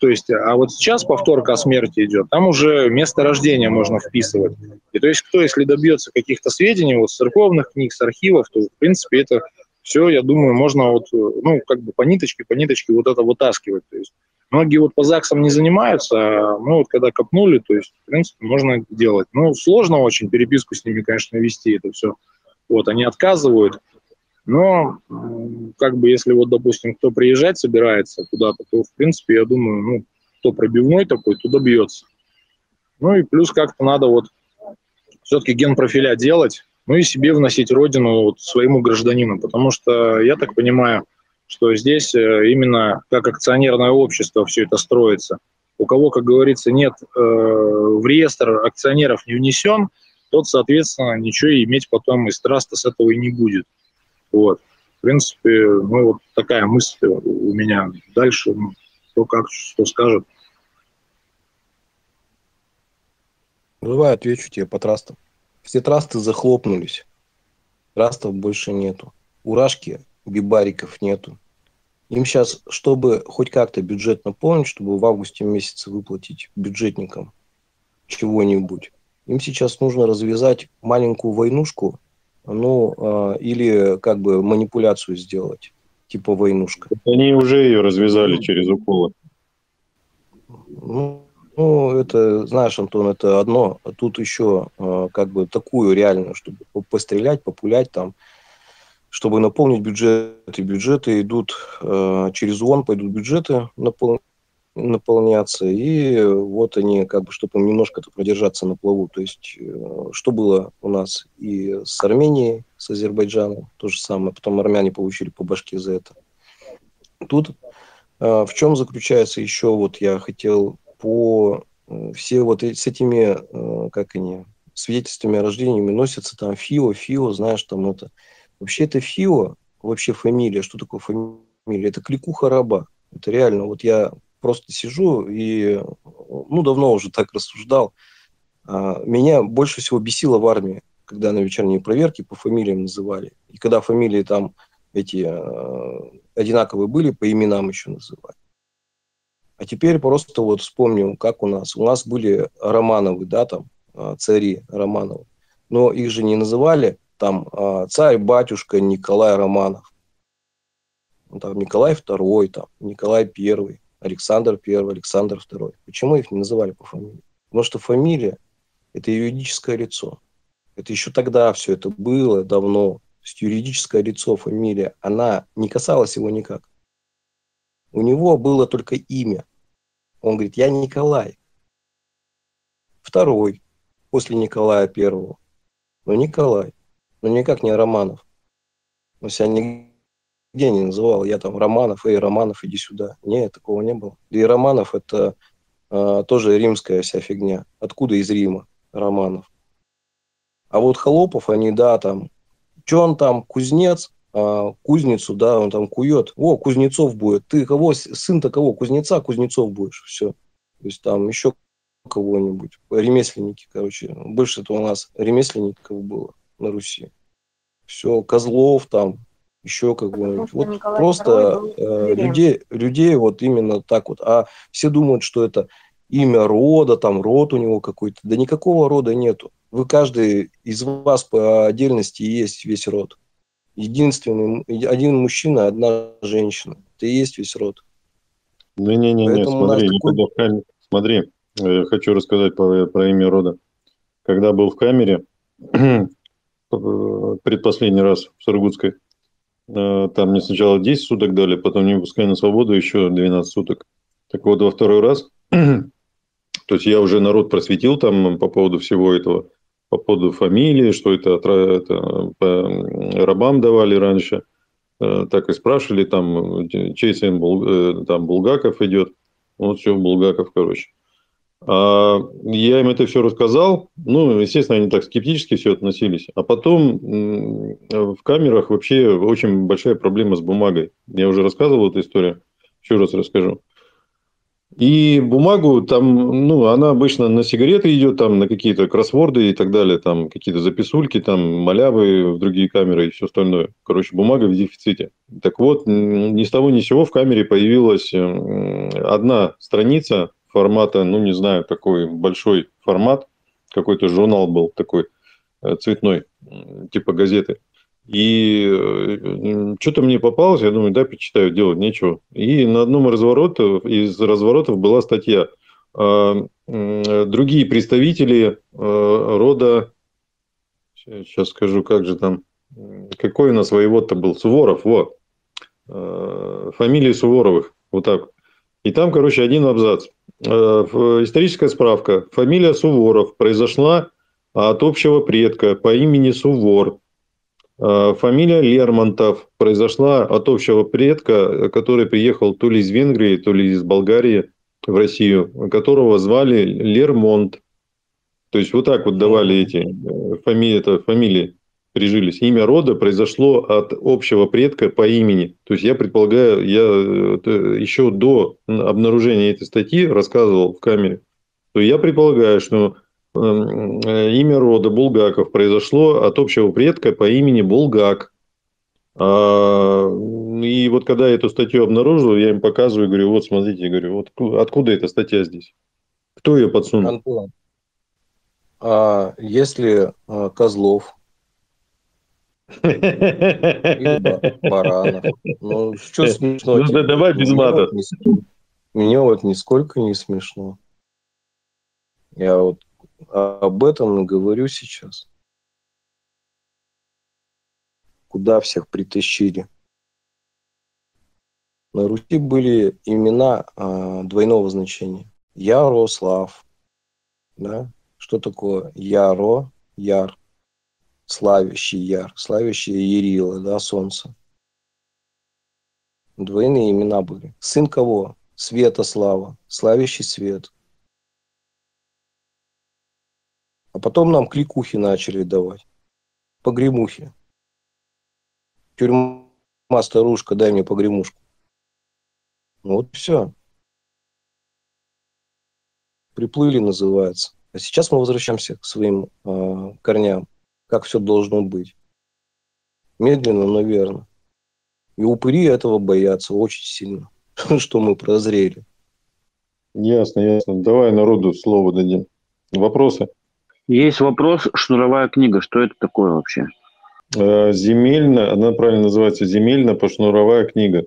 То есть, а вот сейчас повторка о смерти идет, там уже место рождения можно вписывать. И то есть, кто, если добьется каких-то сведений вот с церковных книг, с архивов, то, в принципе, это все, я думаю, можно вот, ну, как бы по ниточке вот это вытаскивать. То есть, многие вот по ЗАГСам не занимаются, а мы вот когда копнули, то есть, в принципе, можно делать. Ну, сложно очень переписку с ними, конечно, вести это все. Вот, они отказывают. Но, как бы, если вот, допустим, кто приезжать собирается куда-то, то, в принципе, я думаю, ну, кто пробивной такой, то добьется. Ну и плюс как-то надо вот все-таки генпрофиля делать, ну и себе вносить родину вот, своему гражданину, потому что я так понимаю, что здесь именно как акционерное общество все это строится. У кого, как говорится, нет, в реестр акционеров не внесен, тот, соответственно, ничего иметь потом из траста с этого и не будет. Вот. В принципе, ну, вот такая мысль у меня. Дальше, ну, кто как, что скажет. Давай отвечу тебе по трастам. Все трасты захлопнулись. Трастов больше нету. Урашки, бибариков нету. Им сейчас, чтобы хоть как-то бюджет наполнить, чтобы в августе месяце выплатить бюджетникам чего-нибудь, им сейчас нужно развязать маленькую войнушку, ну, или как бы манипуляцию сделать, типа войнушка. Они уже ее развязали через уколы. Ну, это, знаешь, Антон, это одно. А тут еще как бы такую реальную, чтобы пострелять, популять там, чтобы наполнить бюджеты. Бюджеты идут, через ООН пойдут бюджеты наполняться, и вот они, как бы, чтобы немножко-то продержаться на плаву. То есть, что было у нас и с Арменией, с Азербайджаном, то же самое. Потом армяне получили по башке за это. Тут в чем заключается еще, вот я хотел по... Все вот с этими, как они, свидетельствами о рождении носятся там ФИО, знаешь, там это. Вообще это ФИО, вообще фамилия, что такое фамилия? Это кликуха раба. Это реально, вот я просто сижу и, ну, давно уже так рассуждал. Меня больше всего бесило в армии, когда на вечерние проверки по фамилиям называли. И когда фамилии там эти одинаковые были, по именам еще называли. А теперь просто вот вспомню, как у нас. У нас были Романовы, да, там, цари Романовы. Но их же не называли там царь-батюшка Николай Романов. Там Николай Второй, там, Николай Первый. Александр I, Александр II. Почему их не называли по фамилии? Потому что фамилия – это юридическое лицо. Это еще тогда все это было, давно. То есть юридическое лицо, фамилия, она не касалась его никак. У него было только имя. Он говорит, я Николай. Второй, после Николая I. Но Николай, но никак не Романов. Он себя нигде не называл, я там Романов, эй, Романов, иди сюда. Нет, такого не было. Да и Романов – это тоже римская вся фигня. Откуда из Рима Романов? А вот Холопов, они, да, там, что он там, кузнец, кузницу, да, он там кует. О, Кузнецов будет. Ты кого, сын-то кого? Кузнеца, Кузнецов будешь. Все. то есть там еще кого-нибудь, ремесленники, короче, больше-то у нас ремесленников было на Руси. Все, Козлов там, еще кого-нибудь. Вот Николай просто людей вот именно так вот. А все думают, что это имя рода, там род у него какой-то. Да никакого рода нету. Вы каждый из вас по отдельности и есть весь род. Единственный, один мужчина, одна женщина. Ты и есть весь род. Да не-не-не, смотри, такой... смотри, я хочу рассказать про имя рода. Когда был в камере, предпоследний раз в Сургутской, там мне сначала 10 суток дали, потом не выпускали на свободу, еще 12 суток. Так вот, во второй раз, то есть я уже народ просветил там по поводу всего этого, по поводу фамилии, что это рабам давали раньше, так и спрашивали, там, чей сын там, Булгаков идет, вот все, Булгаков, короче. А я им это все рассказал, ну, естественно, они так скептически все относились. А потом в камерах вообще очень большая проблема с бумагой. Я уже рассказывал эту историю, еще раз расскажу. И бумагу там, ну, она обычно на сигареты идет, там, на какие-то кроссворды и так далее, там, какие-то записульки, там, малявы в другие камеры и все остальное. Короче, бумага в дефиците. Так вот, ни с того ни с сего в камере появилась одна страница формата, ну, не знаю, такой большой формат, какой-то журнал был такой цветной, типа газеты. И что-то мне попалось, я думаю, да, почитаю, делать нечего. И на одном из разворотов была статья. Другие представители рода, сейчас скажу, как же там, какой у нас воевод-то был, Суворов, вот, фамилии Суворовых, вот так. И там, короче, один абзац. Историческая справка. Фамилия Суворов произошла от общего предка по имени Сувор. Фамилия Лермонтов произошла от общего предка, который приехал то ли из Венгрии, то ли из Болгарии в Россию, которого звали Лермонт. То есть вот так вот давали эти фамилии, прижились. Имя рода произошло от общего предка по имени. То есть я предполагаю, я еще до обнаружения этой статьи рассказывал в камере, то я предполагаю, что имя рода Булгаков произошло от общего предка по имени Булгак. И вот когда я эту статью обнаружил, я им показываю, говорю, вот смотрите, говорю, вот откуда эта статья здесь? Кто ее подсунул? Антон, а если Козлов, либо Баранов, ну что смешно? Ну, давай без мата. Мне вот нисколько не смешно. Я вот об этом говорю сейчас. Куда всех притащили? На Руси были имена двойного значения. Ярослав. Да? Что такое Яро? Яр. Славящий Яр. Славящий Ярила, да, солнце. Двойные имена были. Сын кого? Светослава. Славящий свет. А потом нам кликухи начали давать. Погремухи. Тюрьма, старушка, дай мне погремушку. Ну вот все. Приплыли, называется. А сейчас мы возвращаемся к своим корням. Как все должно быть. Медленно, но верно. И упыри этого боятся очень сильно. Что мы прозрели. Ясно, ясно. Давай народу слово дадим. Вопросы? Есть вопрос, шнуровая книга. Что это такое вообще? Земельная, она правильно называется земельно-пошнуровая книга.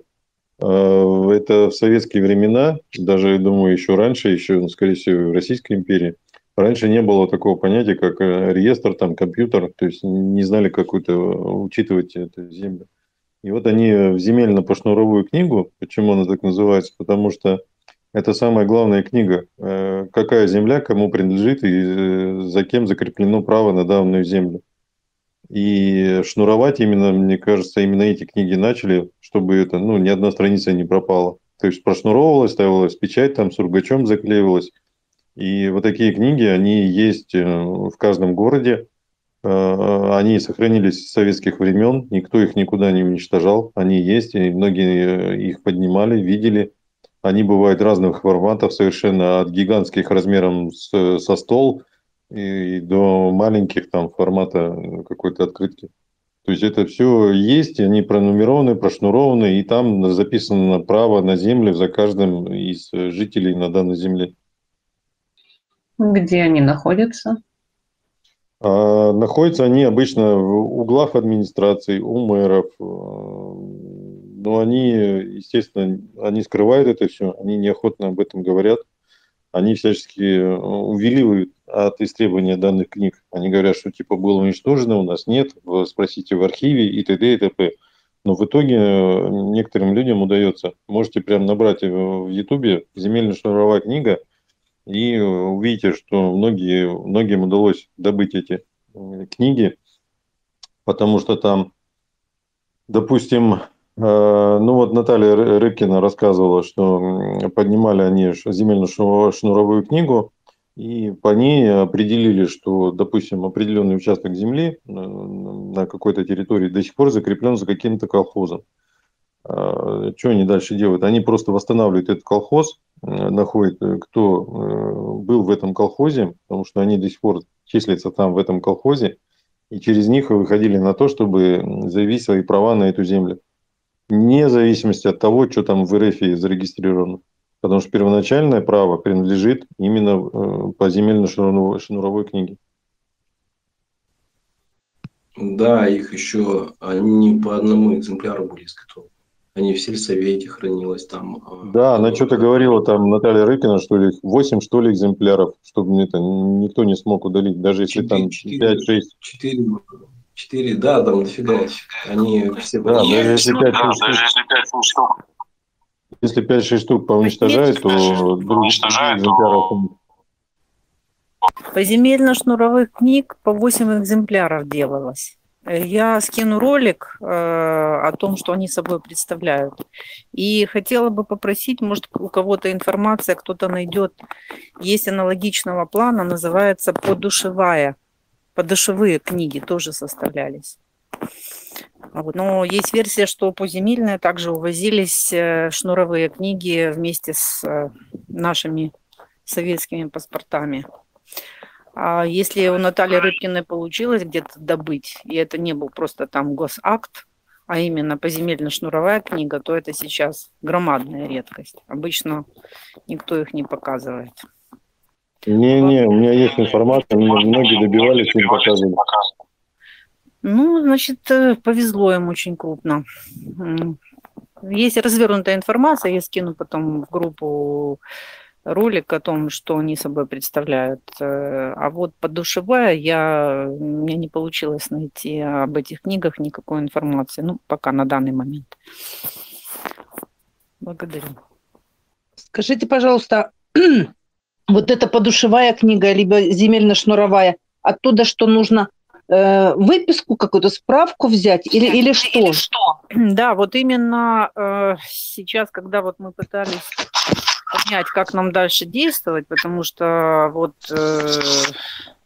Это в советские времена, даже, я думаю, еще раньше, еще, скорее всего, в Российской империи, раньше не было такого понятия, как реестр, там, компьютер, то есть не знали, как это учитывать эту землю. И вот они в земельно-пошнуровую книгу, почему она так называется, потому что это самая главная книга. Какая земля, кому принадлежит и за кем закреплено право на данную землю. И шнуровать именно, мне кажется, именно эти книги начали, чтобы это, ну, ни одна страница не пропала. То есть прошнуровывалась, ставилась печать, там сургучом заклеивалась. И вот такие книги, они есть в каждом городе. Они сохранились с советских времен, никто их никуда не уничтожал. Они есть, и многие их поднимали, видели. Они бывают разных форматов совершенно, от гигантских размером со стол и до маленьких там формата какой-то открытки. То есть это все есть, они пронумерованы, прошнурованы, и там записано право на землю за каждым из жителей на данной земле. Где они находятся? Находятся они обычно в углах администрации, у мэров. Но они, естественно, они скрывают это все, они неохотно об этом говорят. Они всячески увиливают от истребования данных книг. Они говорят, что типа было уничтожено, у нас нет, спросите в архиве и т.д. и т.п. Но в итоге некоторым людям удается. Можете прям набрать в YouTube «Земельно-шнуровая книга», и увидите, что многим удалось добыть эти книги, потому что там, допустим, ну вот Наталья Рыбкина рассказывала, что поднимали они земельно-шнуровую книгу, и по ней определили, что, допустим, определенный участок земли на какой-то территории до сих пор закреплен за каким-то колхозом. Что они дальше делают? Они просто восстанавливают этот колхоз, находят, кто был в этом колхозе, потому что они до сих пор числятся там в этом колхозе, и через них выходили на то, чтобы заявить свои права на эту землю. Вне зависимости от того, что там в РФ зарегистрировано. Потому что первоначальное право принадлежит именно по земельно-шнуровой книге. Да, их еще не по одному экземпляру были изготовлены. Они в сельсовете хранилось там. Да, она что-то говорила, там Наталья Рыбкина, что ли, 8 что ли экземпляров, чтобы это никто не смог удалить, даже если 4, там 5-6. 4, да, там дофига. Они все... Да, даже если 5-6 штук. Если 5-6 штук поуничтожают, то других... По земельно-шнуровых книг по 8 экземпляров делалось. Я скину ролик о том, что они собой представляют. И хотела бы попросить, может, у кого-то информация, кто-то найдет. Есть аналогичного плана, называется «Подушевая». Подушевые книги тоже составлялись. Вот. Но есть версия, что по земельной также увозились шнуровые книги вместе с нашими советскими паспортами. А если у Натальи Рыбкиной получилось где-то добыть, и это не был просто там госакт, а именно поземельно-шнуровая книга, то это сейчас громадная редкость. Обычно никто их не показывает. Не-не, у меня есть информация, многие добивались, не показывали. Ну, значит, повезло им очень крупно. Есть развернутая информация, я скину потом в группу ролик о том, что они собой представляют. А вот подушевая, у меня не получилось найти об этих книгах никакой информации. Ну, пока на данный момент. Благодарю. Скажите, пожалуйста, вот эта подушевая книга, либо земельно-шнуровая, оттуда что нужно? Выписку какую-то, справку взять или что? Или что? Да, вот именно сейчас, когда вот мы пытались понять, как нам дальше действовать, потому что вот,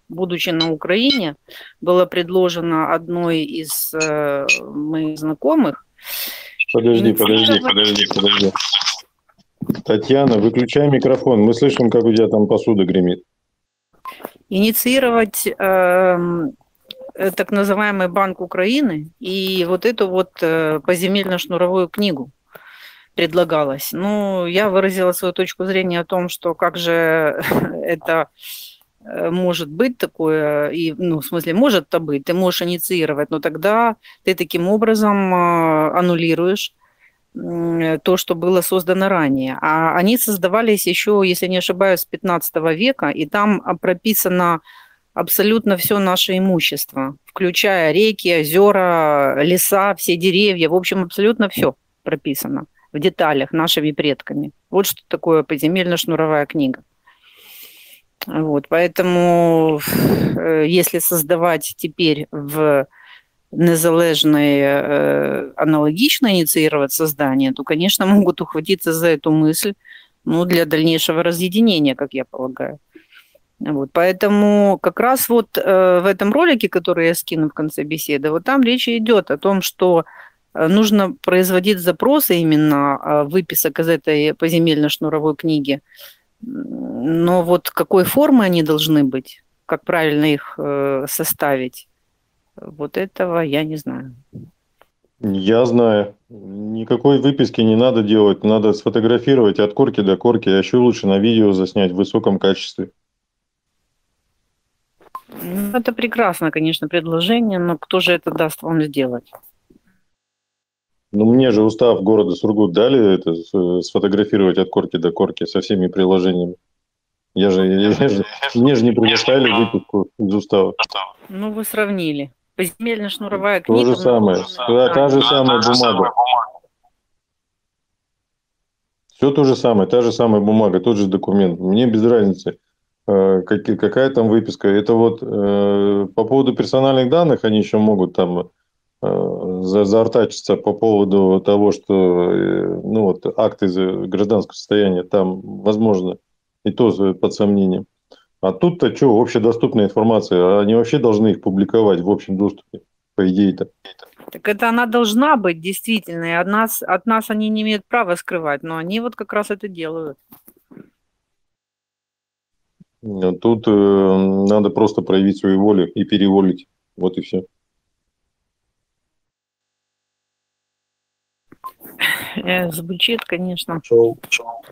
будучи на Украине, было предложено одной из моих знакомых... Подожди. Татьяна, выключай микрофон, мы слышим, как у тебя там посуда гремит. Инициировать так называемый Банк Украины и вот эту вот поземельно-шнуровую книгу. Предлагалось. Ну, я выразила свою точку зрения о том, что как же это может быть такое, и, ну, в смысле, может-то быть, ты можешь инициировать, но тогда ты таким образом аннулируешь то, что было создано ранее. А они создавались еще, если не ошибаюсь, с 15 века, и там прописано абсолютно все наше имущество, включая реки, озера, леса, все деревья, в общем, абсолютно все прописано в деталях нашими предками. Вот что такое поземельно-шнуровая книга. Вот, поэтому, если создавать теперь в незалежной, аналогично инициировать создание, то, конечно, могут ухватиться за эту мысль, ну, для дальнейшего разъединения, как я полагаю. Вот, поэтому как раз вот в этом ролике, который я скину в конце беседы, вот там речь идет о том, что нужно производить запросы именно выписок из этой поземельно-шнуровой книги. Но вот какой формы они должны быть, как правильно их составить, вот этого я не знаю. Я знаю. Никакой выписки не надо делать. Надо сфотографировать от корки до корки. А еще лучше на видео заснять в высоком качестве. Это прекрасно, конечно, предложение, но кто же это даст вам сделать? Ну, мне же устав города Сургут дали это сфотографировать от корки до корки со всеми приложениями. Мне же не предоставили выписку из устава. Ну, вы сравнили. Поземельно-шнуровая книга. То же самое. Та же самая бумага. Все то же самое. Та же самая бумага, тот же документ. Мне без разницы, какая там выписка. Это вот по поводу персональных данных они еще могут там заортачиться по поводу того, что ну, вот, акты из гражданского состояния там возможно и то под сомнением. А тут-то что, общедоступная информация, они вообще должны их публиковать в общем доступе, по идее-то. Так это она должна быть, действительно, и от нас они не имеют права скрывать, но они вот как раз это делают. Тут надо просто проявить свою волю и переволить, вот и все. Звучит, конечно,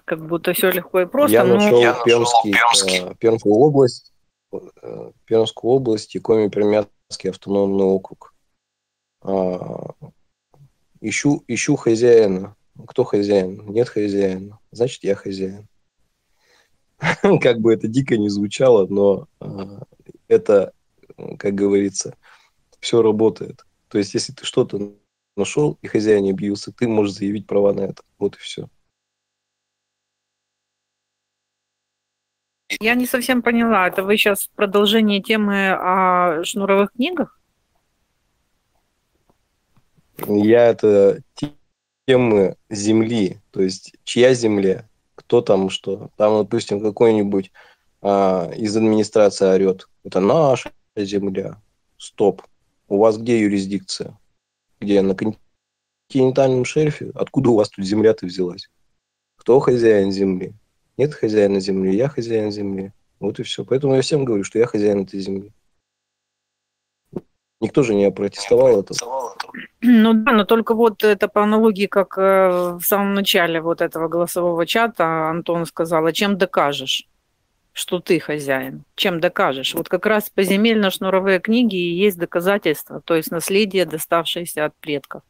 как будто все легко и просто. Я нашел Пермскую область и Коми-Пермякский автономный округ. Ищу хозяина. Кто хозяин? Нет хозяина. Значит, я хозяин. Как бы это дико не звучало, но это, как говорится, все работает. То есть, если ты что-то нашел и хозяин не объявился, ты можешь заявить права на это. Вот и все. Я не совсем поняла. Это вы сейчас в продолжении темы о шнуровых книгах? Я это темы земли. То есть, чья земля, кто там что. Там, допустим, какой-нибудь из администрации орет. Это наша земля. Стоп. У вас где юрисдикция? Где? На континентальном шельфе? Откуда у вас тут земля-то взялась? Кто хозяин земли? Нет хозяина земли, я хозяин земли. Вот и все. Поэтому я всем говорю, что я хозяин этой земли. Никто же не опротестовал это. Ну да, но только вот это по аналогии, как в самом начале вот этого голосового чата Антон сказал, а чем докажешь, что ты хозяин? Чем докажешь? Вот как раз поземельно-шнуровые книги и есть доказательства, то есть наследие, доставшееся от предков.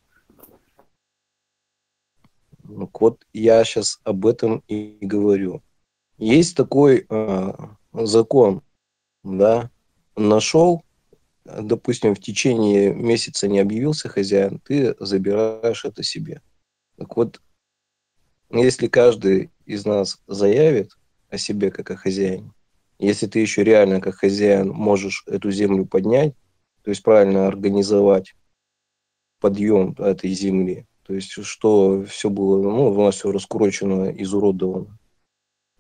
Ну, вот я сейчас об этом и говорю. Есть такой закон, да, нашел, допустим, в течение месяца не объявился хозяин, ты забираешь это себе. Так вот, если каждый из нас заявит о себе как о хозяине. Если ты еще реально как хозяин можешь эту землю поднять, то есть правильно организовать подъем этой земли, то есть что все было, ну, у нас все раскурочено, изуродовано.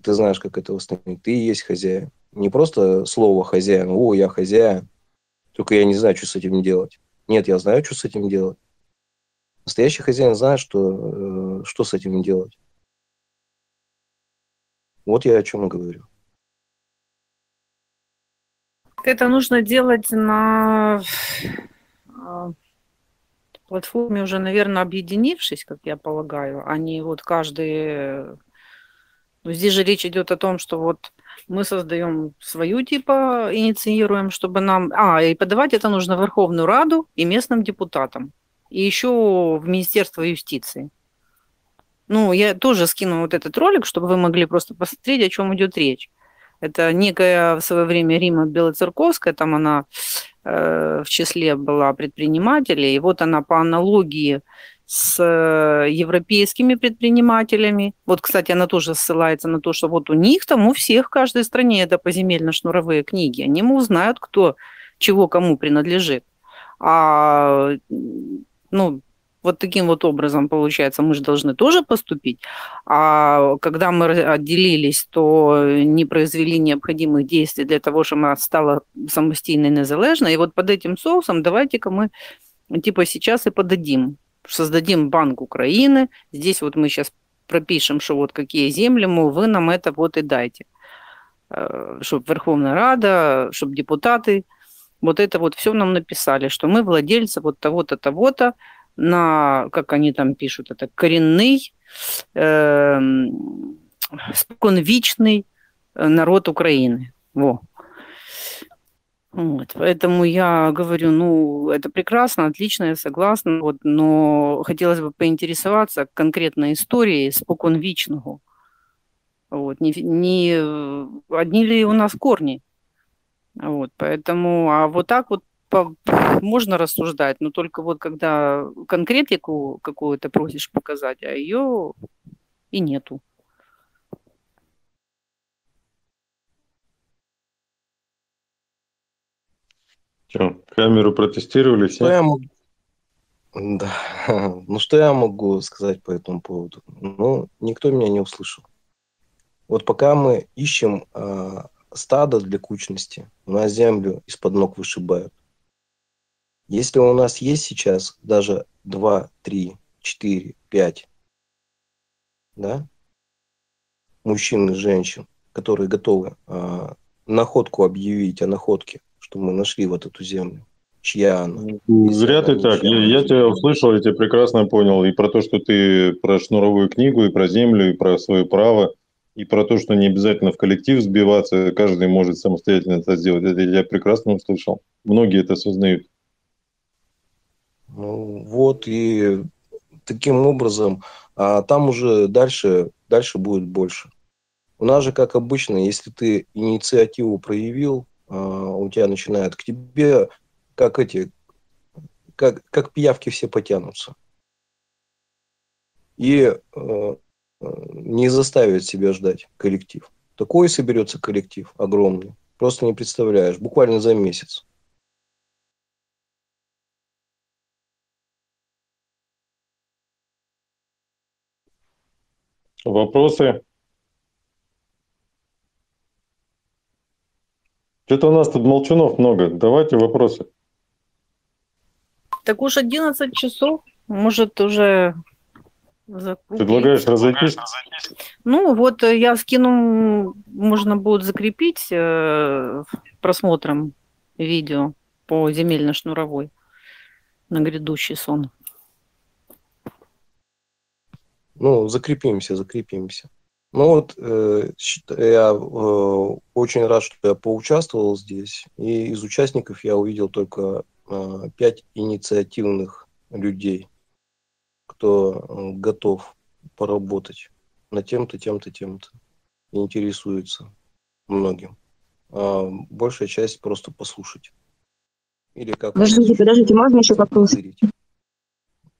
Ты знаешь, как это восстановить. Ты и есть хозяин. Не просто слово хозяин, о, я хозяин, только я не знаю, что с этим делать. Нет, я знаю, что с этим делать. Настоящий хозяин знает, что с этим делать. Вот я о чем говорю. Это нужно делать на платформе уже, наверное, объединившись, как я полагаю, а не вот каждый... Но здесь же речь идет о том, что вот мы создаем свою типа, инициируем, чтобы нам... и подавать это нужно в Верховную Раду и местным депутатам, и еще в Министерство юстиции. Ну, я тоже скину вот этот ролик, чтобы вы могли просто посмотреть, о чем идет речь. Это некая в свое время Римма Белоцерковская, там она в числе была предпринимателей, и вот она по аналогии с европейскими предпринимателями. Вот, кстати, она тоже ссылается на то, что вот у них там у всех в каждой стране это поземельно-шнуровые книги. Они узнают, кто чего кому принадлежит. Вот таким вот образом, получается, мы же должны тоже поступить. А когда мы отделились, то не произвели необходимых действий для того, чтобы она стала самостийной и незалежной. И вот под этим соусом давайте-ка мы типа сейчас и подадим создадим Банк Украины, здесь вот мы сейчас пропишем, что вот какие земли, мол, вы нам это вот и дайте, чтобы Верховная Рада, чтобы депутаты, вот это вот все нам написали, что мы владельцы вот того-то, того-то, на, как они там пишут, это коренный, споконвечный народ Украины. Во. Вот. Поэтому я говорю, ну, это прекрасно, отлично, я согласна, вот, но хотелось бы поинтересоваться конкретной историей споконвечного. Вот. Не одни ли у нас корни? Вот, поэтому, а вот так вот можно рассуждать, но только вот когда конкретику какую-то просишь показать, а ее и нету. Что, камеру протестировали все? Да. Ну, что я могу сказать по этому поводу? Ну, никто меня не услышал. Вот пока мы ищем стадо для кучности, у нас землю из-под ног вышибают. Если у нас есть сейчас даже 2, 3, 4, 5 да, мужчин и женщин, которые готовы находку объявить о находке, что мы нашли вот эту землю, чья она. Зря ты так. Я тебя услышал, я тебя прекрасно понял. И про то, что ты про шнуровую книгу, и про землю, и про свое право, и про то, что не обязательно в коллектив сбиваться, каждый может самостоятельно это сделать. Это я прекрасно услышал. Многие это осознают. Ну, вот, и таким образом, а там уже дальше будет больше. У нас же, как обычно, если ты инициативу проявил, у тебя начинают к тебе, как пиявки все потянутся. И не заставит себя ждать коллектив. Такой соберется коллектив огромный. Просто не представляешь. Буквально за месяц. Вопросы? Что-то у нас тут молчунов много. Давайте вопросы. Так уж 11 часов, может, уже закупить. Предлагаешь разойтись? Ну, вот я скину, можно будет закрепить просмотром видео по земельно-шнуровой на грядущий сон. Ну, закрепимся. Ну вот, я очень рад, что я поучаствовал здесь. И из участников я увидел только 5 инициативных людей, кто готов поработать на тем-то. И интересуется многим. Большая часть просто послушать. Или как... Подождите, можно еще вопрос?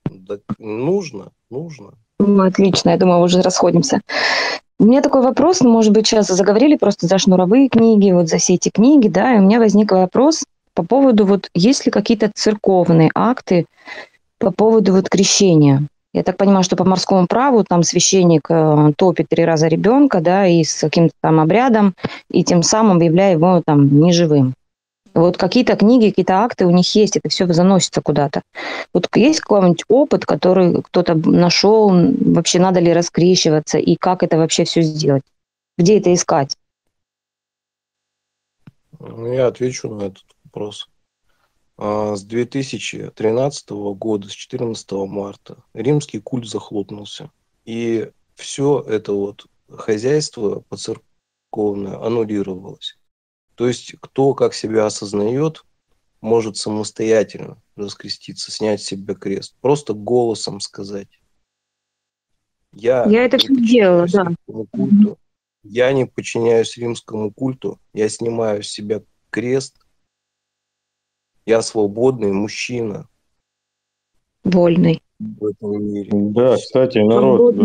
Да, нужно. Ну, отлично, я думаю, уже расходимся. У меня такой вопрос, ну, может быть, сейчас заговорили просто за шнуровые книги, вот за все эти книги, да, и у меня возник вопрос по поводу, вот, есть ли какие-то церковные акты по поводу вот крещения? Я так понимаю, что по морскому праву там священник топит 3 раза ребенка, да, и с каким-то там обрядом, и тем самым являя его там неживым. Вот какие-то книги, какие-то акты у них есть, это все заносится куда-то. Вот есть какой-нибудь опыт, который кто-то нашел, вообще надо ли раскрещиваться, и как это вообще все сделать? Где это искать? Я отвечу на этот вопрос. С 2013 года, с 14 марта, римский культ захлопнулся. И все это вот хозяйство поцерковное аннулировалось. То есть, кто как себя осознает, может самостоятельно раскреститься, снять с себя крест. Просто голосом сказать. Я это все делала, да. Я не подчиняюсь римскому культу. Я снимаю с себя крест. Я свободный мужчина. Вольный. В этом мире. Да, кстати, народ,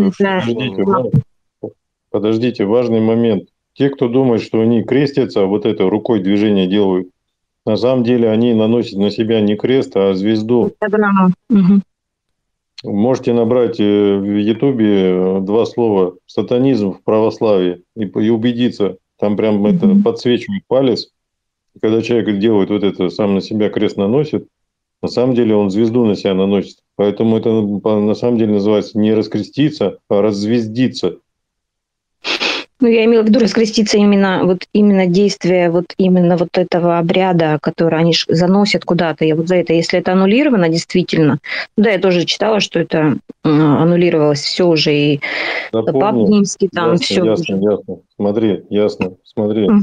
подождите, важный момент. Те, кто думает, что они крестятся, вот это рукой движение делают, на самом деле они наносят на себя не крест, а звезду. Угу. Можете набрать в Ютубе 2 слова «сатанизм в православии» и убедиться. Там прям это подсвечивает палец. Когда человек делает вот это, сам на себя крест наносит, на самом деле он звезду на себя наносит. Поэтому это на самом деле называется не раскреститься, а раззвездиться. Ну, я имела в виду раскреститься именно действие вот этого обряда, который они заносят куда-то. Я вот за это, если это аннулировано, действительно. Да, я тоже читала, что это аннулировалось все уже, и Папа Римский там ясно, все. Ясно. Смотри, Угу.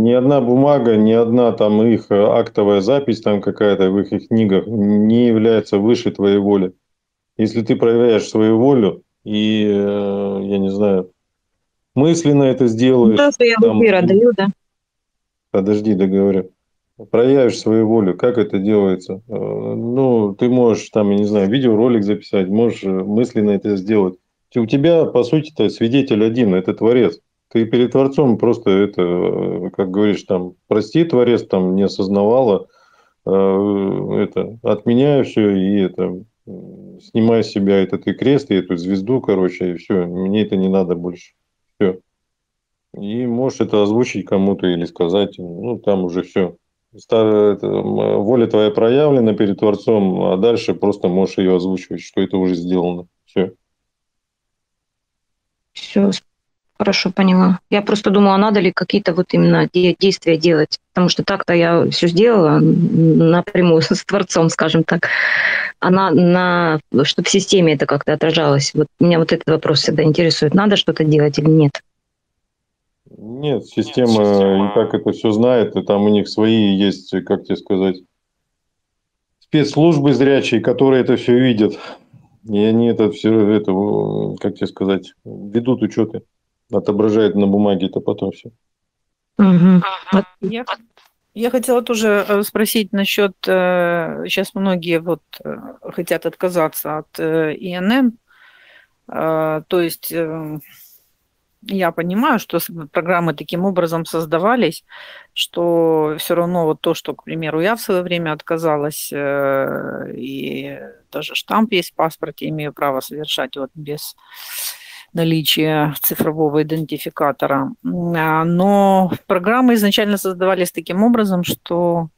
Ни одна бумага, ни одна там их актовая запись там какая-то в их книгах не является выше твоей воли. Если ты проявляешь свою волю и, я не знаю, мысленно это сделаешь. Да, что я там, отдаю, да. Подожди, договорю. Проявишь свою волю, как это делается. Ну, ты можешь там, я не знаю, видеоролик записать, можешь мысленно это сделать. У тебя, по сути-то, свидетель один, это Творец. Ты перед Творцом просто это, как говоришь, там, прости, Творец, там, не осознавала, это, отменяю все, и это, снимай с себя этот и крест, и эту звезду, короче, и все, мне это не надо больше, все. И можешь это озвучить кому-то или сказать, ну, там уже все. Воля твоя проявлена перед Творцом, а дальше просто можешь ее озвучивать, что это уже сделано, все. Все, хорошо, поняла. Я просто думала, надо ли какие-то вот именно действия делать, потому что так-то я все сделала напрямую с Творцом, скажем так. Чтобы в системе это как-то отражалось. Вот меня вот этот вопрос всегда интересует, надо что-то делать или нет? Нет, система и так это все знает, и там у них свои есть, как тебе сказать, спецслужбы зрячие, которые это все видят, и они это все, как тебе сказать, ведут учеты. Отображает на бумаге это потом все. Я хотела тоже спросить насчет, сейчас многие вот хотят отказаться от ИНН, то есть я понимаю, что программы таким образом создавались, что все равно вот то, что, к примеру, я в свое время отказалась, и даже штамп есть в паспорте, имею право совершать вот без наличие цифрового идентификатора. Но программы изначально создавались таким образом, что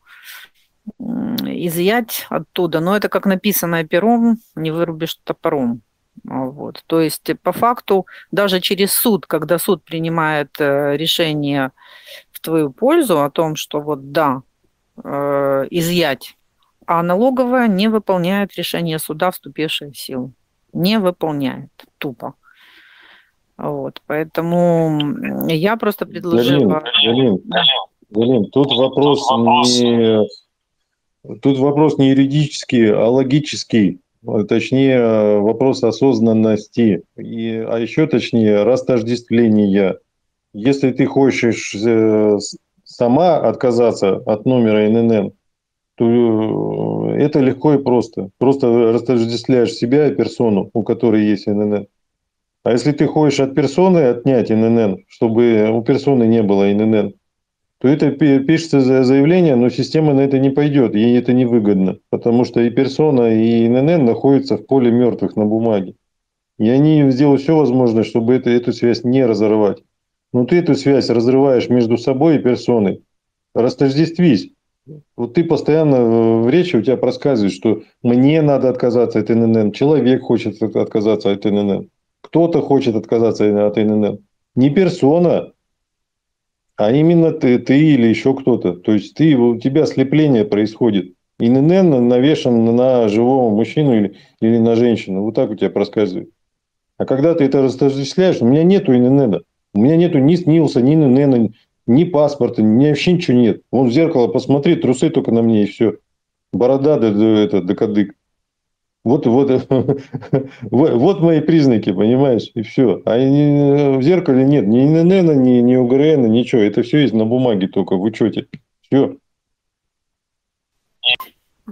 изъять оттуда, но это как написанное пером, не вырубишь топором. Вот. То есть по факту даже через суд, когда суд принимает решение в твою пользу о том, что вот да, изъять, а налоговая не выполняет решение суда, вступившее в силу. Не выполняет, тупо. Вот, поэтому я просто предложила... Галин, тут вопрос не юридический, а логический. Точнее, вопрос осознанности. А еще точнее, растождествления. Если ты хочешь сама отказаться от номера ИНН, то это легко и просто. Просто растождествляешь себя и персону, у которой есть ИНН. А если ты хочешь от персоны отнять ИНН, чтобы у персоны не было ИНН, то это пишется заявление, но система на это не пойдет, ей это невыгодно, потому что и персона, и ИНН находятся в поле мертвых на бумаге. И они сделают все возможное, чтобы эту связь не разорвать. Но ты эту связь разрываешь между собой и персоной. Растождествись. Вот ты постоянно в речи у тебя проскальзывает, что мне надо отказаться от ИНН, человек хочет отказаться от ИНН. Кто-то хочет отказаться от ИНН. Не персона, а именно ты или еще кто-то. То есть у тебя слепление происходит. ИНН навешен на живого мужчину или на женщину. Вот так у тебя проскальзывает. А когда ты это растождествляешь, у меня нету ИНН. У меня нету ни СНИЛСа, ни ИНН, ни паспорта, у меня вообще ничего нет. Вон в зеркало посмотри, трусы только на мне и все. Борода до кадык. Вот мои признаки, понимаешь, и все. А в зеркале нет ни ИНН, ни УГРН, ничего. Это все есть на бумаге только, в учете. Все.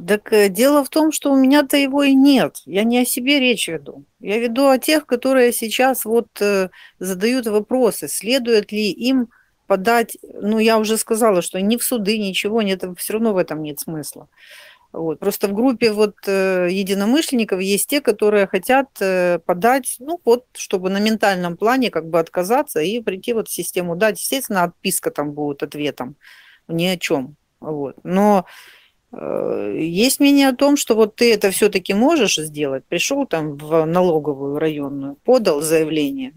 Так дело в том, что у меня-то его и нет. Я не о себе речь веду. Я веду о тех, которые сейчас вот задают вопросы, следует ли им подать... Ну, я уже сказала, что ни в суды, ничего, нет, все равно в этом нет смысла. Вот. Просто в группе вот единомышленников есть те, которые хотят подать, ну вот, чтобы на ментальном плане как бы отказаться и прийти вот в систему. Да, естественно, отписка там будет ответом, ни о чем. Вот. Но Есть мнение о том, что вот ты это все-таки можешь сделать. Пришел там в налоговую районную, подал заявление,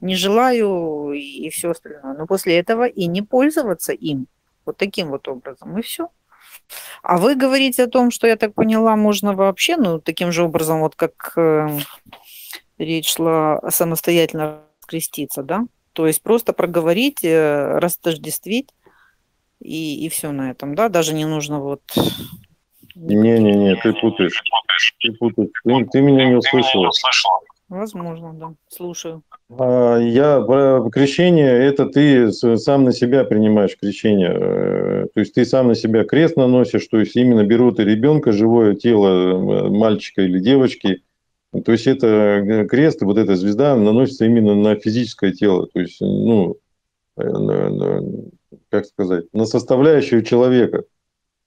не желаю и все остальное. Но после этого и не пользоваться им. Вот таким вот образом. И все. А вы говорите о том, что, я так поняла, можно вообще, ну, таким же образом, вот как речь шла, самостоятельно креститься, да? То есть просто проговорить, растождествить, и все на этом, да? Даже не нужно вот... Не-не-не, ты путаешь. Ты путаешь. Ты меня не услышала. Возможно, да. Слушаю. Я про крещение, это ты сам на себя принимаешь крещение. То есть ты сам на себя крест наносишь, то есть именно берут и ребенка, живое тело мальчика или девочки. То есть это крест, вот эта звезда наносится именно на физическое тело. То есть, ну, как сказать, на составляющую человека.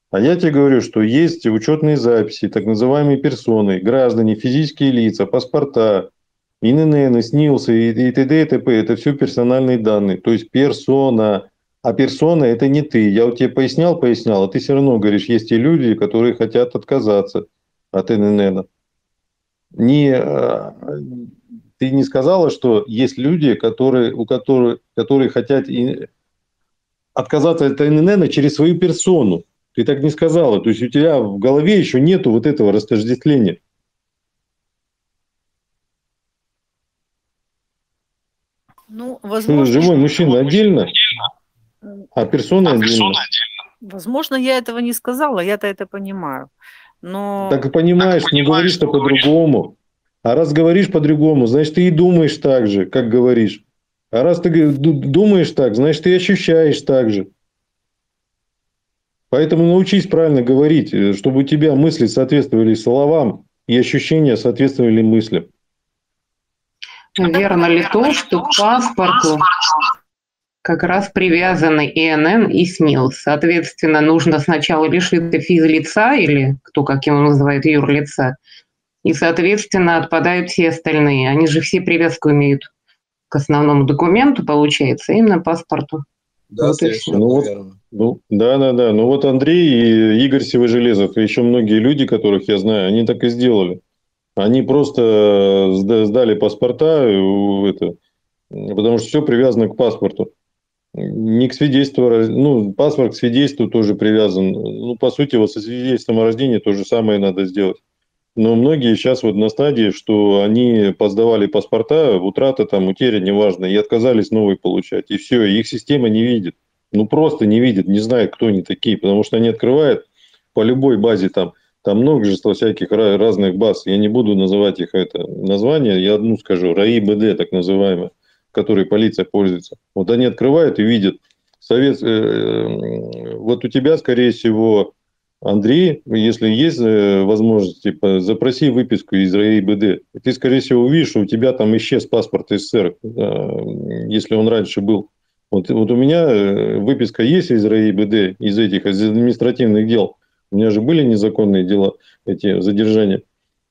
А я тебе говорю, что есть учетные записи, так называемые персоны, граждане, физические лица, паспорта, ИНН, СНИЛС и т.д. и т.п. Это все персональные данные. То есть персона. А персона – это не ты. Я вот тебе пояснял, а ты все равно говоришь, есть те люди, которые хотят отказаться от ИНН. Ты не сказала, что есть люди, которые хотят отказаться от ИНН через свою персону. Ты так не сказала. То есть у тебя в голове еще нету вот этого растождествления. Ну, возможно, живой мужчина отдельно, а персона отдельно. Возможно, я этого не сказала, я-то это понимаю. Но... Так и понимаешь, не говоришь-то по-другому. А раз говоришь по-другому, значит, ты и думаешь так же, как говоришь. А раз ты думаешь так, значит, ты ощущаешь так же. Поэтому научись правильно говорить, чтобы у тебя мысли соответствовали словам и ощущения соответствовали мыслям. Верно ли то, что к паспорту как раз привязаны ИНН и СНИЛС? Соответственно, нужно сначала лишиться физлица, или кто, как его называют, юрлица, и, соответственно, отпадают все остальные. Они же все привязку имеют к основному документу, получается, именно паспорту. Да, вот да. Ну вот Андрей и Игорь Сивожелезов, и еще многие люди, которых я знаю, они так и сделали. Они просто сдали паспорта, потому что все привязано к паспорту. Не к свидетельству, ну, паспорт к свидетельству тоже привязан. Ну, по сути, вот со свидетельством о рождении то же самое надо сделать. Но многие сейчас вот на стадии, что они поздавали паспорта, утрата там, утеря, неважно, и отказались новые получать. И все, их система не видит. Ну, просто не видит, не знает, кто они такие, потому что они открывают по любой базе там. Там множество всяких разных баз. Я не буду называть их это название, я одну скажу, РАИБД, так называемая, которой полиция пользуется. Вот они открывают и видят. Вот у тебя, скорее всего, Андрей, если есть возможность, типа, запроси выписку из РАИБД. Ты, скорее всего, увидишь, что у тебя там исчез паспорт СССР, если он раньше был. Вот у меня выписка есть из РАИБД, из административных дел. У меня же были незаконные дела, эти задержания.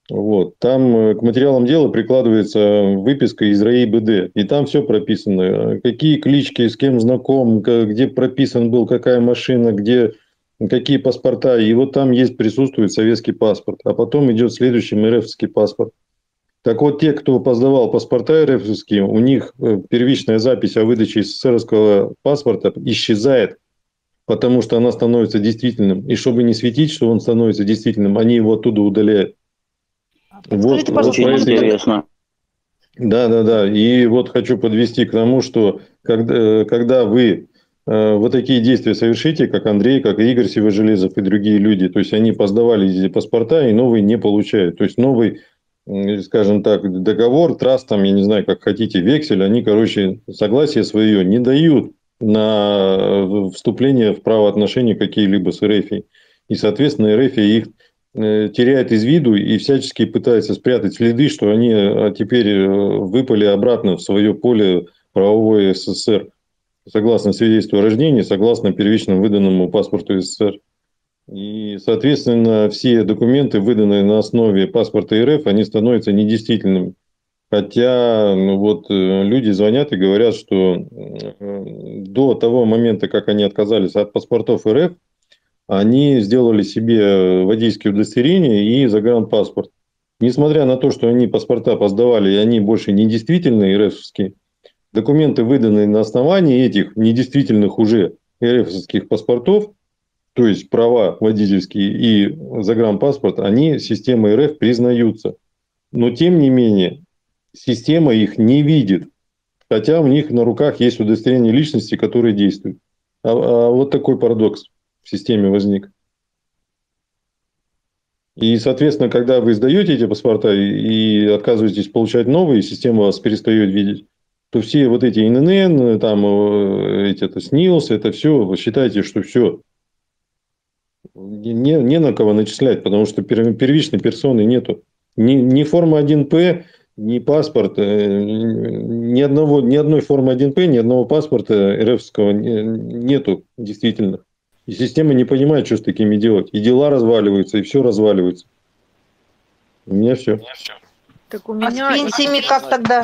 Вот. Там к материалам дела прикладывается выписка из РАИБД, и там все прописано. Какие клички, с кем знаком, где прописан был, какая машина, где... Какие паспорта? И вот там присутствует советский паспорт, а потом идет следующий РФский паспорт. Так вот, те, кто поздавал паспорта РФские, у них первичная запись о выдаче СССРского паспорта исчезает, потому что она становится действительным. И чтобы не светить, что он становится действительным, они его оттуда удаляют. Скажите, вот, очень интересно. Да. И вот хочу подвести к тому, что когда вы... Вот такие действия совершите, как Андрей, как Игорь Сивожелезов и другие люди. То есть они поздавали эти паспорта и новые не получают. То есть новый, скажем так, договор, траст, там, я не знаю, как хотите, вексель, они, короче, согласие свое не дают на вступление в правоотношения какие-либо с РФ. И, соответственно, РФ их теряет из виду и всячески пытается спрятать следы, что они теперь выпали обратно в свое поле правовой СССР. Согласно свидетельству о рождении, согласно первичному выданному паспорту СССР. И, соответственно, все документы, выданные на основе паспорта РФ, они становятся недействительными. Хотя вот люди звонят и говорят, что до того момента, как они отказались от паспортов РФ, они сделали себе водительские удостоверения и загранпаспорт. Несмотря на то, что они паспорта поздавали, и они больше недействительные, РФовские, документы, выданные на основании этих недействительных уже РФовских паспортов, то есть права водительские и загранпаспорт, они системой РФ признаются. Но тем не менее, система их не видит, хотя у них на руках есть удостоверение личности, которое действует. Вот такой парадокс в системе возник. И, соответственно, когда вы издаете эти паспорта и отказываетесь получать новые, система вас перестает видеть, то все вот эти ИНН, там, это СНИЛС, это все, считайте, что все. Не на кого начислять, потому что первичной персоны нету. Ни формы 1П, ни паспорт, ни одной формы 1П, ни одного паспорта РФского нету действительно. И система не понимает, что с такими делать. И дела разваливаются, и все разваливается. У меня все. Так у меня... А с пенсиями как тогда?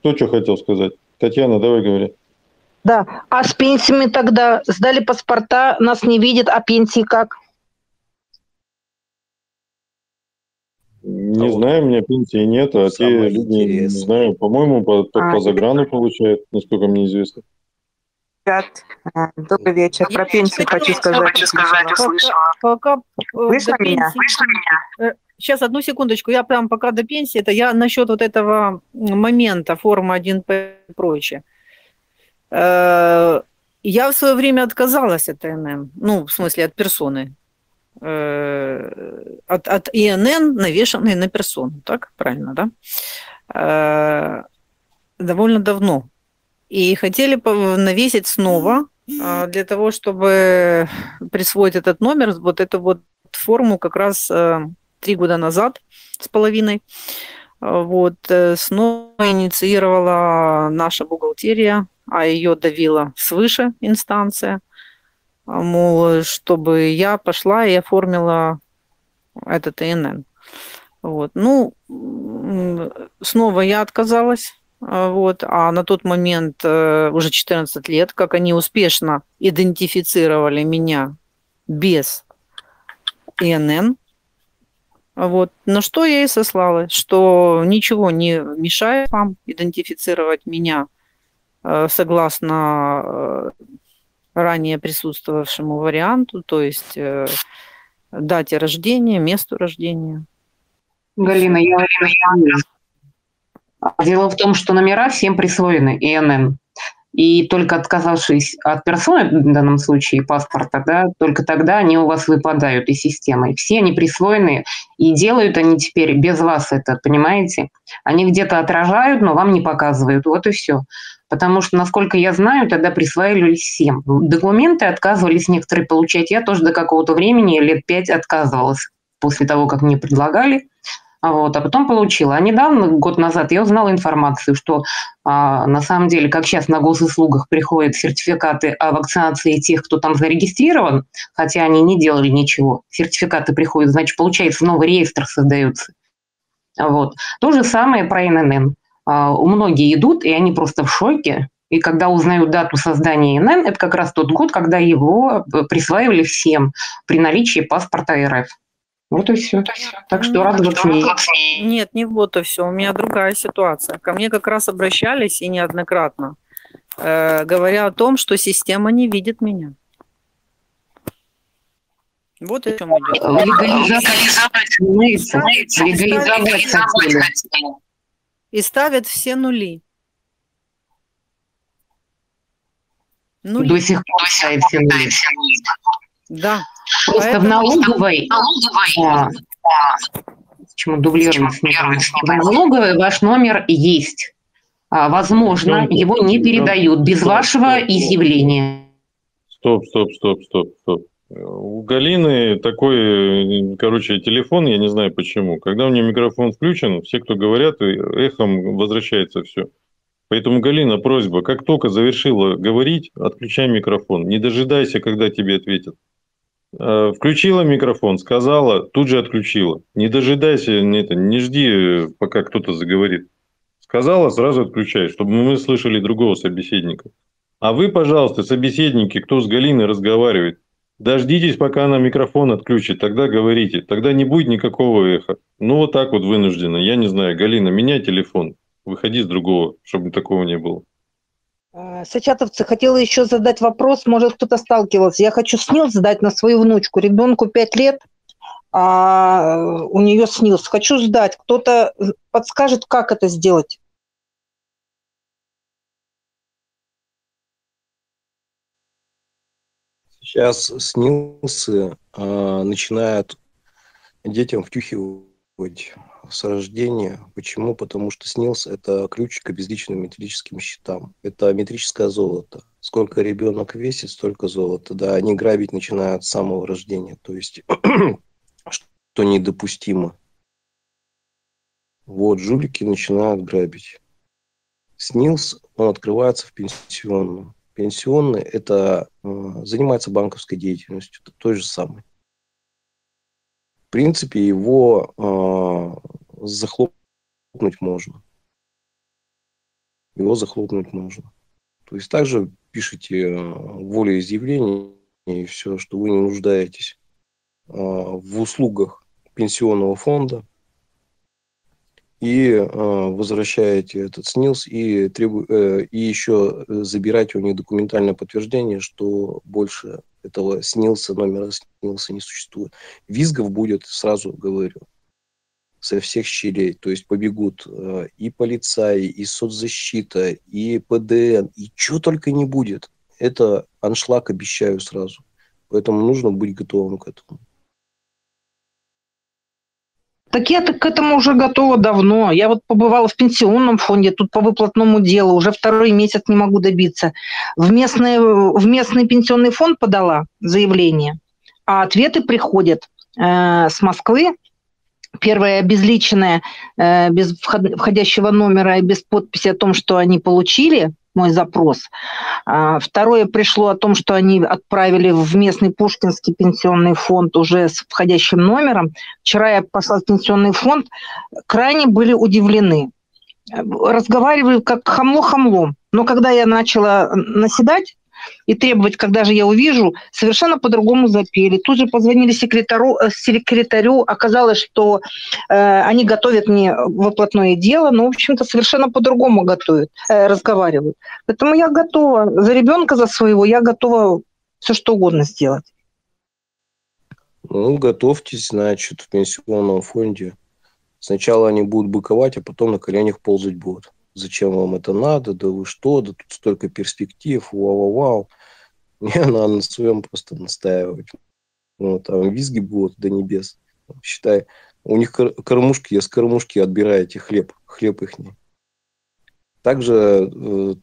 Кто что хотел сказать? Татьяна, давай говори. Да. А с пенсиями тогда? Сдали паспорта, нас не видят, а пенсии как? Не знаю, у меня пенсии нет, а те люди, не знаю, по-моему, по заграну получают, насколько мне известно. Добрый вечер. Про пенсию хочу сказать. Слышно меня? Сейчас, одну секундочку, я прям пока до пенсии, это я насчет вот этого момента, формы 1П и прочее. Я в свое время отказалась от ИНН, ну, в смысле, от персоны. От ИНН, навешанной на персону, так? Правильно, да? Довольно давно. И хотели навесить снова для того, чтобы присвоить этот номер, вот эту вот форму как раз 3 года назад с половиной. Вот, снова инициировала наша бухгалтерия, а ее давила свыше инстанция, мол, чтобы я пошла и оформила этот ИНН. Вот. Ну, снова я отказалась. Вот, а на тот момент уже 14 лет, как они успешно идентифицировали меня без ИНН, вот, на что я и сослалась, что ничего не мешает вам идентифицировать меня согласно ранее присутствовавшему варианту, то есть дате рождения, месту рождения. Галина, я... Дело в том, что номера всем присвоены, ИНН. И только отказавшись от персоны, в данном случае паспорта, да, только тогда они у вас выпадают из системы. Все они присвоены, и делают они теперь без вас это, понимаете? Они где-то отражают, но вам не показывают. Вот и все. Потому что, насколько я знаю, тогда присваивали всем. Документы отказывались некоторые получать. Я тоже до какого-то времени, лет 5, отказывалась после того, как мне предлагали. Вот, а потом получила. А недавно, год назад, я узнала информацию, что на самом деле, как сейчас на госуслугах приходят сертификаты о вакцинации тех, кто там зарегистрирован, хотя они не делали ничего. Сертификаты приходят, значит, получается, новый реестр создается. Вот. То же самое про ИНН. У многих идут, и они просто в шоке. И когда узнают дату создания ИНН, это как раз тот год, когда его присваивали всем при наличии паспорта РФ. Вот и все. Так что радоваться ней. Нет, не вот и все. У меня другая ситуация. Ко мне как раз обращались и неоднократно, говоря о том, что система не видит меня. Вот о чем идет. Легализовать. И ставят все нули. До сих пор ставят все нули. Да. Просто в налоговой, почему дублируется, в налоговой ваш номер есть. Возможно, его не передают без вашего изъявления. Стоп. У Галины такой, короче, телефон, я не знаю почему. Когда у нее микрофон включен, все, кто говорят, эхом возвращается все. Поэтому, Галина, просьба, как только завершила говорить, отключай микрофон. Не дожидайся, когда тебе ответят. Включила микрофон, сказала, тут же отключила. Не дожидайся, не жди, пока кто-то заговорит. Сказала, сразу отключай, чтобы мы слышали другого собеседника. А вы, пожалуйста, собеседники, кто с Галиной разговаривает, дождитесь, пока она микрофон отключит, тогда говорите. Тогда не будет никакого эха. Ну, вот так вот вынужденно. Я не знаю, Галина, меняй телефон. Выходи с другого, чтобы такого не было. Сычатовцы, хотела еще задать вопрос. Может, кто-то сталкивался. Я хочу СНИЛС задать на свою внучку. Ребенку 5 лет, а у нее СНИЛС. Хочу сдать. Кто-то подскажет, как это сделать? Сейчас СНИЛСы начинают детям втюхивать с рождения. Почему? Потому что СНИЛС – это ключ к обезличенным метрическим счетам. Это метрическое золото. Сколько ребенок весит, столько золота. Да, они грабить начинают с самого рождения. То есть, что недопустимо. Вот, жулики начинают грабить. СНИЛС, он открывается в пенсионном. Пенсионный – это занимается банковской деятельностью, той же самой. В принципе, его захлопнуть можно. Его захлопнуть можно. То есть также пишите волеизъявление и все, что вы не нуждаетесь в услугах пенсионного фонда. И возвращаете этот СНИЛС и еще забирать у них документальное подтверждение, что больше этого СНИЛСа, номера СНИЛСа не существует. Визгов будет, сразу говорю, со всех щелей. То есть побегут и полицаи, и соцзащита, и ПДН, и чего только не будет. Это аншлаг, обещаю сразу. Поэтому нужно быть готовым к этому. Так я к этому уже готова давно. Я вот побывала в пенсионном фонде, тут по выплатному делу, уже второй месяц не могу добиться. В местный пенсионный фонд подала заявление, а ответы приходят с Москвы. Первое обезличенное, без входящего номера и без подписи о том, что они получили мой запрос. Второе пришло о том, что они отправили в местный Пушкинский пенсионный фонд уже с входящим номером. Вчера я пошла в пенсионный фонд, крайне были удивлены. Разговариваю как хамло-хамлом, но когда я начала наседать и требовать, когда же я увижу, совершенно по-другому запели. Тут же позвонили секретарю, оказалось, что они готовят мне выплатное дело, но, в общем-то, совершенно по-другому готовят, разговаривают. Поэтому я готова за ребенка, за своего, я готова все что угодно сделать. Ну, готовьтесь, значит, в пенсионном фонде. Сначала они будут быковать, а потом на коленях ползать будут. Зачем вам это надо, да вы что, да тут столько перспектив, вау-вау-вау. Мне надо на своем просто настаивать. Ну, там визги будут до небес. Считай, у них кормушки, с кормушки отбираете хлеб их не. Также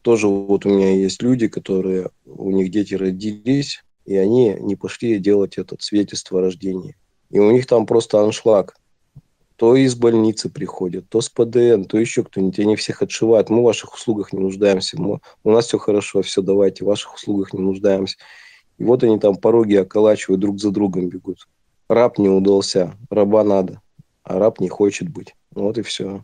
тоже вот у меня есть люди, которые, у них дети родились, и они не пошли делать это свидетельство о рождении. И у них там просто аншлаг. То из больницы приходят, то с ПДН, то еще кто-нибудь. Они всех отшивают. Мы в ваших услугах не нуждаемся. У нас все хорошо, все давайте, в ваших услугах не нуждаемся. И вот они там пороги околачивают, друг за другом бегут. Раб не удался, раба надо, а раб не хочет быть. Вот и все.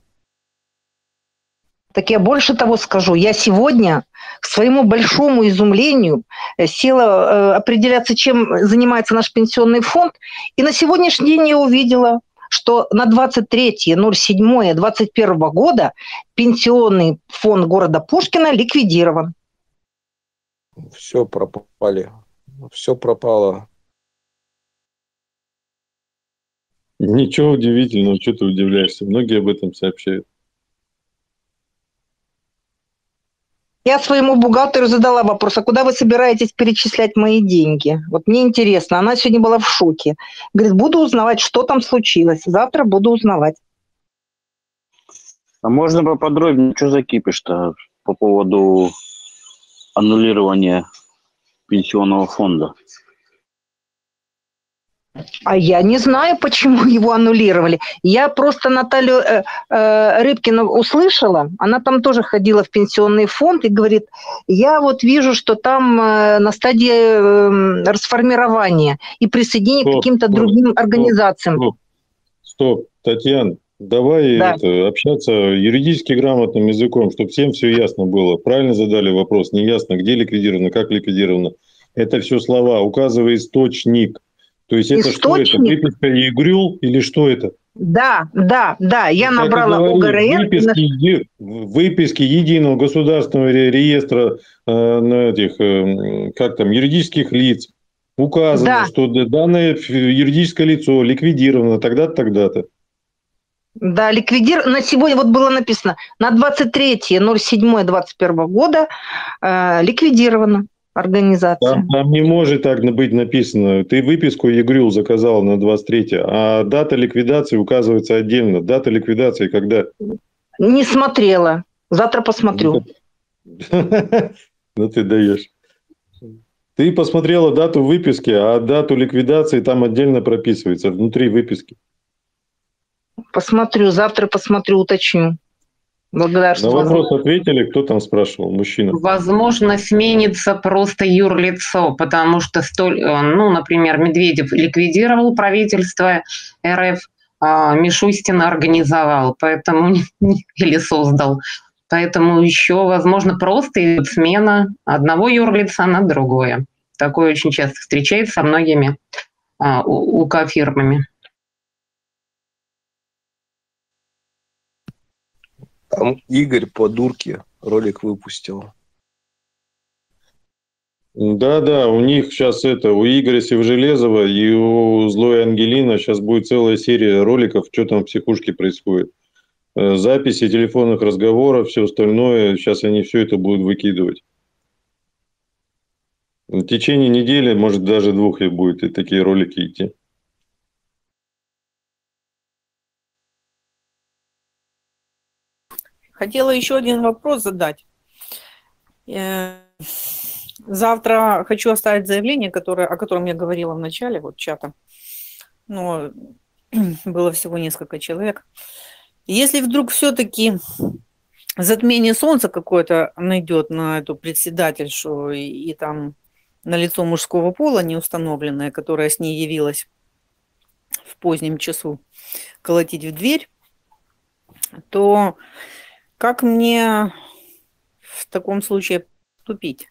Так я больше того скажу. Я сегодня, к своему большому изумлению, села определяться, чем занимается наш пенсионный фонд. И на сегодняшний день я увидела, что на 23.07.2021 года пенсионный фонд города Пушкина ликвидирован. Все пропали. Все пропало. Ничего удивительного, что ты удивляешься. Многие об этом сообщают. Я своему бухгалтеру задала вопрос, а куда вы собираетесь перечислять мои деньги? Вот мне интересно, она сегодня была в шоке. Говорит, буду узнавать, что там случилось, завтра буду узнавать. А можно поподробнее, что за кипиш-то по поводу аннулирования пенсионного фонда? А я не знаю, почему его аннулировали. Я просто Наталью Рыбкину услышала, она там тоже ходила в пенсионный фонд и говорит, я вот вижу, что там на стадии расформирования и присоединения к каким-то другим организациям. Стоп, Татьяна, Давай общаться юридически грамотным языком, чтобы всем все ясно было. Правильно задали вопрос, неясно, где ликвидировано, как ликвидировано. Это все слова, указывая источник. То есть это что это? Выписка ЕГРЮЛ или что это? Да, я как набрала ОГРН. Выписки Единого государственного реестра юридических лиц. Указано, что данное юридическое лицо ликвидировано тогда-то, тогда-то. Да, на сегодня вот было написано, на 23.07.2021 года ликвидирована организация. Там не может так быть написано. Ты выписку ЕГРЮЛ заказал на 23, а дата ликвидации указывается отдельно. Дата ликвидации когда? Не смотрела. Завтра посмотрю. Ну ты даешь. Ты посмотрела дату выписки, а дату ликвидации там отдельно прописывается, внутри выписки. Посмотрю, завтра посмотрю, уточню. Благодарю. На вопрос ответили, кто там спрашивал, мужчина? Возможно, сменится просто юрлицо, потому что, например, Медведев ликвидировал правительство РФ, а Мишустин организовал, поэтому или создал. Поэтому еще, возможно, просто смена одного юрлица на другое. Такое очень часто встречается со многими УК-фирмами. Там Игорь по дурке ролик выпустил. Да, у них сейчас у Игоря Сивожелезова и у Злой Ангелина сейчас будет целая серия роликов, что там в психушке происходит. Записи телефонных разговоров, все остальное. Сейчас они все это будут выкидывать. В течение недели, может, даже двух и будет, и такие ролики идти. Хотела еще один вопрос задать. Завтра хочу оставить заявление, о котором я говорила в начале чата. Но было всего несколько человек. Если вдруг все-таки затмение солнца какое-то найдет на эту председательшу и там на лицо мужского пола неустановленное, которое с ней явилось в позднем часу колотить в дверь, то... Как мне в таком случае поступить?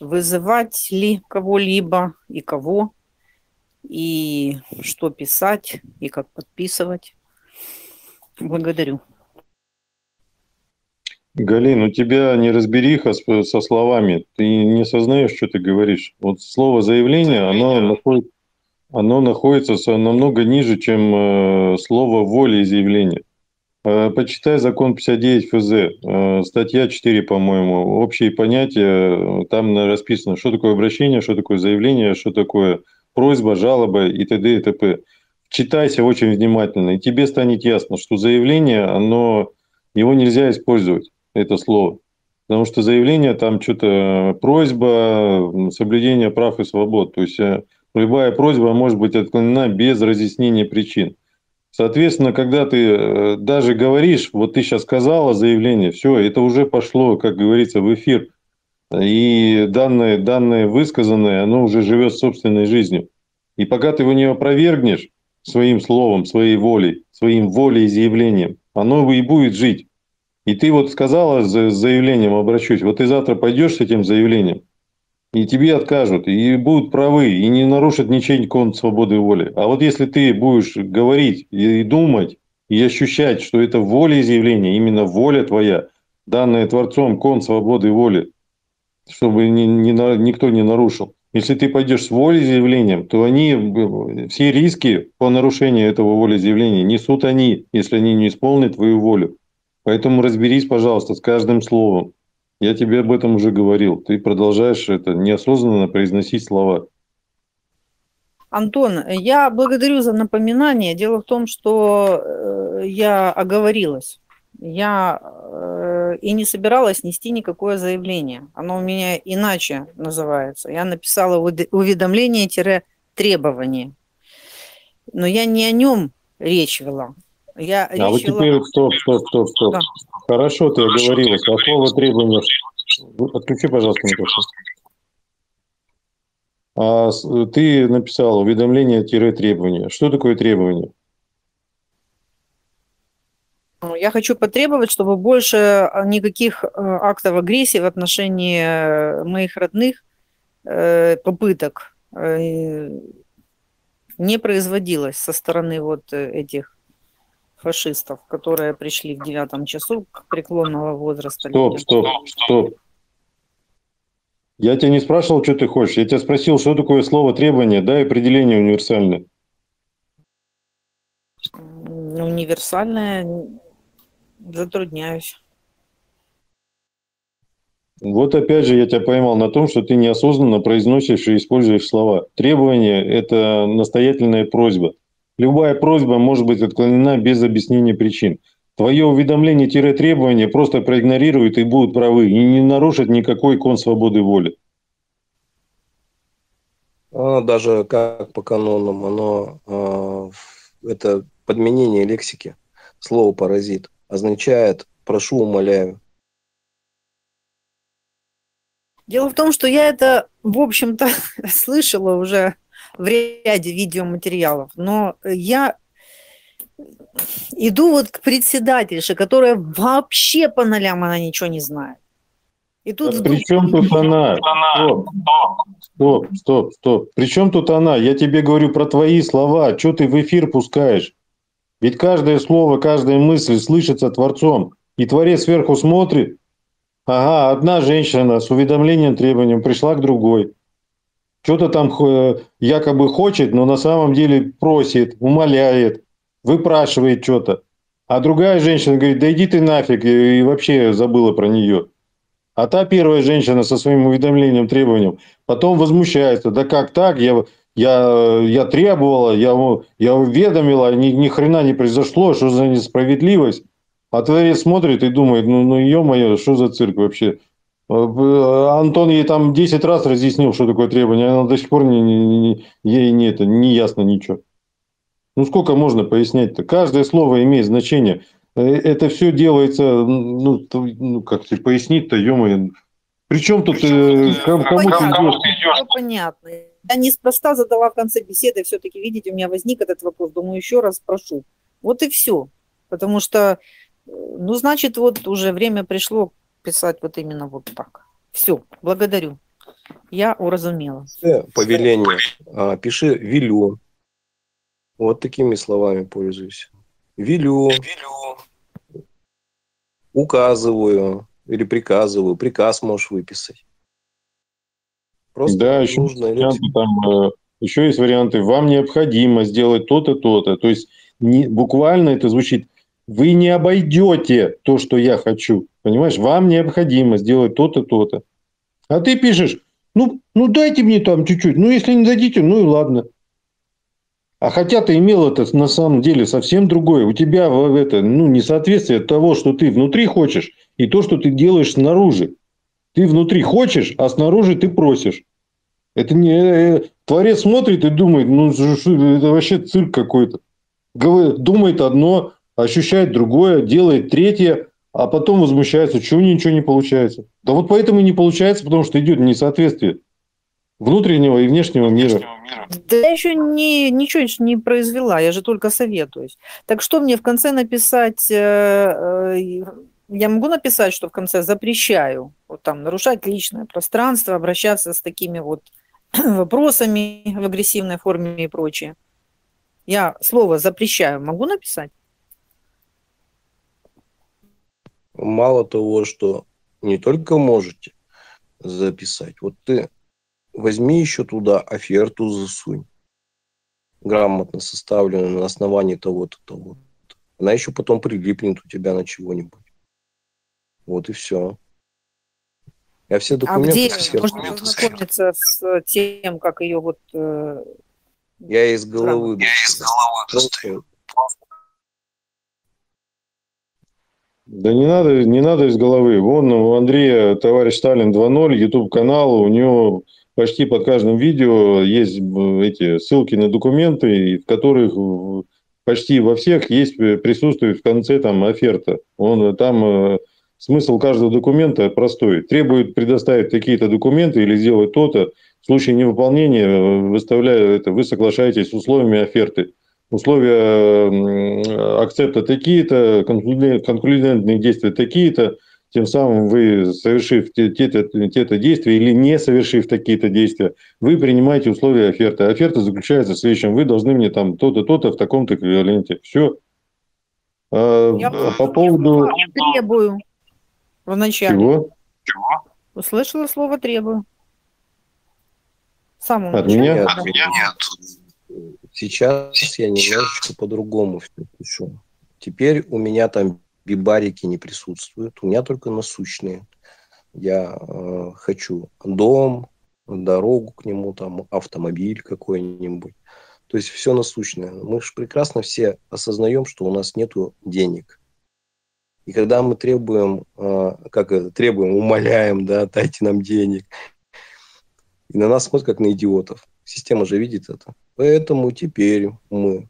Вызывать ли кого-либо и кого? И что писать? И как подписывать? Благодарю. Галин, у тебя неразбериха со словами. Ты не сознаешь, что ты говоришь. Вот слово «заявление», оно находится намного ниже, чем слово «волеизъявление». Почитай закон 59 ФЗ, статья 4, по-моему, общие понятия, там расписано, что такое обращение, что такое заявление, что такое просьба, жалоба и т.д. и т.п. Читайся очень внимательно, и тебе станет ясно, что заявление, его нельзя использовать, это слово, потому что заявление, там что-то просьба, соблюдение прав и свобод, то есть любая просьба может быть отклонена без разъяснения причин. Соответственно, когда ты даже говоришь, вот ты сейчас сказала заявление, все, это уже пошло, как говорится, в эфир. И данное высказанное, оно уже живет собственной жизнью. И пока ты его не опровергнешь своим словом, своей волей, своим волеизъявлением, оно и будет жить. И ты вот сказала с заявлением, обращусь, вот ты завтра пойдешь с этим заявлением, и тебе откажут, и будут правы, и не нарушат ничей конт свободы воли. А вот если ты будешь говорить и думать, и ощущать, что это волеизъявление, именно воля твоя, данная Творцом конт свободы воли, чтобы никто не нарушил. Если ты пойдешь с волеизъявлением, то все риски по нарушению этого волеизъявления несут они, если они не исполнят твою волю. Поэтому разберись, пожалуйста, с каждым словом. Я тебе об этом уже говорил. Ты продолжаешь неосознанно произносить слова. Антон, я благодарю за напоминание. Дело в том, что я оговорилась. Я и не собиралась нести никакое заявление. Оно у меня иначе называется. Я написала уведомление-требование. Но я не о нем речь вела. Теперь стоп. Да. Хорошо, ты оговорилась. А слово требования... Отключи, пожалуйста, микрофон. Ты написала уведомление-требование. Что такое требование? Я хочу потребовать, чтобы больше никаких актов агрессии в отношении моих родных, попыток не производилось со стороны вот этих фашистов, которые пришли в 9-м часу преклонного возраста. Стоп. Я тебя не спрашивал, что ты хочешь. Я тебя спросил, что такое слово «требование», да, и определение универсальное. Универсальное затрудняюсь. Вот опять же я тебя поймал на том, что ты неосознанно произносишь и используешь слова. Требование – это настоятельная просьба. Любая просьба может быть отклонена без объяснения причин. Твое уведомление-требование просто проигнорируют и будут правы, и не нарушат никакой кон свободы воли. Даже как по канонам, оно это подменение лексики. Слово «паразит» означает «прошу, умоляю». Дело в том, что я это, в общем-то, слышала уже в ряде видеоматериалов, но я иду вот к председательше, которая вообще по нолям она ничего не знает. И тут... Причем тут она? Стоп. Причем тут она? Я тебе говорю про твои слова, что ты в эфир пускаешь? Ведь каждое слово, каждая мысль слышится Творцом, и Творец сверху смотрит. Ага, одна женщина с уведомлением требованием пришла к другой. Что-то там якобы хочет, но на самом деле просит, умоляет, выпрашивает что-то. А другая женщина говорит, да иди ты нафиг, и вообще забыла про нее. А та первая женщина со своим уведомлением требованием потом возмущается. Да как так? Я требовала, я уведомила, ни хрена не произошло, что за несправедливость. А Творец смотрит и думает, ну ё-моё, что за цирк вообще? Антон ей там 10 раз разъяснил, что такое требование, она до сих пор ей не ясно ничего. Ну сколько можно пояснять-то? Каждое слово имеет значение. Это все делается, ну как тебе пояснить-то, ё-моё. Причем тут кому ты идёшь? Понятно. Я неспроста задала в конце беседы, все-таки, видите, у меня возник этот вопрос, думаю, еще раз спрошу. Вот и все, потому что ну, значит, вот уже время пришло писать вот именно вот так. Все, благодарю. Я уразумела. Повеление. Пиши «велю». Вот такими словами пользуюсь. «Велю». «Указываю» или «приказываю». Приказ можешь выписать. Просто да, еще еще есть варианты. Вам необходимо сделать то-то, то-то. То есть буквально это звучит. Вы не обойдете то, что я хочу. Понимаешь, вам необходимо сделать то-то, то-то. А ты пишешь, ну дайте мне там чуть-чуть. Ну, если не дадите, ну и ладно. А хотя ты имел это на самом деле совсем другое. У тебя это, несоответствие того, что ты внутри хочешь, и то, что ты делаешь снаружи. Ты внутри хочешь, а снаружи ты просишь. Это не... Творец смотрит и думает, это вообще цирк какой-то. Думает одно... Ощущает другое, делает третье, а потом возмущается, чего ничего не получается. Да вот поэтому и не получается, потому что идет несоответствие внутреннего и внешнего мира. Да я еще ничего не произвела, я же только советуюсь. Так что мне в конце написать? Я могу написать, что в конце запрещаю вот там нарушать личное пространство, обращаться с такими вот вопросами в агрессивной форме и прочее. Я слово «запрещаю» могу написать? Мало того, что не только можете записать, вот ты возьми еще туда оферту засунь, грамотно составленную на основании того-то, того-то. Она еще потом прилипнет у тебя на чего-нибудь. Вот и все. Я все документы... А где можно познакомиться с тем, как ее вот... Я из головы... достаю. Да не надо из головы. Вон у Андрея «Товарищ Сталин 2.0», YouTube-канал, у него почти под каждым видео есть эти ссылки на документы, в которых почти во всех присутствует в конце там оферта. Там смысл каждого документа простой. Требует предоставить такие-то документы или сделать то-то. В случае невыполнения вы соглашаетесь с условиями оферты. условия акцепта такие-то, конкурентные действия такие-то, тем самым вы, совершив те-то действия или не совершив такие-то действия, вы принимаете условия оферты. Оферта заключается в следующем: вы должны мне там то-то, то-то в таком-то эквиваленте. Все. По поводу... Требую. Вначале. Чего? Услышала слово «требую». Самому от меня? Нет, от меня нет. Сейчас я немножечко по-другому все пишу. Теперь у меня там бибарики не присутствуют, у меня только насущные. Я хочу дом, дорогу к нему, там автомобиль какой-нибудь. То есть все насущное. Мы же прекрасно все осознаем, что у нас нету денег. И когда мы требуем, умоляем, да, дайте нам денег. И на нас смотрят как на идиотов. Система же видит это. Поэтому теперь мы.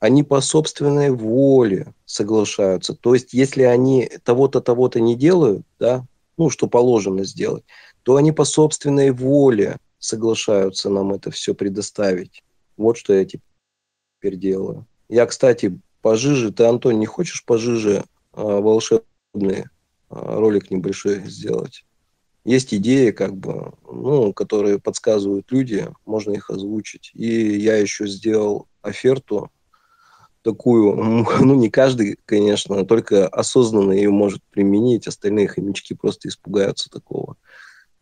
Они по собственной воле соглашаются. То есть, если они того-то, того-то не делают, да, ну, что положено сделать, то они по собственной воле соглашаются нам это все предоставить. Вот что я теперь делаю. Я, кстати, пожиже. Ты, Антон, не хочешь пожиже волшебный ролик небольшой сделать? Есть идеи, которые подсказывают люди, можно их озвучить. И я еще сделал оферту такую, не каждый, конечно, только осознанно ее может применить, остальные хомячки просто испугаются такого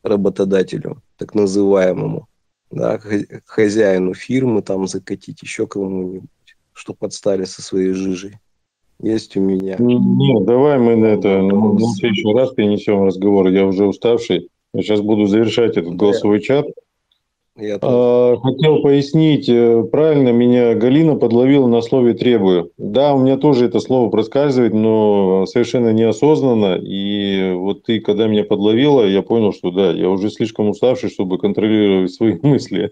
работодателю, так называемому, да, хозяину фирмы, там закатить еще кому-нибудь, что подстали со своей жижей. Есть у меня. Нет, давай мы на это в следующий раз перенесем разговор. Я уже уставший. Я сейчас буду завершать этот голосовой чат. Хотел пояснить. Правильно меня Галина подловила на слове «требую». Да, у меня тоже это слово проскальзывает, но совершенно неосознанно. И вот ты, когда меня подловила, я понял, что да, я уже слишком уставший, чтобы контролировать свои мысли.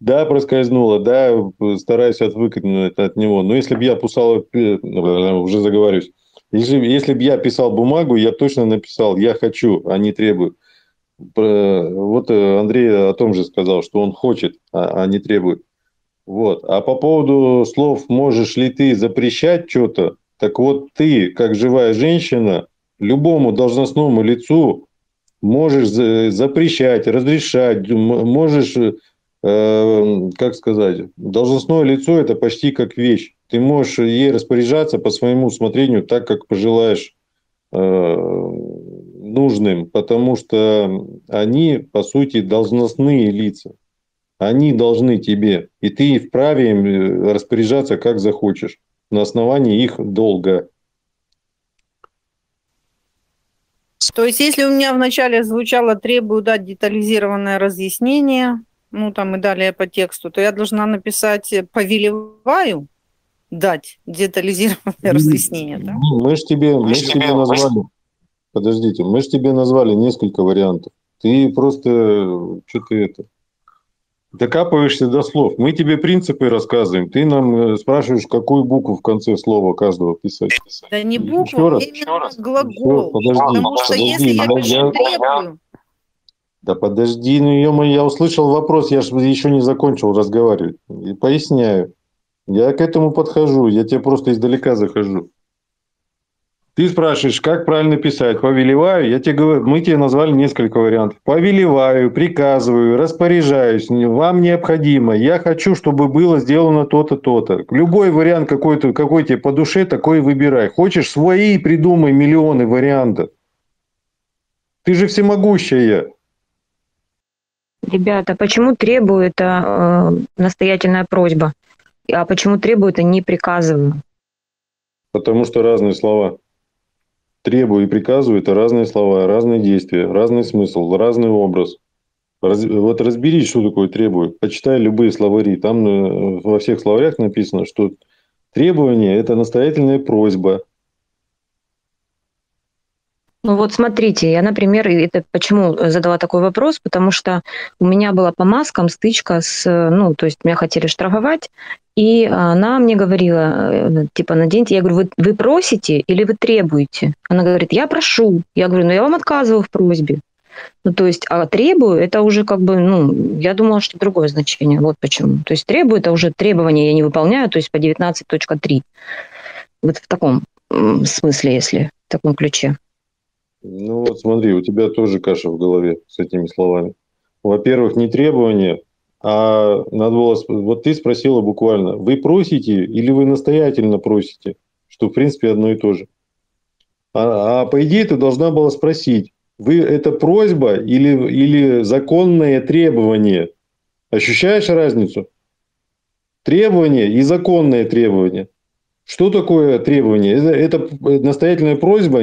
Да, проскользнуло, да, стараюсь отвыкнуть от него. Но если бы я писал, уже заговариваюсь, если бы я писал бумагу, я точно написал «я хочу», а не «требую». Вот Андрей о том же сказал, что он хочет, а не требует. Вот. А по поводу слов «можешь ли ты запрещать что-то», так вот ты, как живая женщина, любому должностному лицу можешь запрещать, разрешать, можешь, должностное лицо – это почти как вещь. Ты можешь ей распоряжаться по своему усмотрению так, как пожелаешь нужным, потому что они, по сути, должностные лица. Они должны тебе, и ты вправе им распоряжаться как захочешь, на основании их долга. То есть, если у меня вначале звучало «требую дать детализированное разъяснение», ну там и далее по тексту, то я должна написать «повелеваю дать детализированное разъяснение». Да? Мы ж тебе назвали... Подождите, мы же тебе назвали несколько вариантов. Ты просто докапываешься до слов. Мы тебе принципы рассказываем. Ты нам спрашиваешь, какую букву в конце слова каждого писать. Да не букву, а именно глагол. Да подожди, ну ё-моё, я услышал вопрос, я же еще не закончил разговаривать. И поясняю. Я к этому подхожу, я тебе просто издалека захожу. Ты спрашиваешь, как правильно писать? Повелеваю, я тебе говорю, мы тебе назвали несколько вариантов. Повелеваю, приказываю, распоряжаюсь, вам необходимо, я хочу, чтобы было сделано то-то, то-то. Любой вариант, какой тебе по душе, такой выбирай. Хочешь свои, придумай миллионы вариантов. Ты же всемогущая. Ребята, почему требую — это настоятельная просьба? А почему требую — это не приказываю? Потому что разные слова. «Требую» и «приказываю» – это разные слова, разные действия, разный смысл, разный образ. Вот разберись, что такое «требую». Почитай любые словари. Там во всех словарях написано, что требование – это настоятельная просьба. Ну вот смотрите, я, например, это почему задала такой вопрос, потому что у меня была по маскам стычка с, то есть меня хотели штрафовать, и она мне говорила, типа, наденьте, я говорю, вы просите или вы требуете? Она говорит, я прошу. Я говорю, я вам отказываю в просьбе. Ну, то есть, а требую, это уже как бы, ну, я думала, что другое значение. Вот почему. То есть, требую, это уже требования я не выполняю, то есть, по 19.3. Вот в таком смысле, если в таком ключе. Ну, вот смотри, у тебя тоже каша в голове с этими словами. Во-первых, не требование, а надо было... Вот ты спросила буквально, вы просите или вы настоятельно просите? Что, в принципе, одно и то же. А по идее, ты должна была спросить, вы это просьба или законное требование? Ощущаешь разницу? Требование и законное требование. Что такое требование? Это настоятельная просьба,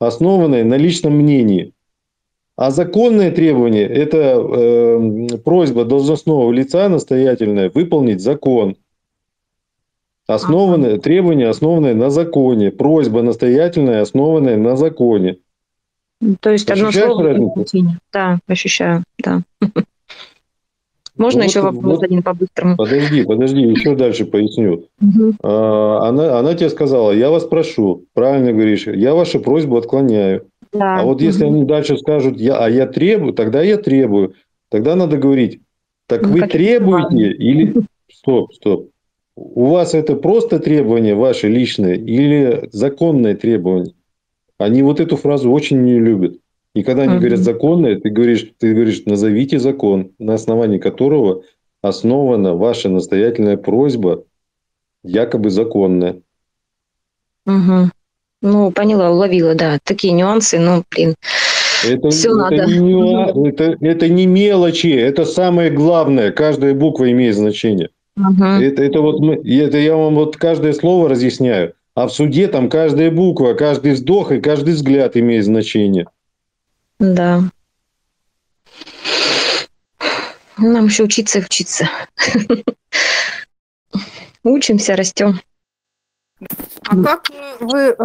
основанная на личном мнении. А законное требование – это просьба должностного лица настоятельная выполнить закон. Основанное, требование, основанное на законе. Просьба настоятельная, основанная на законе. То есть одно слово. Да, ощущаю, да. Можно вот, еще вопрос вот, один по-быстрому? Подожди, еще дальше поясню. Она тебе сказала, я вас прошу, правильно говоришь, я вашу просьбу отклоняю. Да. А вот если они дальше скажут, я требую, тогда я требую. Тогда надо говорить, так ну, вы требуете или... Стоп. У вас это просто требование ваше личное или законное требование? Они вот эту фразу очень не любят. И когда они говорят законное, ты говоришь, назовите закон, на основании которого основана ваша настоятельная просьба, якобы законная. Ну, поняла, уловила, да. Такие нюансы, но, блин, все надо. Это не мелочи, это самое главное. Каждая буква имеет значение. Это я вам вот каждое слово разъясняю, а в суде там каждая буква, каждый вздох и каждый взгляд имеет значение. Да. Нам еще учиться и учиться. Учимся, растем. А как вы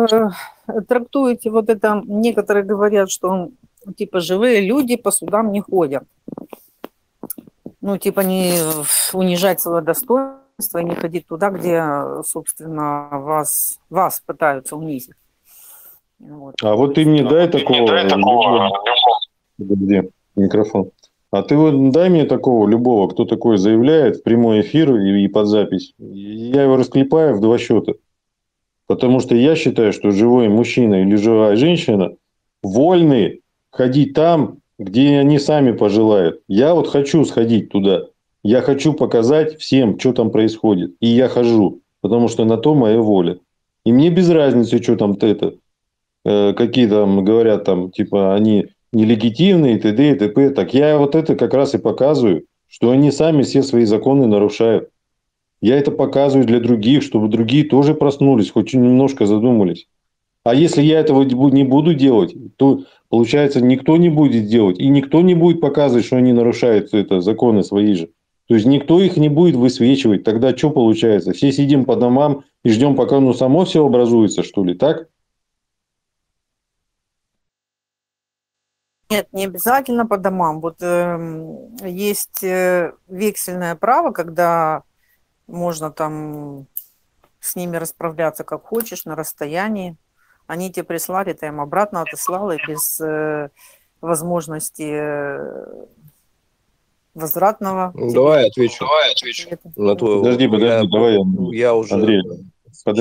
трактуете вот это? Некоторые говорят, что типа живые люди по судам не ходят. Ну, типа не унижать свое достоинство и не ходить туда, где, собственно, вас пытаются унизить. Вот. А вот ты мне дай такого любого. Микрофон. А ты вот дай мне такого любого, кто такое заявляет в прямой эфир и под запись. Я его расклепаю в два счета. Потому что я считаю, что живой мужчина или живая женщина вольны ходить там, где они сами пожелают. Я вот хочу сходить туда. Я хочу показать всем, что там происходит. И я хожу, потому что на то моя воля. И мне без разницы, что там какие там говорят, там, типа, они нелегитимные, и т.д. и т.п. Так я вот это как раз и показываю, что они сами все свои законы нарушают. Я это показываю для других, чтобы другие тоже проснулись, хоть немножко задумались. А если я этого не буду делать, то... Получается, никто не будет делать, и никто не будет показывать, что они нарушают это, законы свои же. То есть никто их не будет высвечивать. Тогда что получается? Все сидим по домам и ждем, пока ну само все образуется, что ли, так? Нет, не обязательно по домам. Вот есть вексельное право, когда можно там с ними расправляться как хочешь, на расстоянии. Они тебе прислали, ты им обратно отослала без возможности возвратного. Давай отвечу. Подожди, Андрей. Да,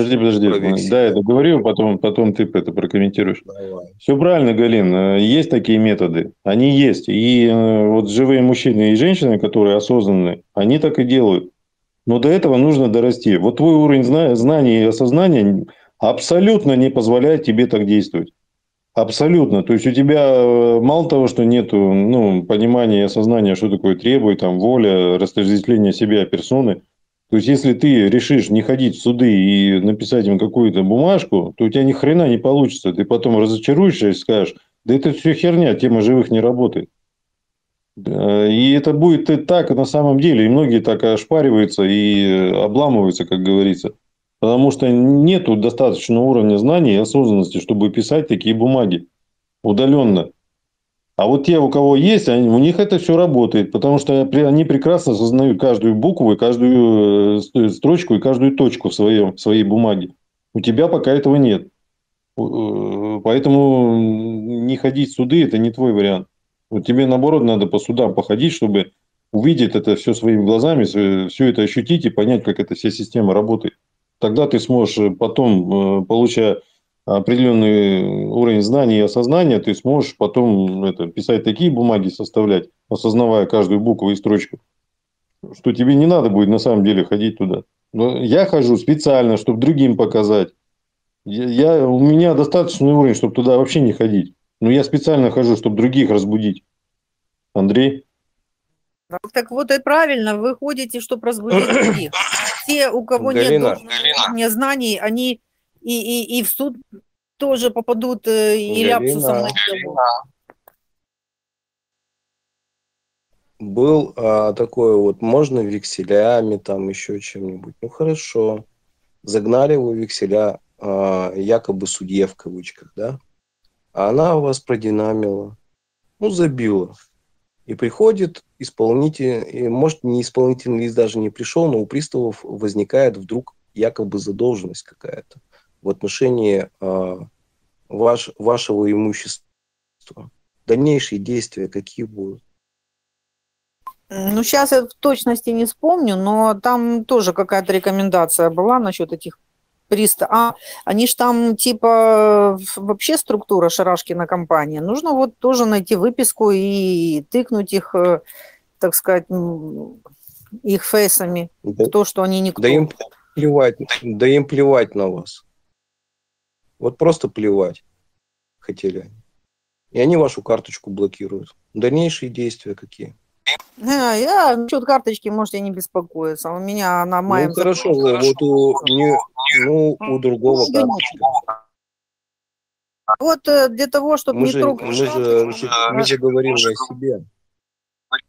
я договорю, потом ты это прокомментируешь. Давай. Все правильно, Галин. Есть такие методы. Они есть. И вот живые мужчины и женщины, которые осознанные, они так и делают. Но до этого нужно дорасти. Вот твой уровень знаний и осознания абсолютно не позволяет тебе так действовать. Абсолютно. То есть у тебя мало того, что нет понимания и осознания, что такое требуй, там, воля, растождествление себя, персоны. То есть если ты решишь не ходить в суды и написать им какую-то бумажку, то у тебя ни хрена не получится. Ты потом разочаруешься и скажешь, да это все херня, тема живых не работает. И это будет и так на самом деле. И многие так ошпариваются и обламываются, как говорится. Потому что нету достаточного уровня знаний и осознанности, чтобы писать такие бумаги удаленно. А вот те, у кого есть, у них это все работает, потому что они прекрасно осознают каждую букву, и каждую строчку и каждую точку в своей бумаге. У тебя пока этого нет. Поэтому не ходить в суды – это не твой вариант. Вот тебе, наоборот, надо по судам походить, чтобы увидеть это все своими глазами, все это ощутить и понять, как эта вся система работает. Тогда ты сможешь потом, получая определенный уровень знаний и осознания, ты сможешь потом писать такие бумаги, составлять, осознавая каждую букву и строчку, что тебе не надо будет на самом деле ходить туда. Но я хожу специально, чтобы другим показать. У меня достаточный уровень, чтобы туда вообще не ходить. Но я специально хожу, чтобы других разбудить. Андрей? Так вот и правильно, вы ходите, чтобы разбудить других. Те, у кого нет знаний, они и в суд тоже попадут и ляпсусом на делу. Был такой вот, можно векселями, там еще чем-нибудь. Ну хорошо, загнали вы векселя, якобы судье в кавычках, да? А она вас продинамила, ну забила. И приходит исполнитель, и, может, не исполнительный лист даже не пришел, но у приставов возникает вдруг якобы задолженность какая-то в отношении вашего имущества. Дальнейшие действия какие будут? Ну, сейчас я в точности не вспомню, но там тоже какая-то рекомендация была насчет этих приставов. Они же там типа вообще структура Шарашкина компания. Нужно вот тоже найти выписку и тыкнуть их, так сказать, их фейсами. Да. То, что они никто. Да им плевать на вас. Вот просто плевать хотели. И они вашу карточку блокируют. Дальнейшие действия какие? Я насчет карточки можете не беспокоиться. У меня она маем... Ну, хорошо, вот у другого карточка. Вот для того, чтобы не трогать... Мы же говорим о себе.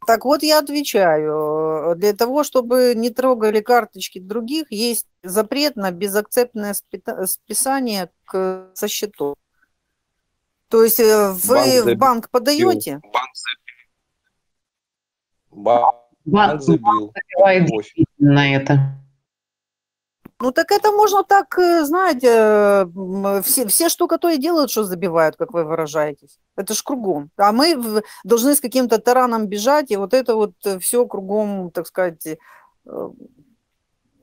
Так вот я отвечаю. Для того, чтобы не трогали карточки других, есть запрет на безакцептное списание со счетов. То есть вы в банк подаете... Банк забил на это. Ну так это можно так, знаете, все штука то и делают, что забивают, как вы выражаетесь. Это ж кругом. А мы должны с каким-то тараном бежать и вот это вот все кругом, так сказать,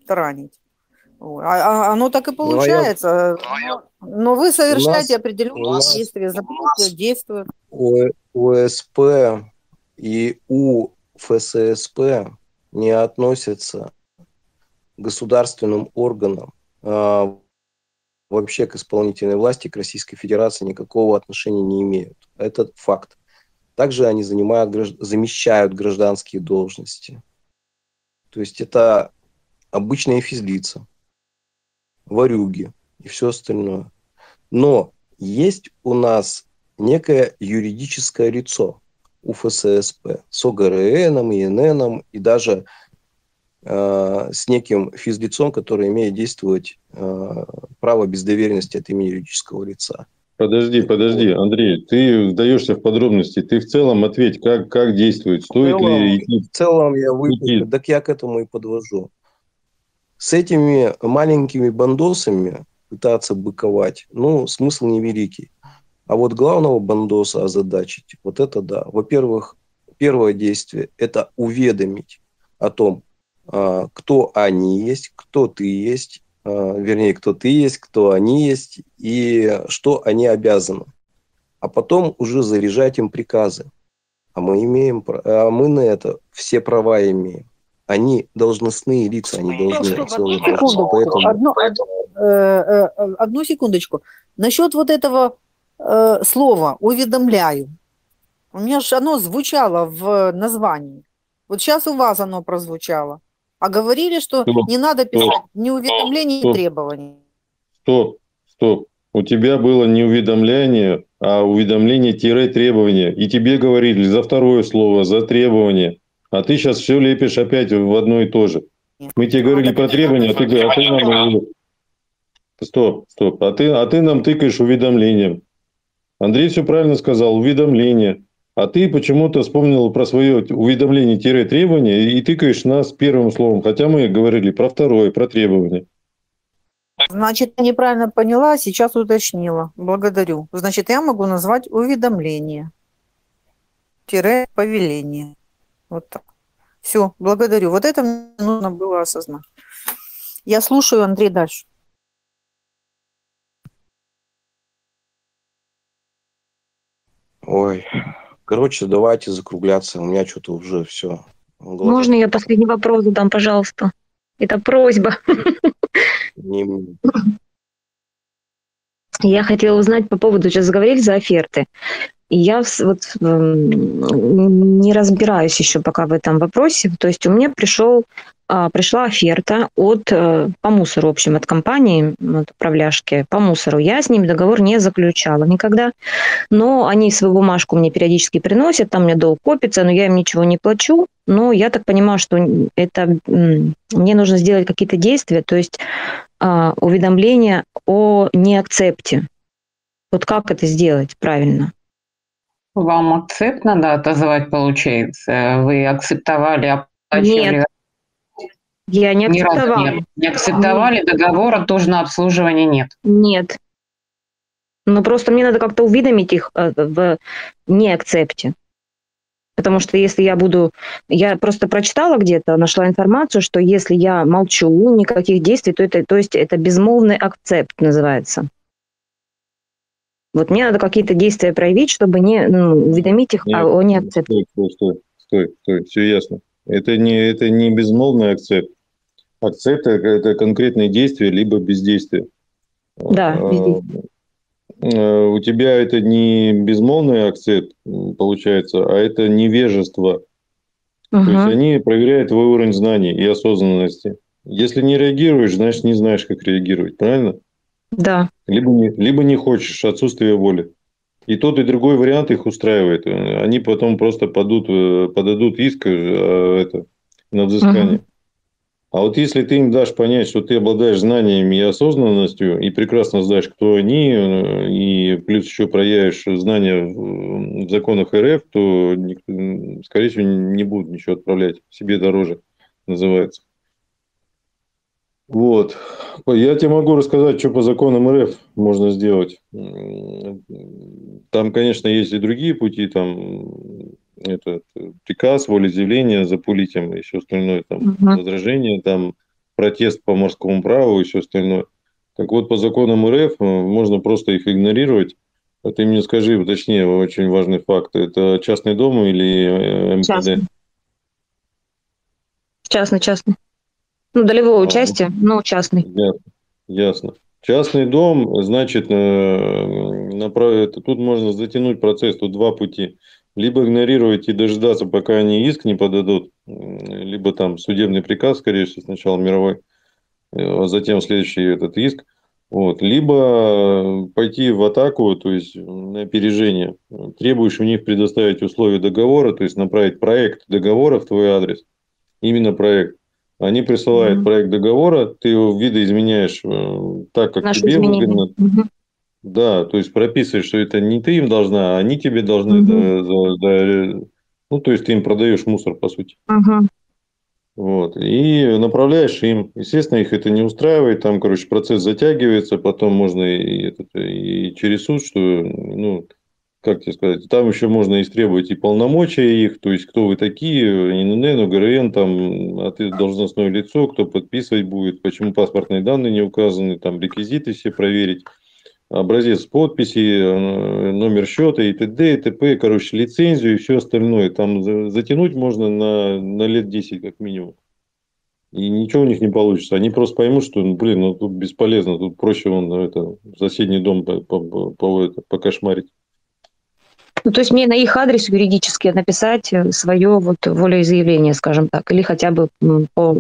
таранить. Оно так и получается. Но вы совершаете определенные действия, запреты действуют. ОСП и у ФССП не относятся к государственным органам, вообще к исполнительной власти, к Российской Федерации никакого отношения не имеют. Это факт. Также они замещают гражданские должности. То есть это обычные физлица, ворюги и все остальное. Но есть у нас некое юридическое лицо, УФССП, с ОГРНом, ИННом и даже с неким физлицом, который имеет действовать право без доверенности от имени юридического лица. Подожди, Андрей, ты вдаешься в подробности, ты в целом ответь, как действует, стоит ли идти? В целом я выпущу, так я к этому и подвожу. С этими маленькими бандосами пытаться быковать, ну, смысл невеликий. А вот главного бандоса озадачить, вот это да. Во-первых, первое действие – это уведомить о том, кто они есть, кто ты есть, вернее, кто ты есть, кто они есть и что они обязаны. А потом уже заряжать им приказы. А мы на это все права имеем. Они должностные лица, они должны... Одну секундочку. Насчет вот этого... слово «уведомляю». У меня же оно звучало в названии. Вот сейчас у вас оно прозвучало. А говорили, что не надо писать ни уведомления, ни требований. Стоп. У тебя было не уведомление, а уведомление-требование. И тебе говорили за второе слово, за требование. А ты сейчас все лепишь опять в одно и то же. Мы тебе говорили про требования, а ты говоришь... Стоп. А ты нам тыкаешь уведомлением. Андрей все правильно сказал, уведомление. А ты почему-то вспомнил про свое уведомление-требование и тыкаешь нас первым словом, хотя мы говорили про второе, про требование. Значит, неправильно поняла, сейчас уточнила. Благодарю. Значит, я могу назвать уведомление. – повеление. Вот так. Все, благодарю. Вот это мне нужно было осознать. Я слушаю, Андрей, дальше. Ой, короче, давайте закругляться. У меня что-то уже все. Можно я последний вопрос задам, пожалуйста? Это просьба. Я хотела узнать по поводу, сейчас говорили за оферты. Я вот не разбираюсь еще пока в этом вопросе. То есть у меня пришла оферта по мусору, в общем, от компании, от управляшки по мусору. Я с ними договор не заключала никогда, но они свою бумажку мне периодически приносят, там у меня долг копится, но я им ничего не плачу. Но я так понимаю, что это мне нужно сделать какие-то действия, то есть уведомление о неакцепте. Вот как это сделать правильно? Вам акцепт надо отозвать, получается? Вы акцептовали, оплачивали? Нет. Я не акцептовала. Не акцептовали, договора тоже на обслуживание нет. Нет. Но просто мне надо как-то уведомить их в неакцепте. Потому что если я буду... Я просто прочитала где-то, нашла информацию, что если я молчу, никаких действий, то есть это безмолвный акцепт называется. Вот мне надо какие-то действия проявить, чтобы не уведомить их о неакцепте. Стой, все ясно. Это не безмолвный акцепт. Акцепт – это конкретные действия, либо бездействие. Да, бездействие. У тебя это не безмолвный акцепт, получается, а это невежество. Угу. То есть они проверяют твой уровень знаний и осознанности. Если не реагируешь, значит, не знаешь, как реагировать, правильно? Да. Либо не хочешь, отсутствие воли. И тот, и другой вариант их устраивает. Они потом просто подадут иск на взыскание. Угу. А вот если ты им дашь понять, что ты обладаешь знаниями и осознанностью, и прекрасно знаешь, кто они, и плюс еще проявишь знания в законах РФ, то, скорее всего, не будут ничего отправлять. Себе дороже, называется. Вот. Я тебе могу рассказать, что по законам РФ можно сделать. Там, конечно, есть и другие пути, там этот приказ, волеизъявление за пулитем, еще остальное, там возражение, там протест по морскому праву, еще остальное. Так вот, по законам РФ можно просто их игнорировать. А ты мне скажи, точнее, очень важный факт, это частный дом или МВД? Частный. Ну, долевое участие, но частный. Ясно. Частный дом, значит, тут можно затянуть процесс, тут два пути. Либо игнорировать и дожидаться, пока они иск не подадут, либо там судебный приказ, скорее всего, сначала мировой, а затем следующий этот иск. Вот. Либо пойти в атаку, то есть на опережение. Требуешь у них предоставить условия договора, то есть направить проект договора в твой адрес, именно проект. Они присылают проект договора, ты его видоизменяешь так, как тебе выгодно. Да, то есть прописываешь, что это не ты им должна, а они тебе должны. Ну, то есть ты им продаешь мусор, по сути. Вот. И направляешь им. Естественно, их это не устраивает. Там, короче, процесс затягивается, потом можно и через суд, что, ну, как тебе сказать, там еще можно истребовать и полномочия их, то есть кто вы такие, ИНН, УГРН, там, а ты должностное лицо, кто подписывать будет, почему паспортные данные не указаны, там реквизиты все проверить, образец подписи, номер счета и т.д., и т.п., короче, лицензию и все остальное. Там затянуть можно на лет 10 как минимум. И ничего у них не получится. Они просто поймут, что, тут бесполезно, тут проще в соседний дом покошмарить. Ну, то есть мне на их адрес юридически написать свое волеизъявление, скажем так, или хотя бы по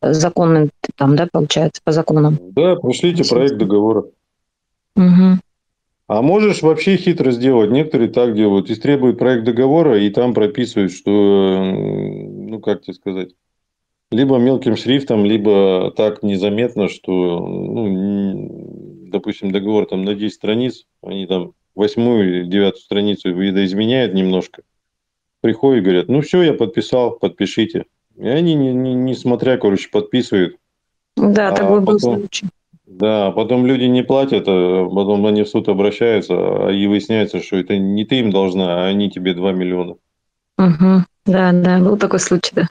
законным, там, да, получается, по законам. Да, пришлите проект договора. Угу. А можешь вообще хитро сделать. Некоторые так делают. Истребуют проект договора и там прописывают, что, либо мелким шрифтом, либо так незаметно, что, допустим, договор там на 10 страниц, они там 8-ю или 9-ю страницу видоизменяют немножко, приходят и говорят, все, я подписал, подпишите. И они, не смотря, подписывают. Да, такой был случай. Да, потом люди не платят, а потом они в суд обращаются, и выясняется, что это не ты им должна, а они тебе 2 миллиона. Угу. Да, был такой случай, да.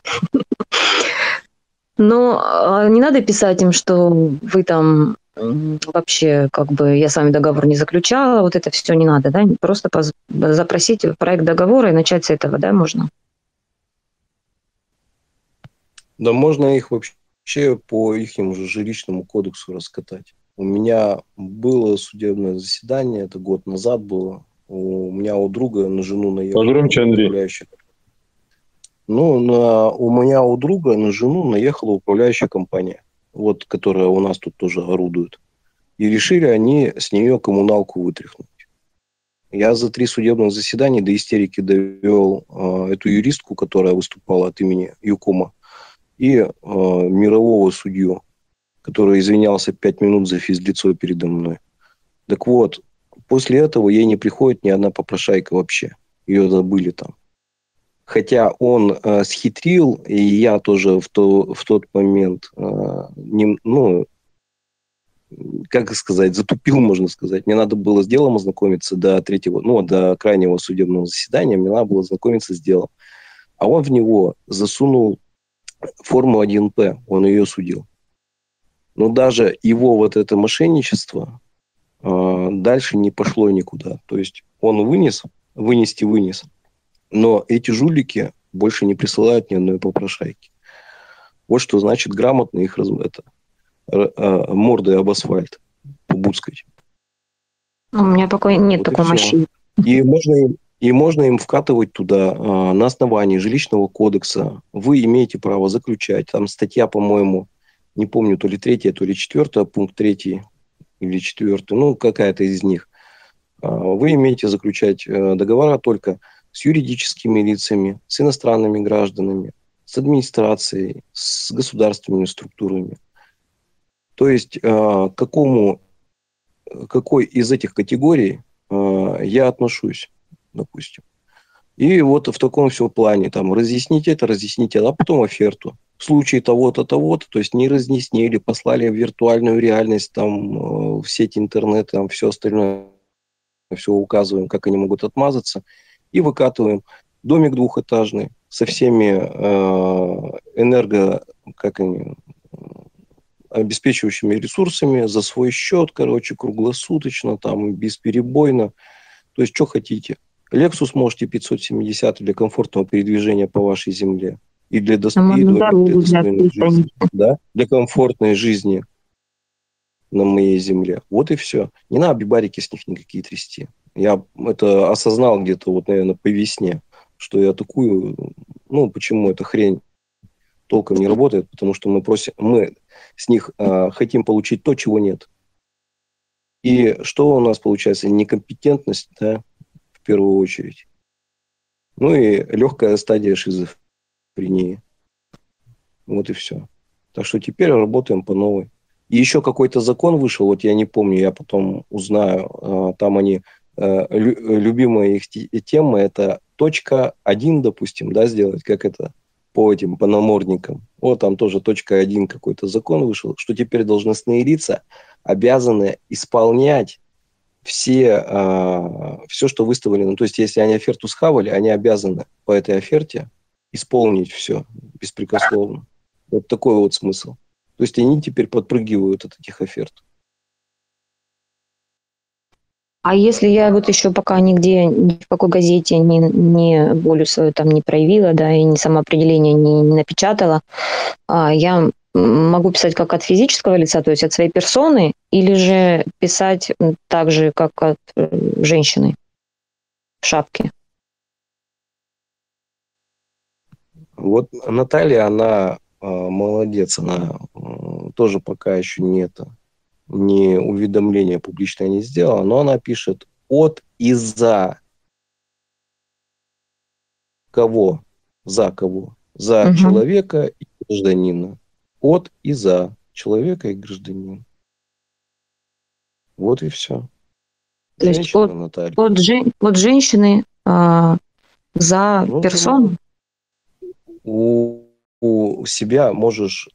Но не надо писать им, что вы там вообще, как бы, я с вами договор не заключала, вот это все не надо, да, просто запросить проект договора и начать с этого, да, можно? Да, можно их вообще по их уже жилищному кодексу раскатать. У меня было судебное заседание, это год назад было, у меня у друга на жену наехал управляющий. Ну, у меня у друга на жену наехала управляющая компания, вот, которая у нас тут тоже орудует. И решили они с нее коммуналку вытряхнуть. Я за 3 судебных заседания до истерики довел эту юристку, которая выступала от имени Юкома, и мирового судью, который извинялся 5 минут за физлицо передо мной. Так вот, после этого ей не приходит ни одна попрошайка вообще. Ее забыли там. Хотя он схитрил, и я тоже в тот момент, затупил, можно сказать. Мне надо было с делом ознакомиться до крайнего судебного заседания, мне надо было ознакомиться с делом. А он в него засунул форму 1П, он ее судил. Но даже его вот это мошенничество дальше не пошло никуда. То есть он вынес. Но эти жулики больше не присылают ни одной попрошайки. Вот что значит грамотно их мордой об асфальт побуцкать. У меня нет такой мощи. И можно им вкатывать туда на основании жилищного кодекса. Вы имеете право заключать. Там статья, по-моему, не помню, то ли 3, то ли 4, пункт 3 или 4, какая-то из них. Вы имеете заключать договора только с юридическими лицами, с иностранными гражданами, с администрацией, с государственными структурами. То есть какой из этих категорий я отношусь, допустим. И вот в таком всем плане, там, разъясните это, а потом оферту. В случае того-то, того-то, то есть не разъяснили, послали в виртуальную реальность, там, в сеть интернет, там, все остальное, все указываем, как они могут отмазаться. И выкатываем домик 2-этажный со всеми обеспечивающими ресурсами за свой счет, круглосуточно, там, бесперебойно. То есть, что хотите. Лексус можете 570 для комфортного передвижения по вашей земле. И для достойной жизни. Да? Для комфортной жизни на моей земле. Вот и все. Не надо барики с них никакие трясти. Я это осознал где-то, наверное, по весне, что я такую... почему эта хрень толком не работает? Потому что мы с них хотим получить то, чего нет. И что у нас получается? Некомпетентность, да, в первую очередь. И легкая стадия шизофрении. Вот и все. Так что теперь работаем по новой. И еще какой-то закон вышел, я не помню, я потом узнаю, там они... Любимая их тема – это .1, допустим, да, сделать, как это по этим, по намордникам. Там тоже .1 какой-то закон вышел, что теперь должностные лица обязаны исполнять все, что выставлено. То есть, если они оферту схавали, они обязаны по этой оферте исполнить все беспрекословно. Вот такой вот смысл. То есть, они теперь подпрыгивают от этих оферт. А если я еще пока нигде, ни в какой газете не волю свою там не проявила, да, и ни самоопределение не напечатала, я могу писать как от физического лица, то есть от своей персоны, или же писать так же, как от женщины в шапке? Вот Наталья, она молодец, она тоже пока еще не уведомление публичное не сделала, но она пишет от и за кого? За кого? За человека и гражданина. От и за человека и гражданина. Вот и все. То есть от женщины за персону? У себя можешь,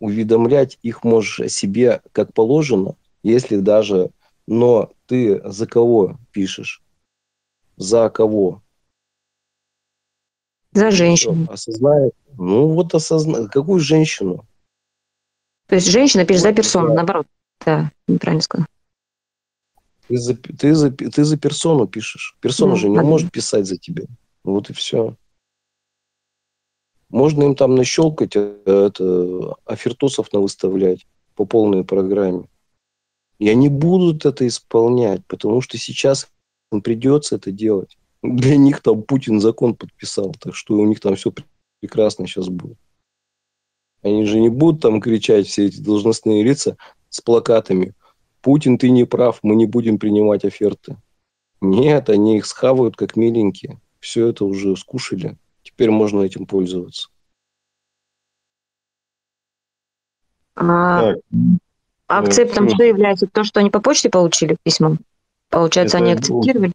уведомлять их можешь о себе как положено, если даже, но ты за кого пишешь? За кого? За женщину. Осознает. Ну вот осознает. Какую женщину? То есть женщина за персону, да. Наоборот. Да, неправильно сказала. Ты за персону пишешь. Персона же не может писать за тебя. Вот и все. Можно им там нащелкать, офертусов навыставлять по полной программе. И они будут это исполнять, потому что сейчас им придется это делать. Для них там Путин закон подписал, так что у них там все прекрасно сейчас будет. Они же не будут там кричать, все эти должностные лица, с плакатами. Путин, ты не прав, мы не будем принимать оферты. Нет, они их схавают как миленькие. Все это уже скушали. Теперь можно этим пользоваться. А акцептом что является? То, что они по почте получили письмом? Получается, они акцептировали?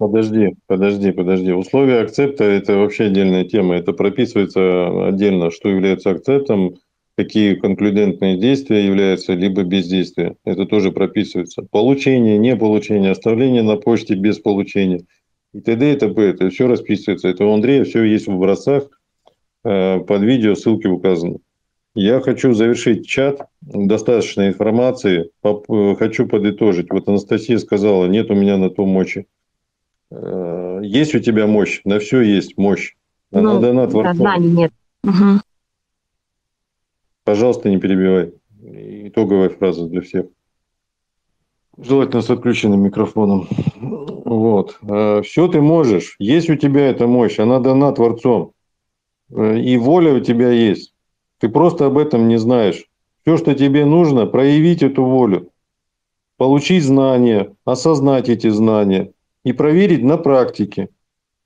Подожди. Условия акцепта – это вообще отдельная тема. Это прописывается отдельно, что является акцептом, какие конклюдентные действия являются, либо бездействия. Это тоже прописывается. Получение, не получение, оставление на почте без получения. И т.д. и т.п. Это все расписывается. Это у Андрея все есть в образцах. Под видео ссылки указаны. Я хочу завершить чат. Достаточно информации. Хочу подытожить. Вот Анастасия сказала, нет у меня на то мочи. Есть у тебя мощь? На все есть мощь. А на донат нет. Угу. Пожалуйста, не перебивай. Итоговая фраза для всех. Желательно с отключенным микрофоном. Вот. Все ты можешь. Есть у тебя эта мощь. Она дана Творцом. И воля у тебя есть. Ты просто об этом не знаешь. Все, что тебе нужно, проявить эту волю. Получить знания, осознать эти знания. И проверить на практике.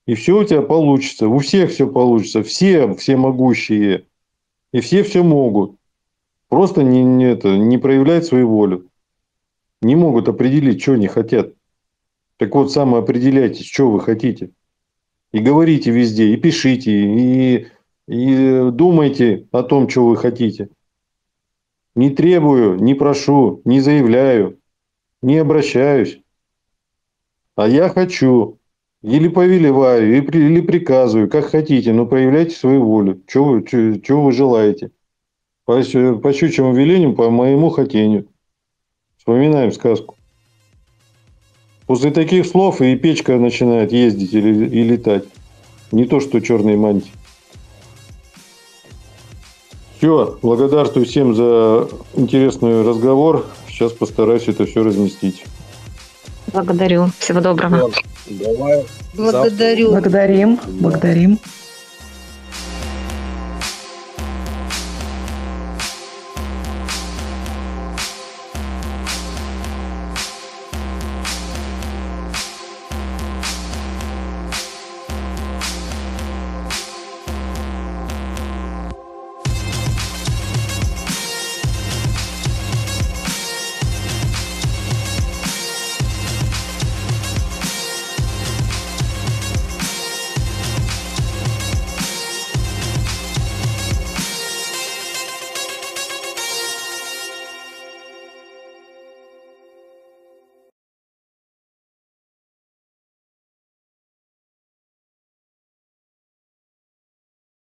И все у тебя получится. У всех все получится. Все всемогущие. И все могут. Просто не проявлять свою волю. Не могут определить, что они хотят. Так вот, самоопределяйтесь, что вы хотите. И говорите везде, и пишите, и думайте о том, что вы хотите. Не требую, не прошу, не заявляю, не обращаюсь. А я хочу. Или повелеваю, или приказываю, как хотите, но проявляйте свою волю, чего вы желаете. По щучьему велению, по моему хотению. Вспоминаем сказку. После таких слов и печка начинает ездить и летать. Не то, что черные мантии. Все, благодарствую всем за интересный разговор. Сейчас постараюсь это все разместить. Благодарю. Всего доброго. Давай. Благодарю. Благодарим.